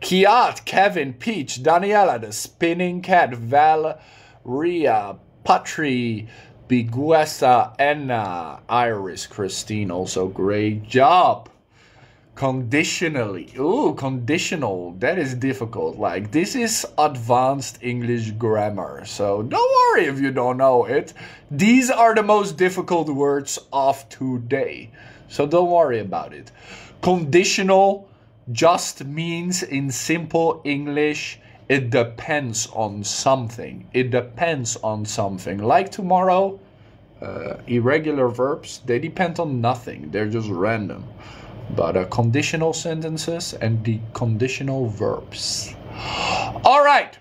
Kiat, Kevin, Peach, Daniela, the spinning cat, Valeria, Patri, Biguessa, Anna, Iris, Christine, also great job. Conditionally. Ooh, conditional. That is difficult. Like, this is advanced English grammar. So don't worry if you don't know it. These are the most difficult words of today. So don't worry about it. Conditional just means, in simple English, it depends on something. It depends on something. Like tomorrow, irregular verbs, they depend on nothing. They're just random. But conditional sentences and the conditional verbs. All right.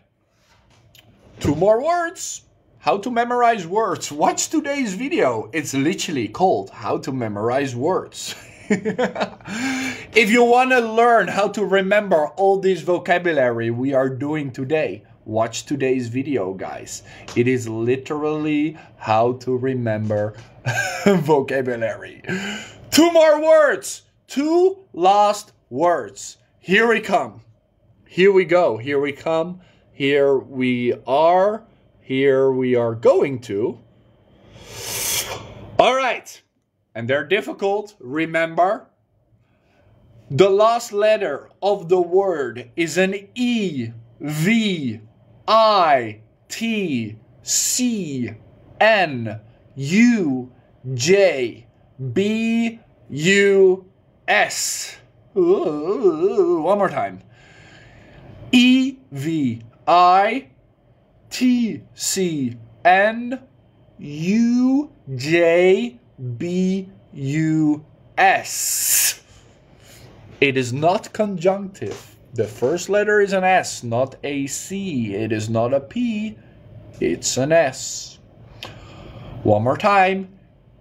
2 more words. How to memorize words. Watch today's video. It's literally called How to Memorize Words. If you want to learn how to remember all this vocabulary we are doing today, watch today's video, guys. It is literally how to remember vocabulary. 2 more words. 2 last words. Here we come. Here we go. Here we come. Here we are. Here we are going to. All right. And they're difficult, remember. The last letter of the word is an E, V, I, T, C, N, U, J, B, U, S. Ooh, one more time. E, V, I, T, C, N, U, J, B-U-S. It is not conjunctive. The first letter is an S, not a C. It is not a P. It's an S. One more time.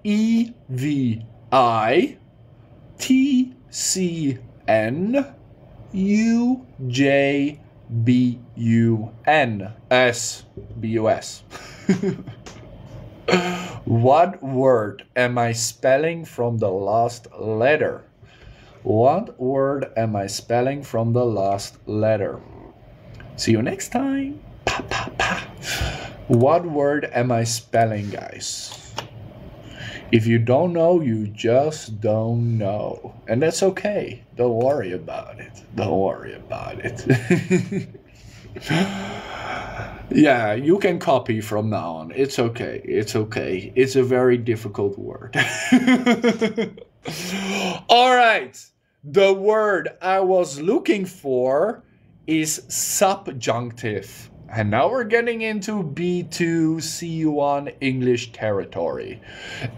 E-V-I-T-C-N-U-J-B-U-N-S. B-U-S. What word am I spelling from the last letter? What word am I spelling from the last letter? See you next time. Pa, pa, pa. What word am I spelling, guys? If you don't know, you just don't know. And that's okay. Don't worry about it. Don't worry about it. Yeah, you can copy from now on. It's okay. It's okay. It's a very difficult word. All right. The word I was looking for is subjunctive. And now we're getting into B2, C1 English territory.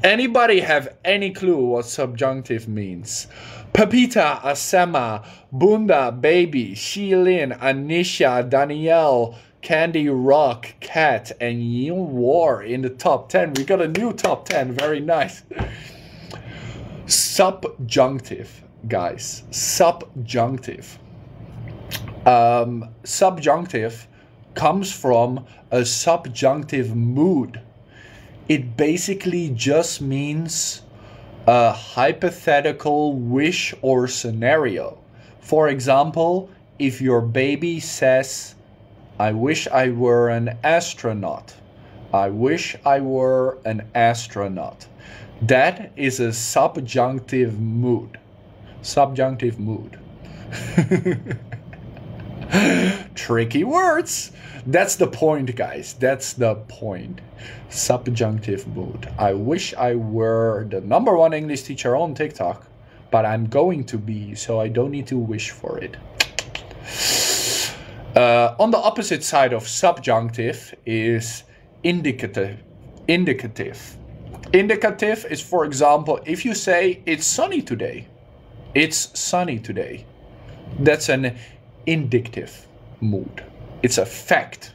Anybody have any clue what subjunctive means? Pepita, Asema, Bunda, Baby, Xi Lin, Anisha, Danielle, Candy Rock, Cat, and Yin War in the top 10. We got a new top 10. Very nice. Subjunctive, guys. Subjunctive. Subjunctive comes from a subjunctive mood. It basically just means a hypothetical wish or scenario. For example, if your baby says, I wish I were an astronaut. I wish I were an astronaut. That is a subjunctive mood. Subjunctive mood. Tricky words. That's the point, guys. That's the point. Subjunctive mood. I wish I were the #1 English teacher on TikTok, but I'm going to be, so I don't need to wish for it. On the opposite side of subjunctive is indicative. Indicative. Indicative is, for example, if you say, it's sunny today. It's sunny today. That's an indicative mood. It's a fact.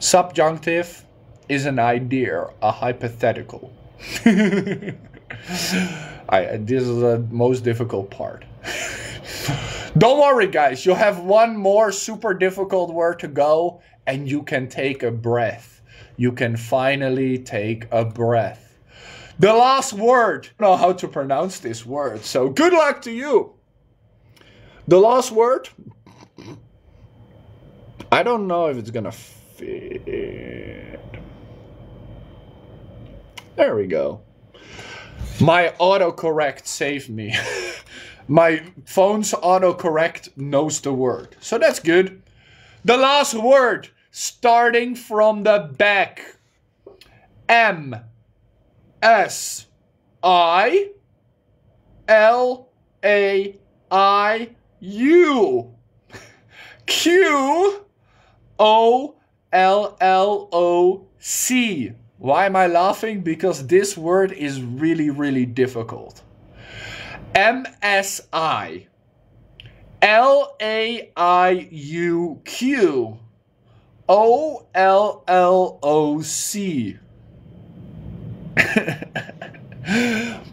Subjunctive is an idea, a hypothetical. This is the most difficult part. Don't worry, guys. You have one more super difficult word to go, and you can take a breath. You can finally take a breath. The last word. I don't know how to pronounce this word, so good luck to you. The last word. I don't know if it's gonna fit. There we go. My autocorrect saved me. My phone's autocorrect knows the word. So that's good. The last word, starting from the back. M. S. I. L. A. I. U. Q. O-L-L-O-C. Why am I laughing? Because this word is really, really difficult. M-S-I. L-A-I-U-Q. O-L-L-O-C.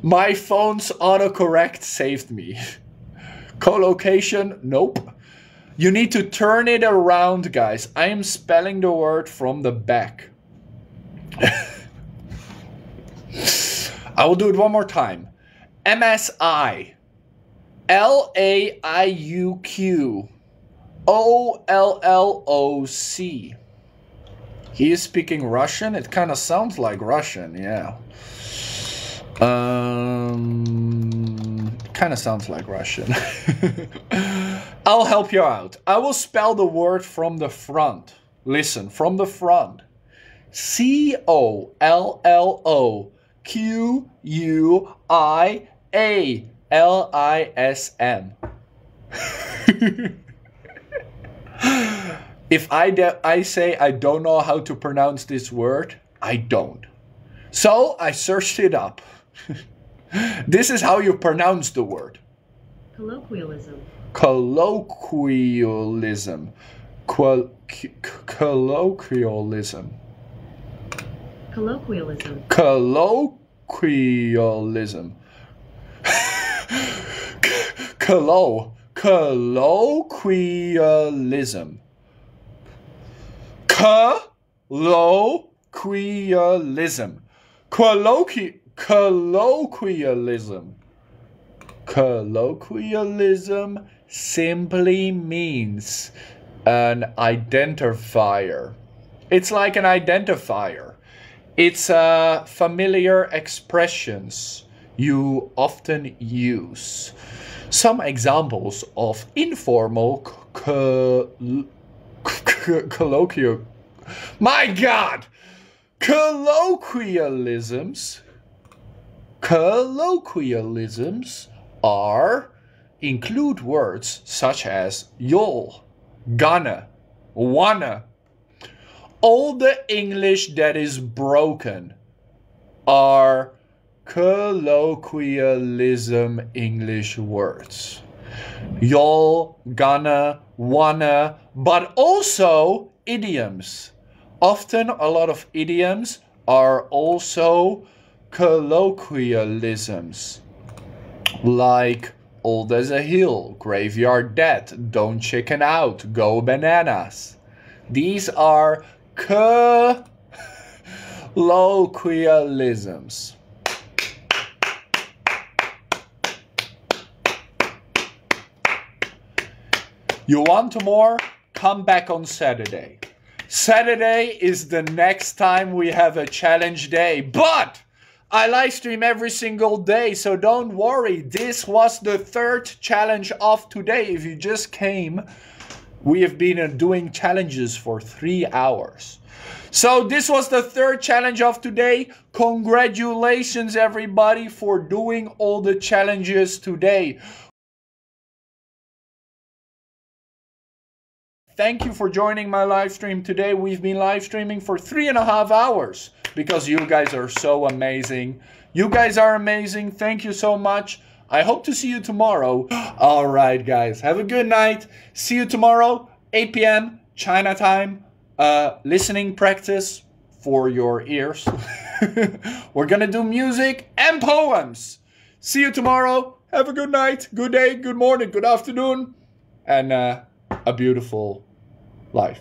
My phone's autocorrect saved me. Collocation? Nope. You need to turn it around, guys. I am spelling the word from the back. I will do it one more time. M-S-I. L-A-I-U-Q. O-L-L-O-C. He is speaking Russian. It kind of sounds like Russian, yeah. Kind of sounds like Russian. I'll help you out. I will spell the word from the front. Listen, from the front. C-O-L-L-O-Q-U-I-A-L-I-S-M. If I say I don't know how to pronounce this word, I don't. So I searched it up. This is how you pronounce the word. Colloquialism. Colloquialism. Colloquialism. Colloquialism. Colloquialism. Colloquialism. Colloquialism. Colloquialism. Colloquialism simply means an identifier. It's like an identifier. It's familiar expressions you often use. Some examples of informal colloquialisms include words such as y'all, gonna, wanna. All the English that is broken are colloquialism English words. Y'all, gonna, wanna, but also idioms. Often a lot of idioms are also colloquialisms, like old as a hill, graveyard dead, don't chicken out, go bananas. These are colloquialisms. You want more? Come back on Saturday. Saturday is the next time we have a challenge day, but I live stream every single day, so don't worry. This was the third challenge of today. If you just came, we have been doing challenges for 3 hours. So this was the third challenge of today. Congratulations everybody for doing all the challenges today. Thank you for joining my live stream today. We've been live streaming for 3.5 hours because you guys are so amazing. You guys are amazing. Thank you so much. I hope to see you tomorrow. All right, guys. Have a good night. See you tomorrow, 8 p.m. China time. Listening practice for your ears. We're going to do music and poems. See you tomorrow. Have a good night, good day, good morning, good afternoon, and a beautiful life.